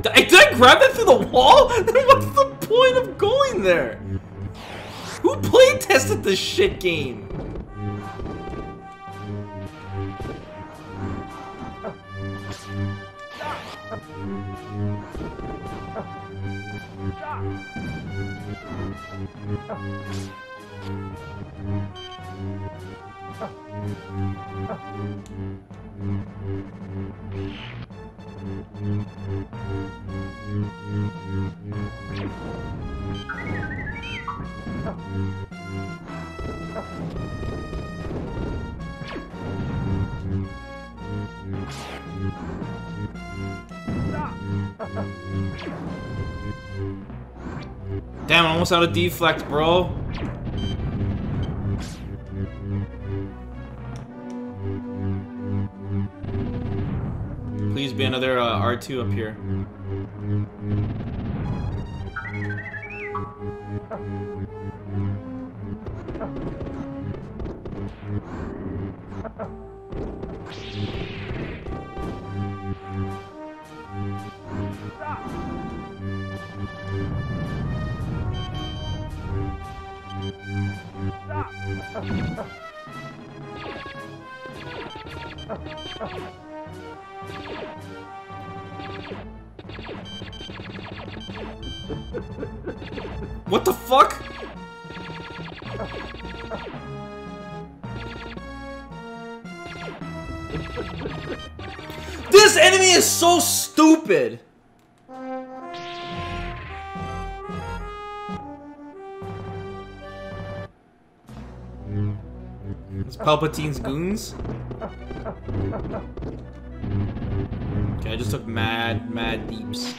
Did I, did I grab it through the wall? Then what's the point of going there? Who play tested this shit game? Damn, I'm almost out of deflect, bro. Please be another uh, R two up here. What the fuck? This enemy is so stupid. It's Palpatine's goons. Okay, I just took mad, mad deeps.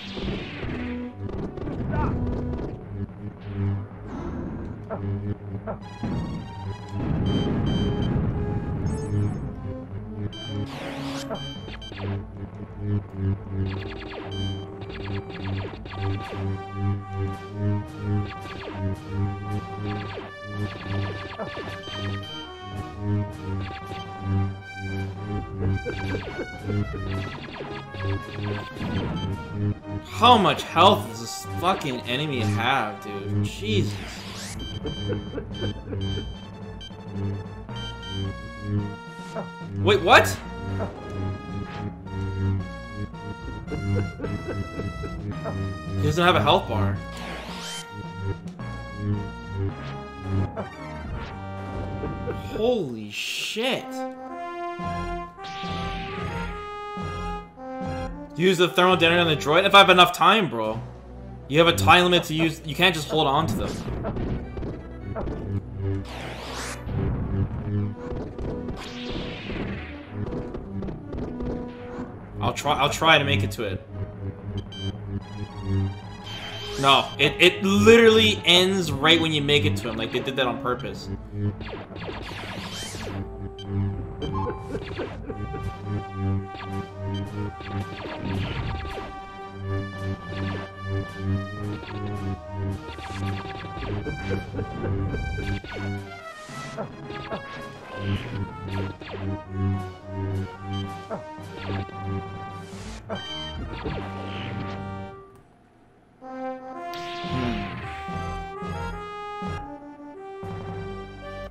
How much health does this fucking enemy have, dude? Jesus. Wait, what? He doesn't have a health bar. Holy shit. Use the thermal detonator on the droid? If I have enough time, bro. You have a time limit to use. You can't just hold on to them. I'll try I'll try to make it to it. No, it, it literally ends right when you make it to him. Like, they did that on purpose.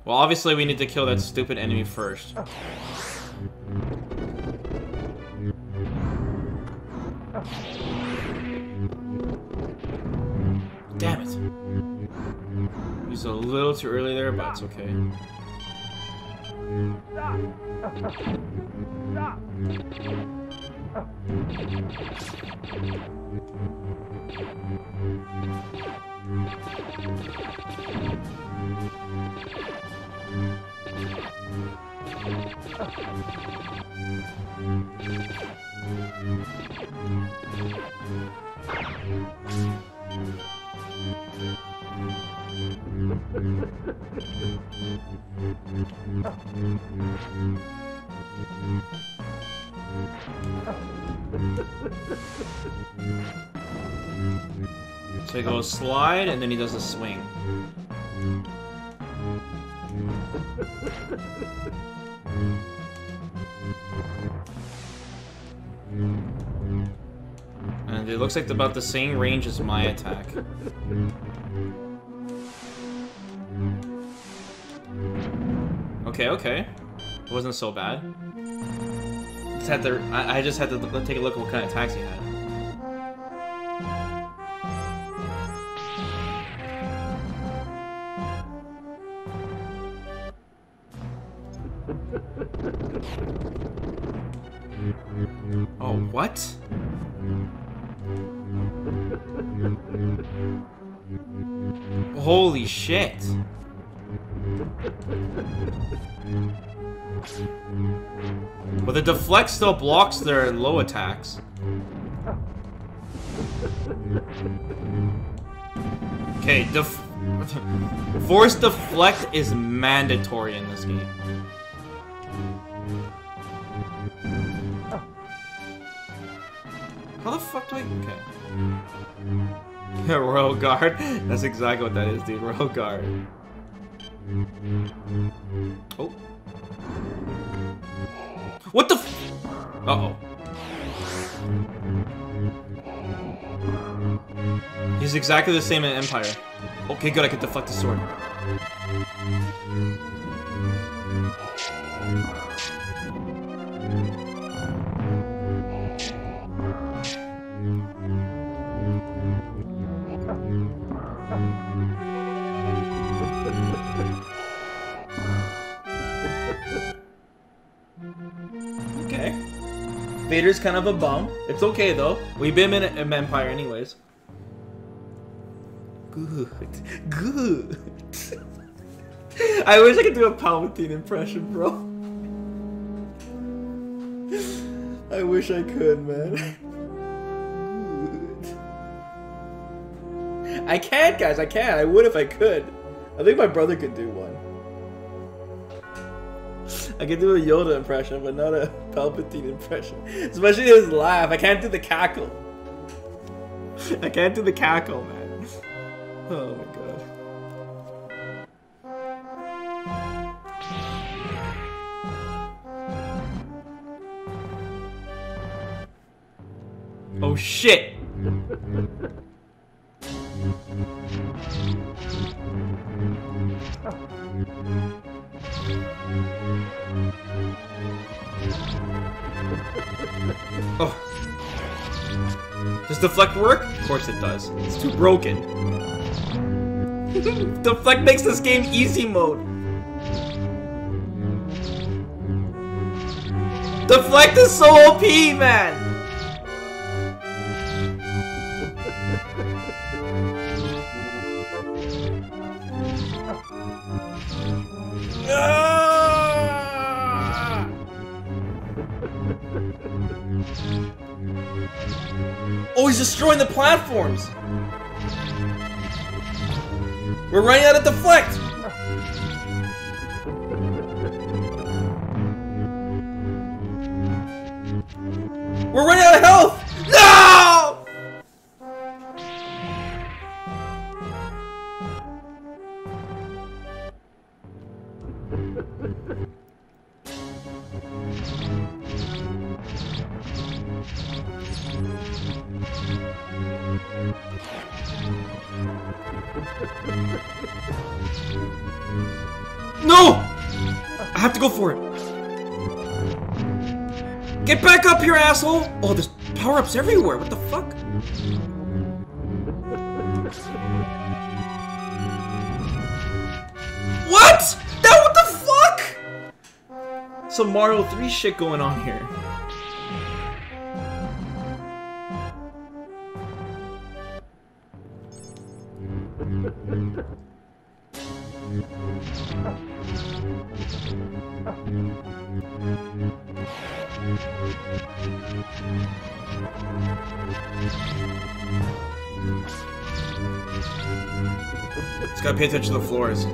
Well, obviously we need to kill that stupid enemy first. Damn it. It was a little too early there, but it's okay. Stop. Stop. So he goes slide, and then he does a swing. And it looks like about the same range as my attack. Okay, okay. It wasn't so bad. Just had to, I, I just had to look, take a look at what kind of attacks he had. Oh, what? Holy shit. But the deflect still blocks their low attacks. Okay, def force deflect is mandatory in this game. How the fuck do I... Okay. Royal Guard? That's exactly what that is, dude. Royal Guard. Oh. What the f... Uh-oh. He's exactly the same in Empire. Okay, good. I can deflect the sword. Vader's kind of a bum. It's okay though. We've been in an Empire anyways. Good. Good. I wish I could do a Palpatine impression, bro. I wish I could, man. Good. I can't, guys. I can't. I would if I could. I think my brother could do one. I could do a Yoda impression, but not a Palpatine impression. Especially his laugh. I can't do the cackle. I can't do the cackle, man. Oh my god. Oh shit! Oh. Does deflect work? Of course it does. It's too broken. Deflect makes this game easy mode. Deflect is so O P, man! Oh, he's destroying the platforms! We're running out of deflect! We're running out of health! No! No! I have to go for it. Get back up here, asshole! Oh, there's power-ups everywhere. What the fuck? What? That what the fuck? Some Mario three shit going on here. Just gotta pay attention to the floors.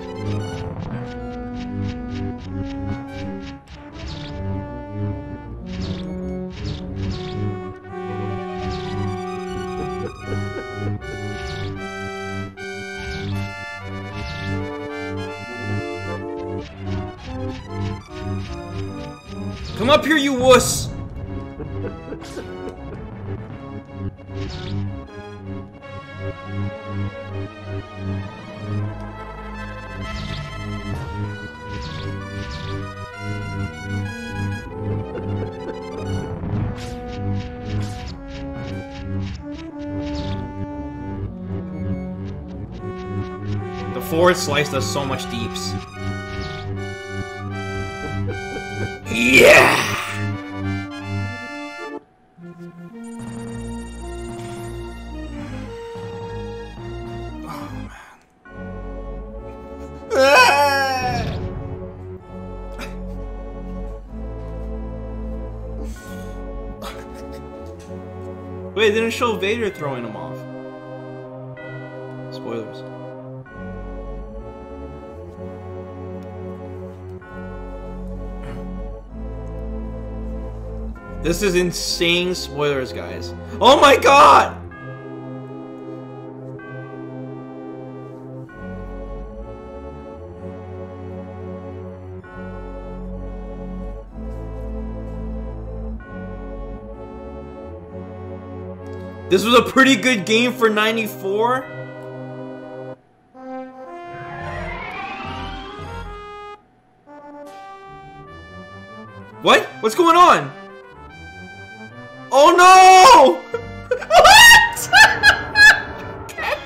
Come up here, you wuss! Four sliced us so much deeps. Yeah! Oh, man. Ah! Wait, it didn't show Vader throwing him off. Spoilers. This is insane spoilers, guys. Oh my god! This was a pretty good game for ninety-four. What? What's going on? Oh no! What? Okay.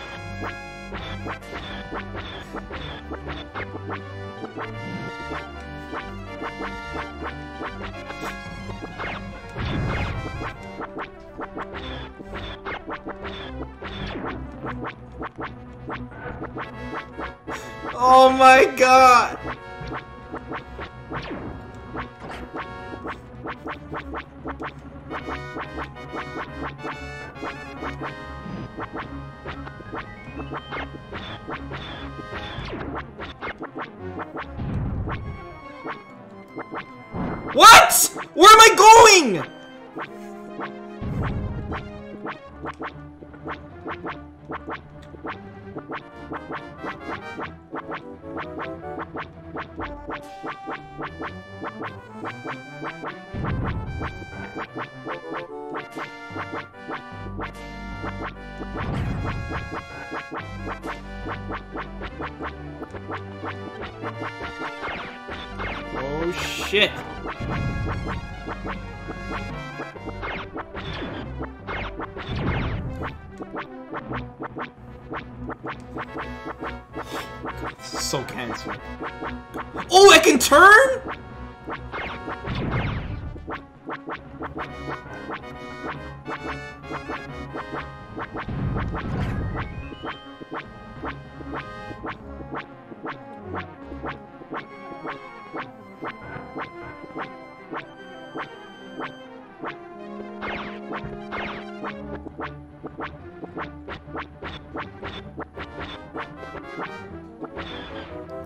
Oh my god! Where am I going? Oh shit. This is so cancer. Oh, I can turn?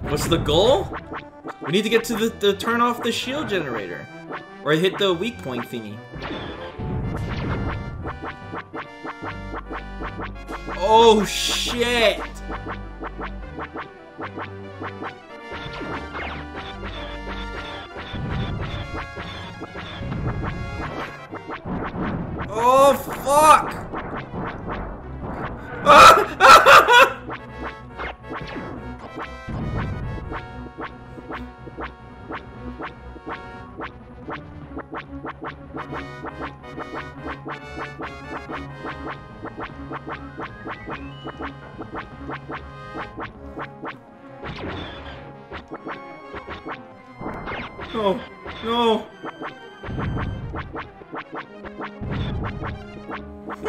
What's the goal? We need to get to the, the turn off the shield generator. Or hit the weak point thingy. Oh shit! Oh fuck! No, no.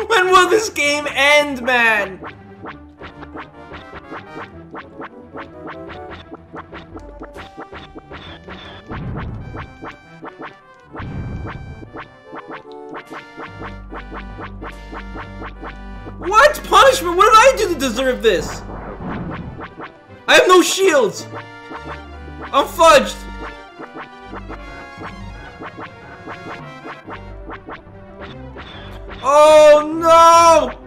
When will this game end, man? What punishment? What did I do to deserve this? I have no shields. I'm fudged. Oh no!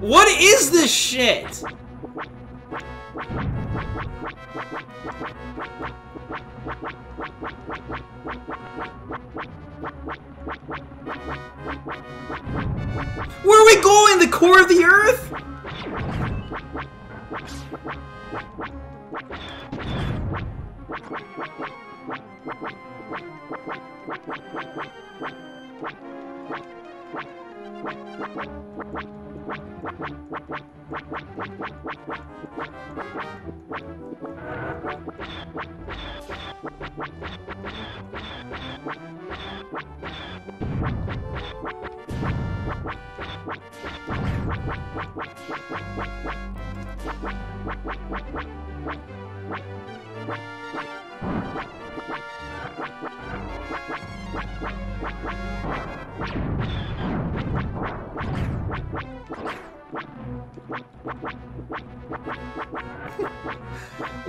What is this shit? Where are we going? The core of the earth?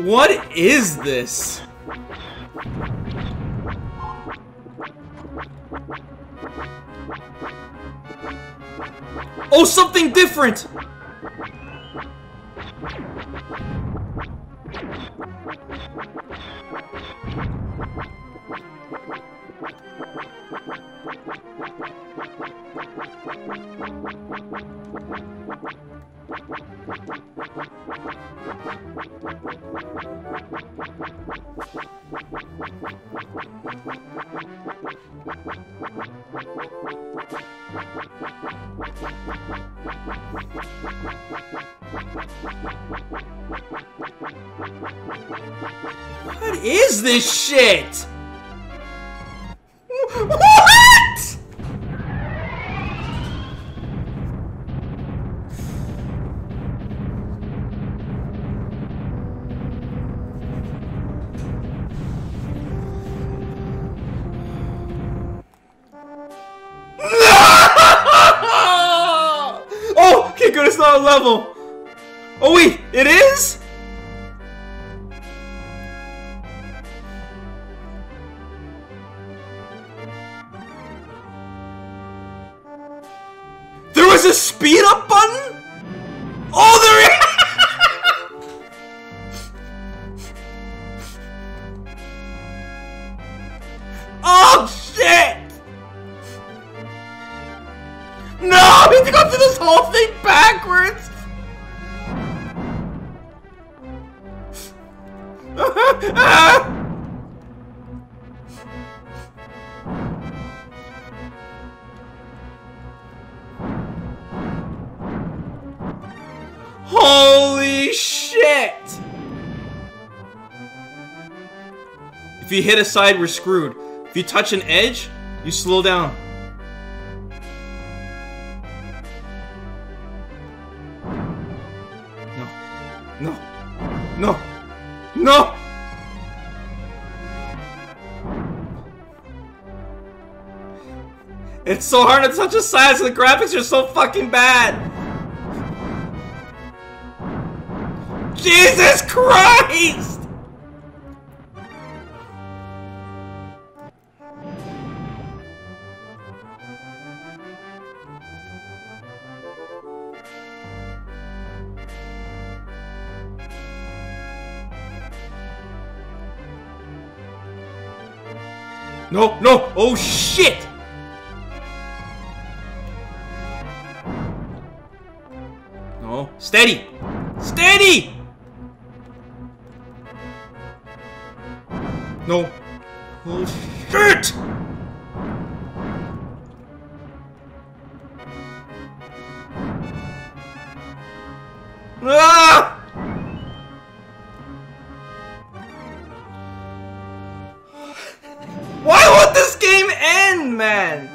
What is this? Oh, something different! is this shit? What? Oh, okay, good, it's not a level. Oh wait, it is? There was a speed up button? Oh, there is! Oh shit! No, we have to go through this whole thing backwards! Ah! Holy shit! If you hit a side, we're screwed. If you touch an edge, you slow down. No. No. No. No! It's so hard at such a size, the graphics are so fucking bad! Jesus Christ! No, no, oh shit! No, steady! Steady! No. Oh shit! Ah! Man,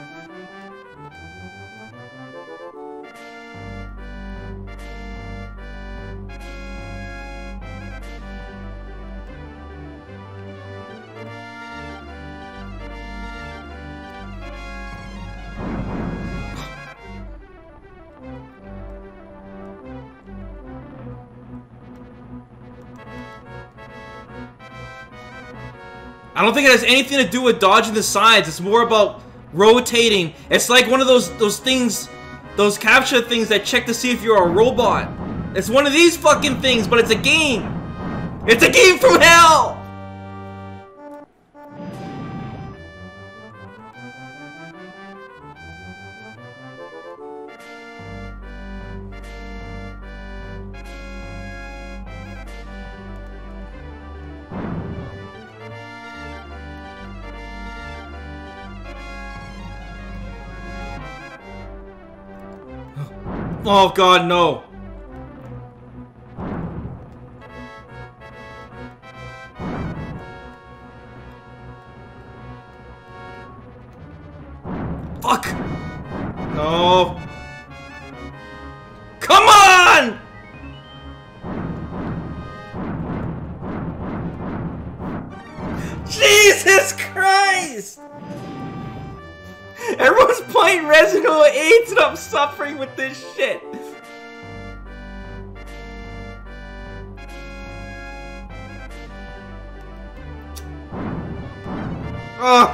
I don't think it has anything to do with dodging the sides. It's more about rotating. It's like one of those those things, those capture things that check to see if you're a robot. It's one of these fucking things, but it's a game. It's a game from hell. Oh god, no. Fuck. No. Come on! Jesus Christ! Everyone's playing Resident Evil eight and I'm suffering with this shit. Ugh.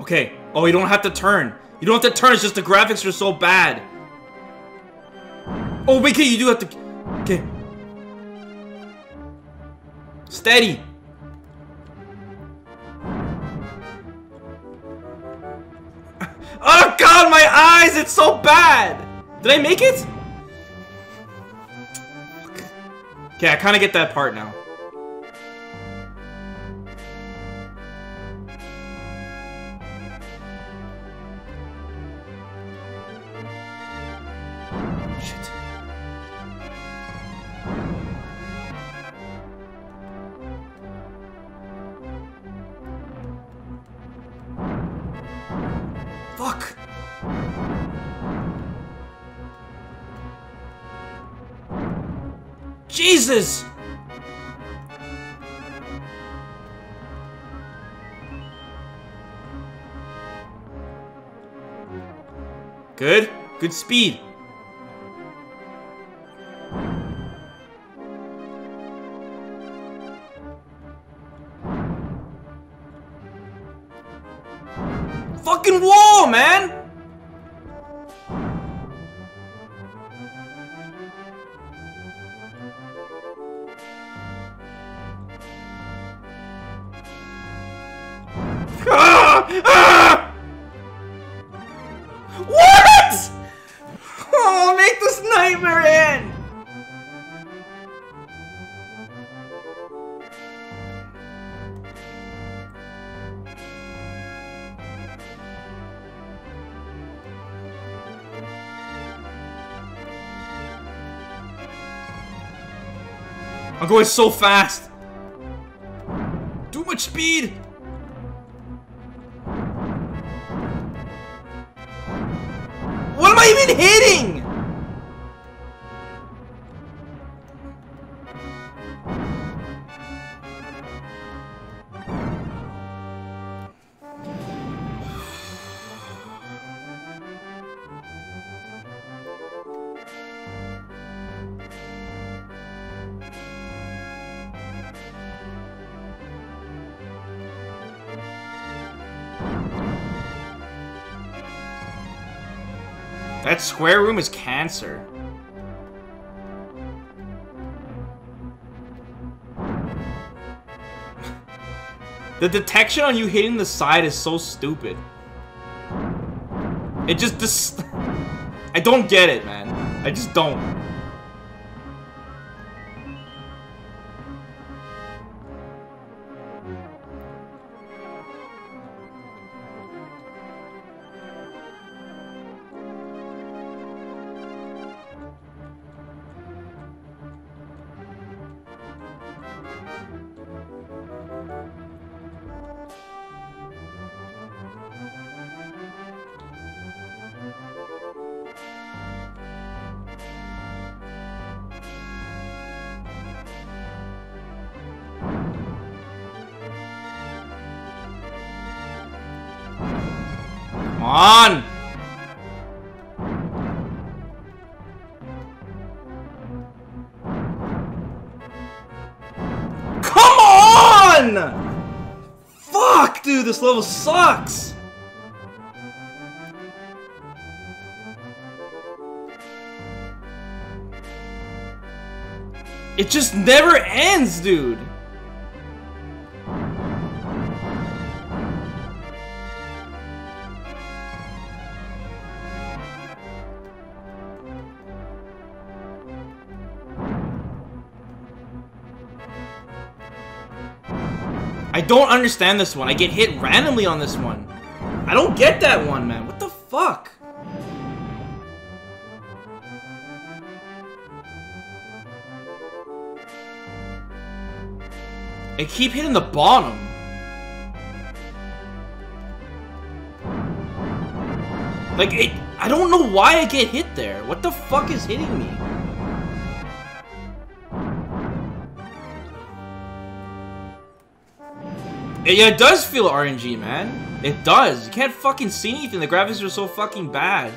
Okay. Oh, you don't have to turn. You don't have to turn. It's just the graphics are so bad. Oh, wait, okay, you do have to. Okay. Steady. god, my eyes! It's so bad! Did I make it? Okay, I kind of get that part now. Shit. Fuck! Jesus! Good. Good speed. Fucking wall, man! I'm going so fast. Too much speed. What am I even hitting? That square room is cancer. The detection on you hitting the side is so stupid. It just dis- I don't get it, man. I just don't. On. Come on! Fuck, dude, this level sucks. It just never ends, dude. I don't understand this one. I get hit randomly on this one. I don't get that one, man. What the fuck? I keep hitting the bottom. Like, it, I don't know why I get hit there. What the fuck is hitting me? Yeah, it does feel R N G, man. It does. You can't fucking see anything. The graphics are so fucking bad.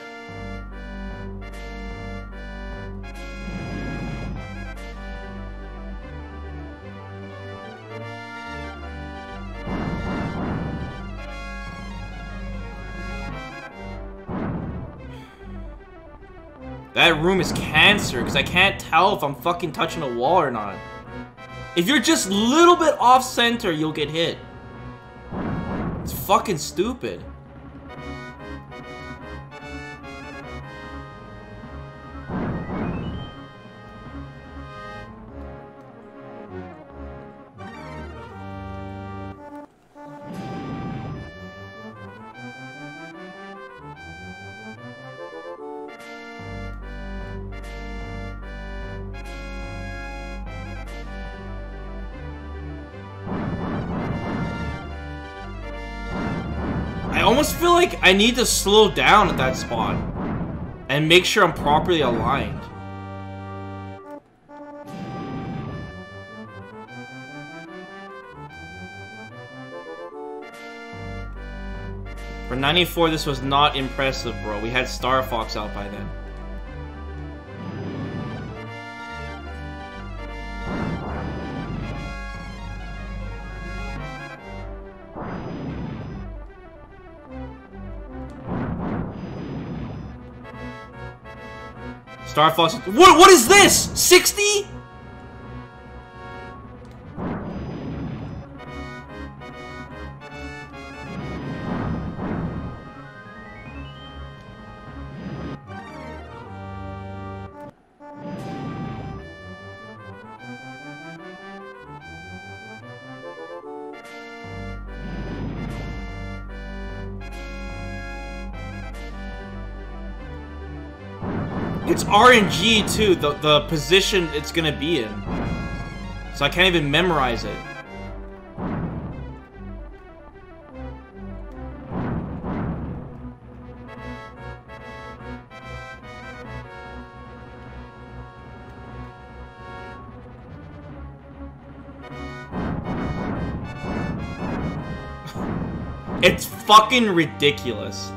That room is cancer, because I can't tell if I'm fucking touching a wall or not. If you're just a little bit off-center, you'll get hit. It's fucking stupid. almost feel like I need to slow down at that spot and make sure I'm properly aligned. For ninety-four, this was not impressive, bro. We had Star Fox out by then. Star Fox. What? What is this? sixty? It's R N G too, the, the position it's gonna be in. So I can't even memorize it. It's fucking ridiculous.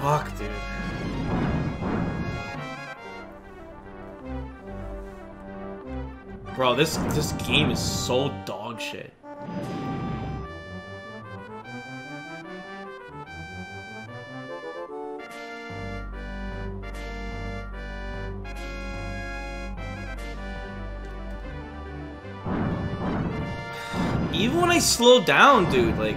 Fuck, dude. Bro, this this game is so dog shit. Even when I slow down, dude, like.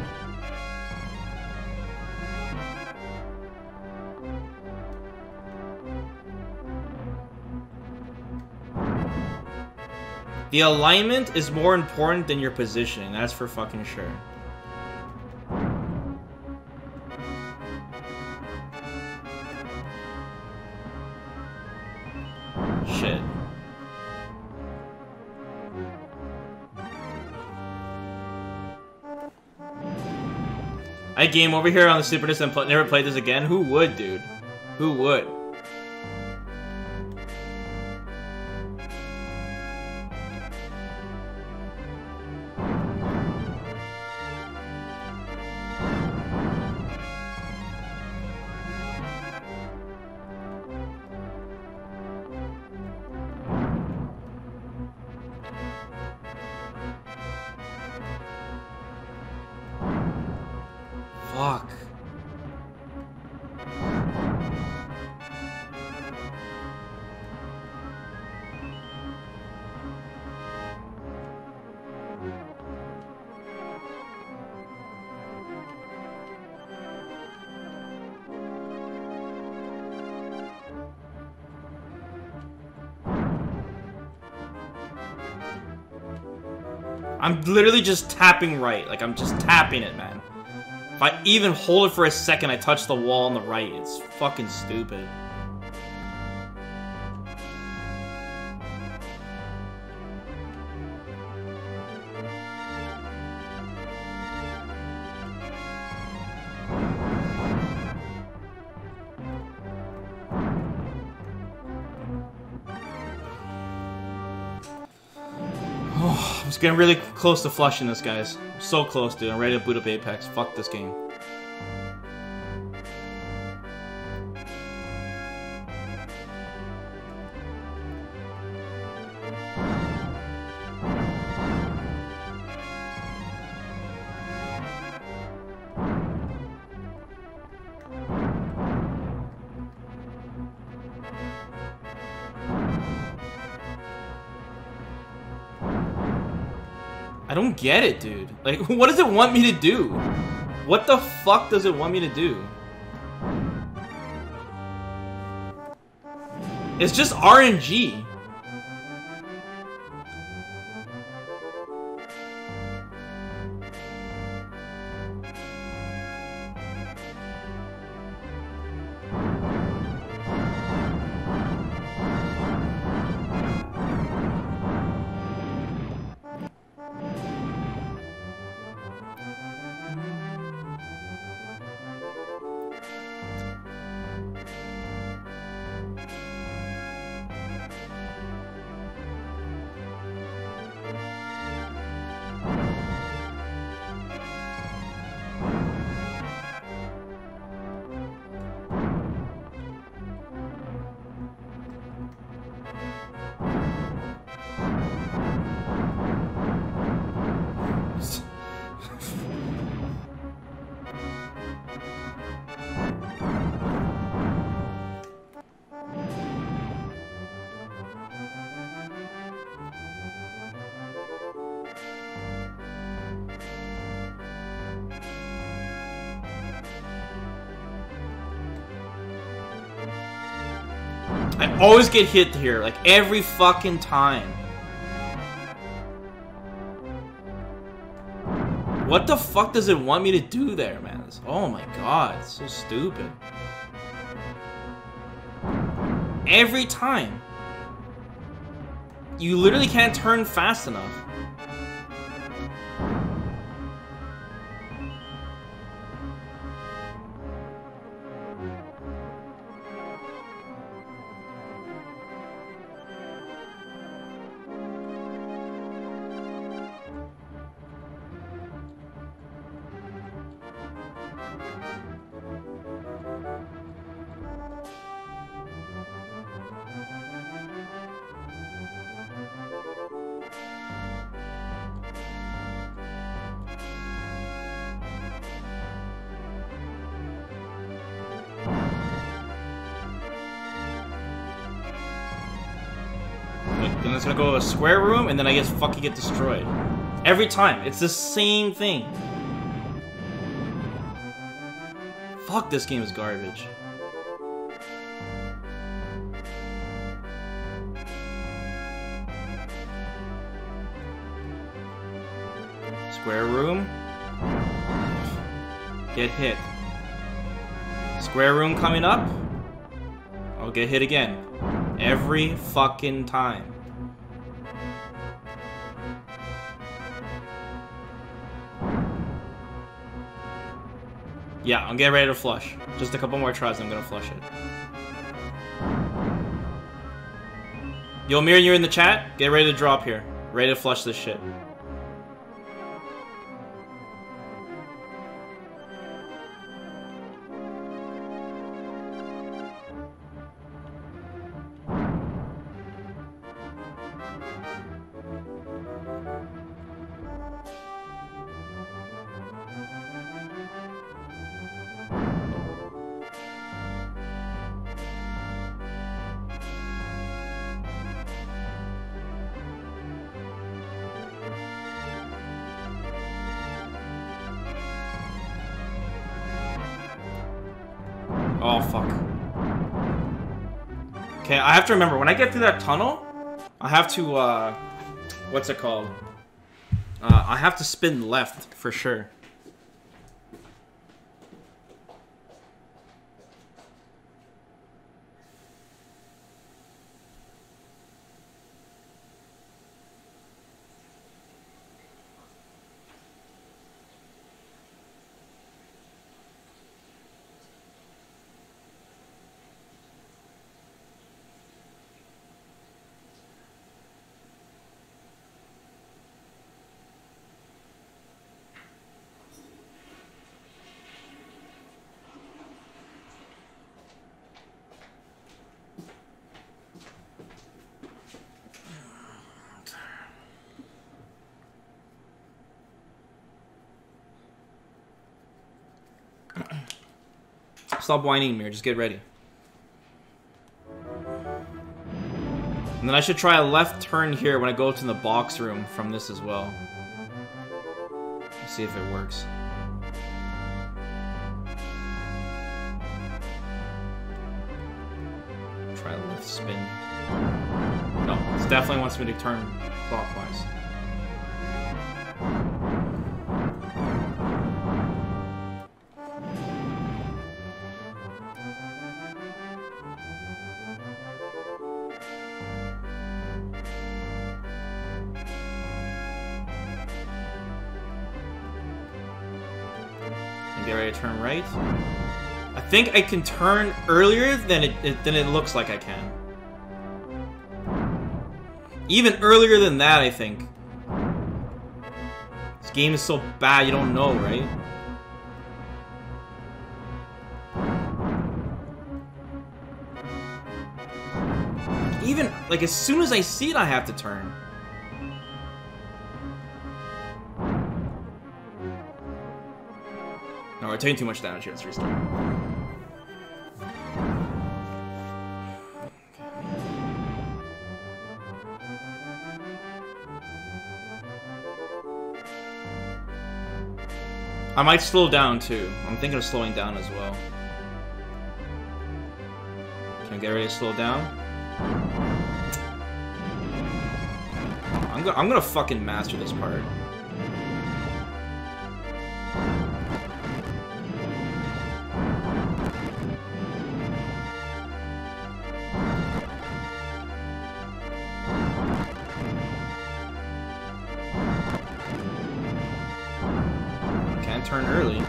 The alignment is more important than your positioning, that's for fucking sure. Shit. I game over here on the Super N E S and pl- never played this again? Who would, dude? Who would? Fuck. I'm literally just tapping right, like I'm just tapping it, man. If I even hold it for a second, I touch the wall on the right. It's fucking stupid. Oh, I'm just getting really close to flushing this, guys. So close, dude. I'm ready to boot up Apex. Fuck this game. I don't get it, dude. Like, what does it want me to do? What the fuck does it want me to do? It's just R N G. I always get hit here, like every fucking time. What the fuck does it want me to do there, man? It's, oh my god, it's so stupid. Every time. You literally can't turn fast enough. It's gonna go to a square room, and then I guess fucking get destroyed. Every time. It's the same thing. Fuck, this game is garbage. Square room. Get hit. Square room coming up. I'll get hit again. Every fucking time. Yeah, I'm getting ready to flush. Just a couple more tries and I'm gonna flush it. Yo, Mir, you're in the chat? Get ready to drop here. Ready to flush this shit. Oh, fuck. Okay, I have to remember, when I get through that tunnel, I have to, uh... what's it called? Uh, I have to spin left, for sure. Stop whining, Mir. Just get ready. And then I should try a left turn here when I go to the box room from this as well. Let's see if it works. Try a left spin. No, it definitely wants me to turn clockwise. Turn right. I think I can turn earlier than it, it than it looks like I can. Even earlier than that, I think. This game is so bad, you don't know, right? Even like as soon as I see it, I have to turn. No, we're taking too much damage here. Let's restart. I might slow down too. I'm thinking of slowing down as well. Can I get ready to slow down? I'm gonna, I'm gonna fucking master this part. Can't turn early.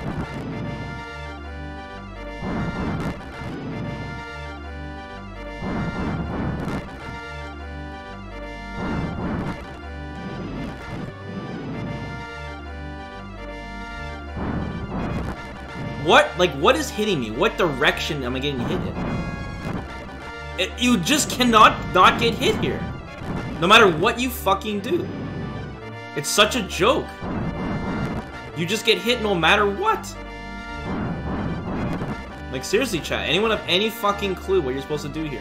What? Like, what is hitting me? What direction am I getting hit in? It, you just cannot not get hit here. No matter what you fucking do. It's such a joke. You just get hit no matter what. Like, seriously, chat. Anyone have any fucking clue what you're supposed to do here?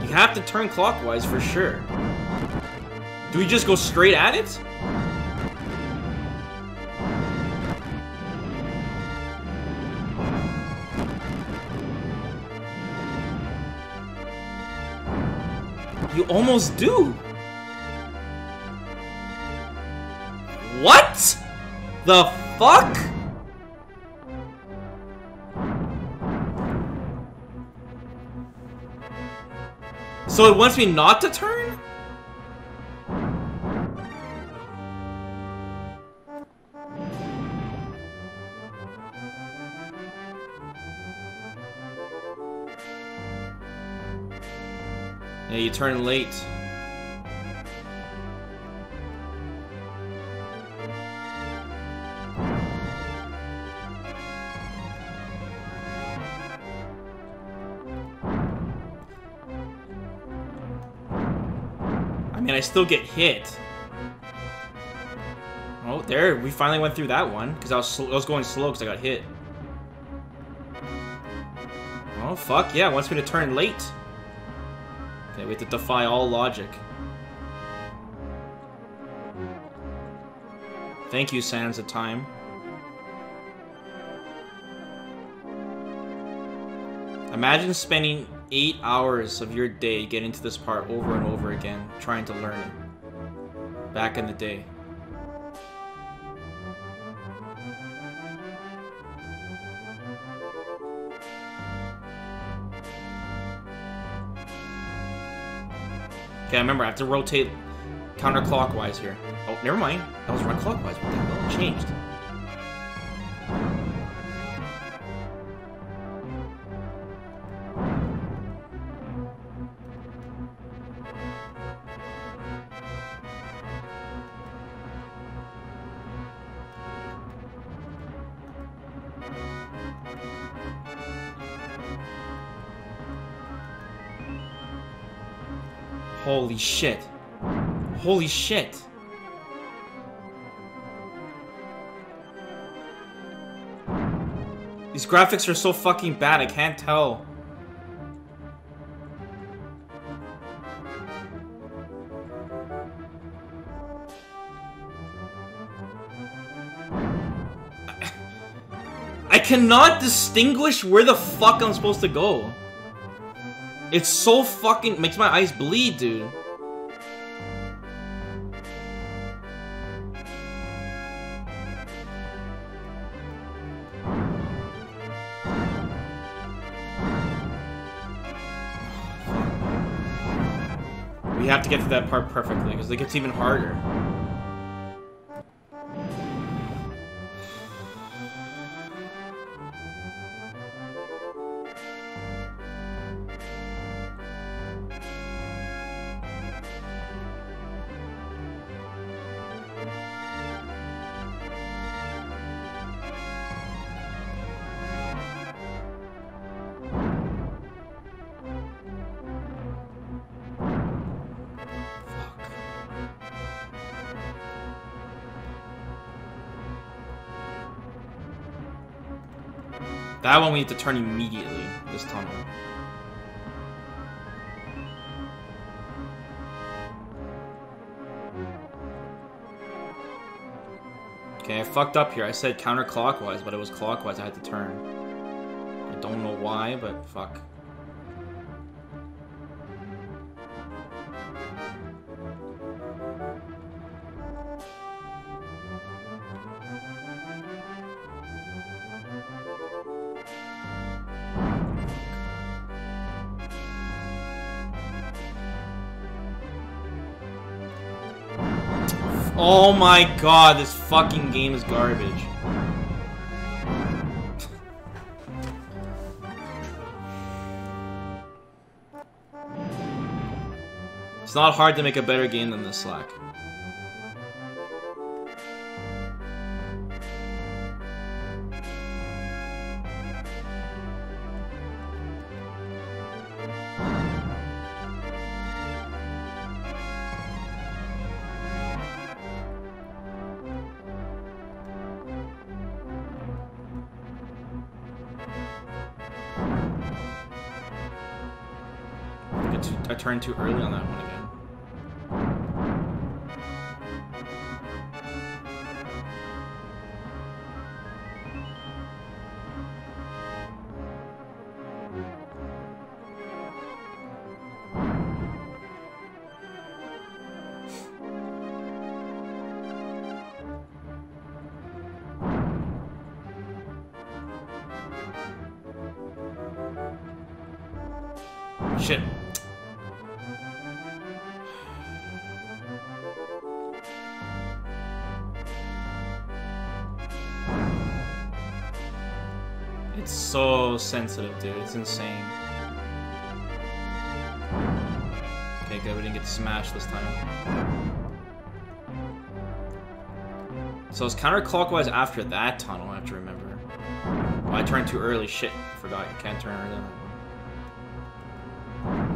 You have to turn clockwise for sure. Do we just go straight at it? You almost do. What? The fuck? So it wants me not to turn? Yeah, you turn late. I mean, I still get hit. Oh, there, we finally went through that one, because I was, I was going slow because I got hit. Oh, fuck, yeah, it wants me to turn late. Okay, we have to defy all logic. Thank you, Sands of Time. Imagine spending eight hours of your day getting to this part over and over again, trying to learn it. Back in the day. Okay, remember, I have to rotate counterclockwise here. Oh, never mind. I was running clockwise. What the hell? It changed. Holy shit. Holy shit. These graphics are so fucking bad, I can't tell. I cannot distinguish where the fuck I'm supposed to go. It's so fucking... makes my eyes bleed, dude. We have to get to that part perfectly, because it gets even harder. That one we need to turn immediately, this tunnel. Okay, I fucked up here. I said counterclockwise, but it was clockwise. I had to turn. I don't know why, but fuck. Oh my god, this fucking game is garbage. It's not hard to make a better game than this, Slack. I turned too early on that one again. Sensitive, dude. It's insane. Okay, good. We didn't get smashed this time. So it's counterclockwise after that tunnel, I have to remember. Oh, I turned too early. Shit. I forgot. You can't turn early.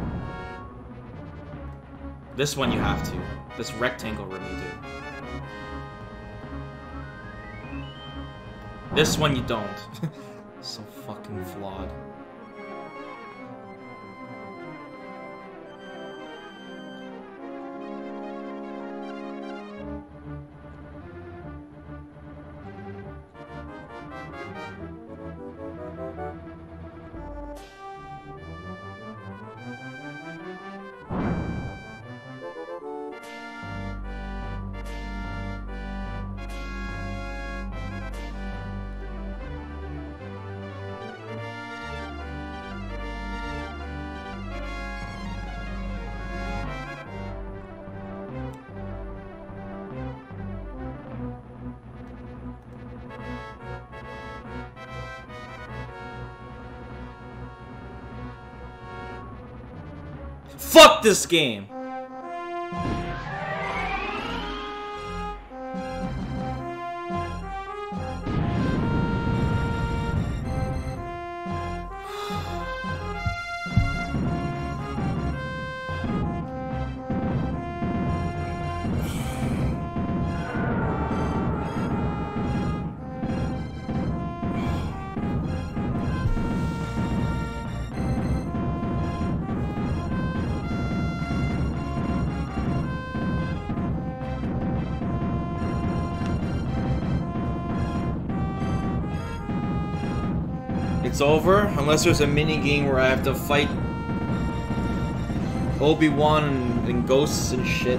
This one you have to. This rectangle room you do. This one you don't. So fucking flawed. Fuck this game! It's over, unless there's a mini game where I have to fight Obi-Wan and, and ghosts and shit.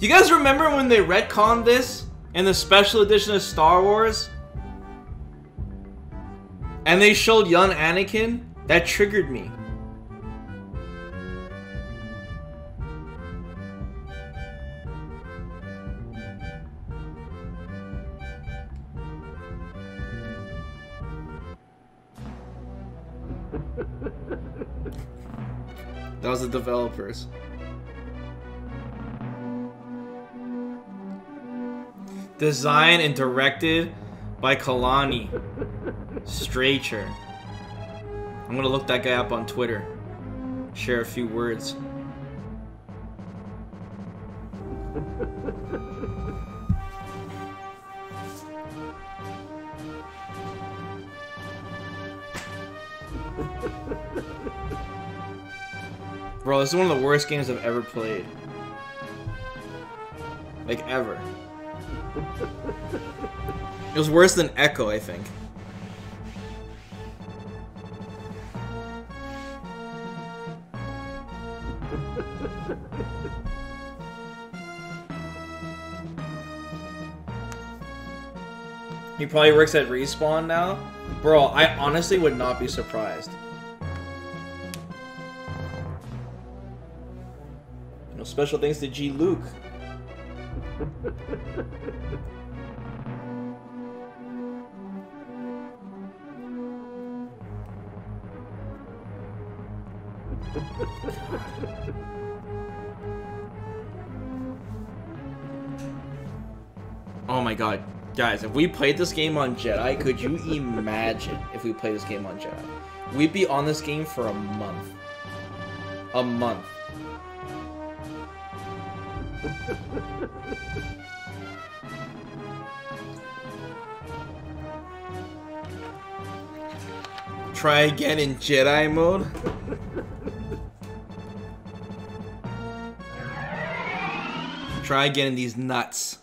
You guys remember when they retconned this in the special edition of Star Wars? And they showed young Anakin? That triggered me. That was the developers. Designed and directed by Kalani Stracher. I'm gonna look that guy up on Twitter. Share a few words. Bro, this is one of the worst games I've ever played. Like, ever. It was worse than Echo, I think. He probably works at Respawn now? Bro, I honestly would not be surprised. You know, special thanks to G. Luke. Oh my god. Guys, if we played this game on Jedi, could you imagine if we played this game on Jedi? We'd be on this game for a month. A month. Try again in Jedi mode? Try again in these nuts.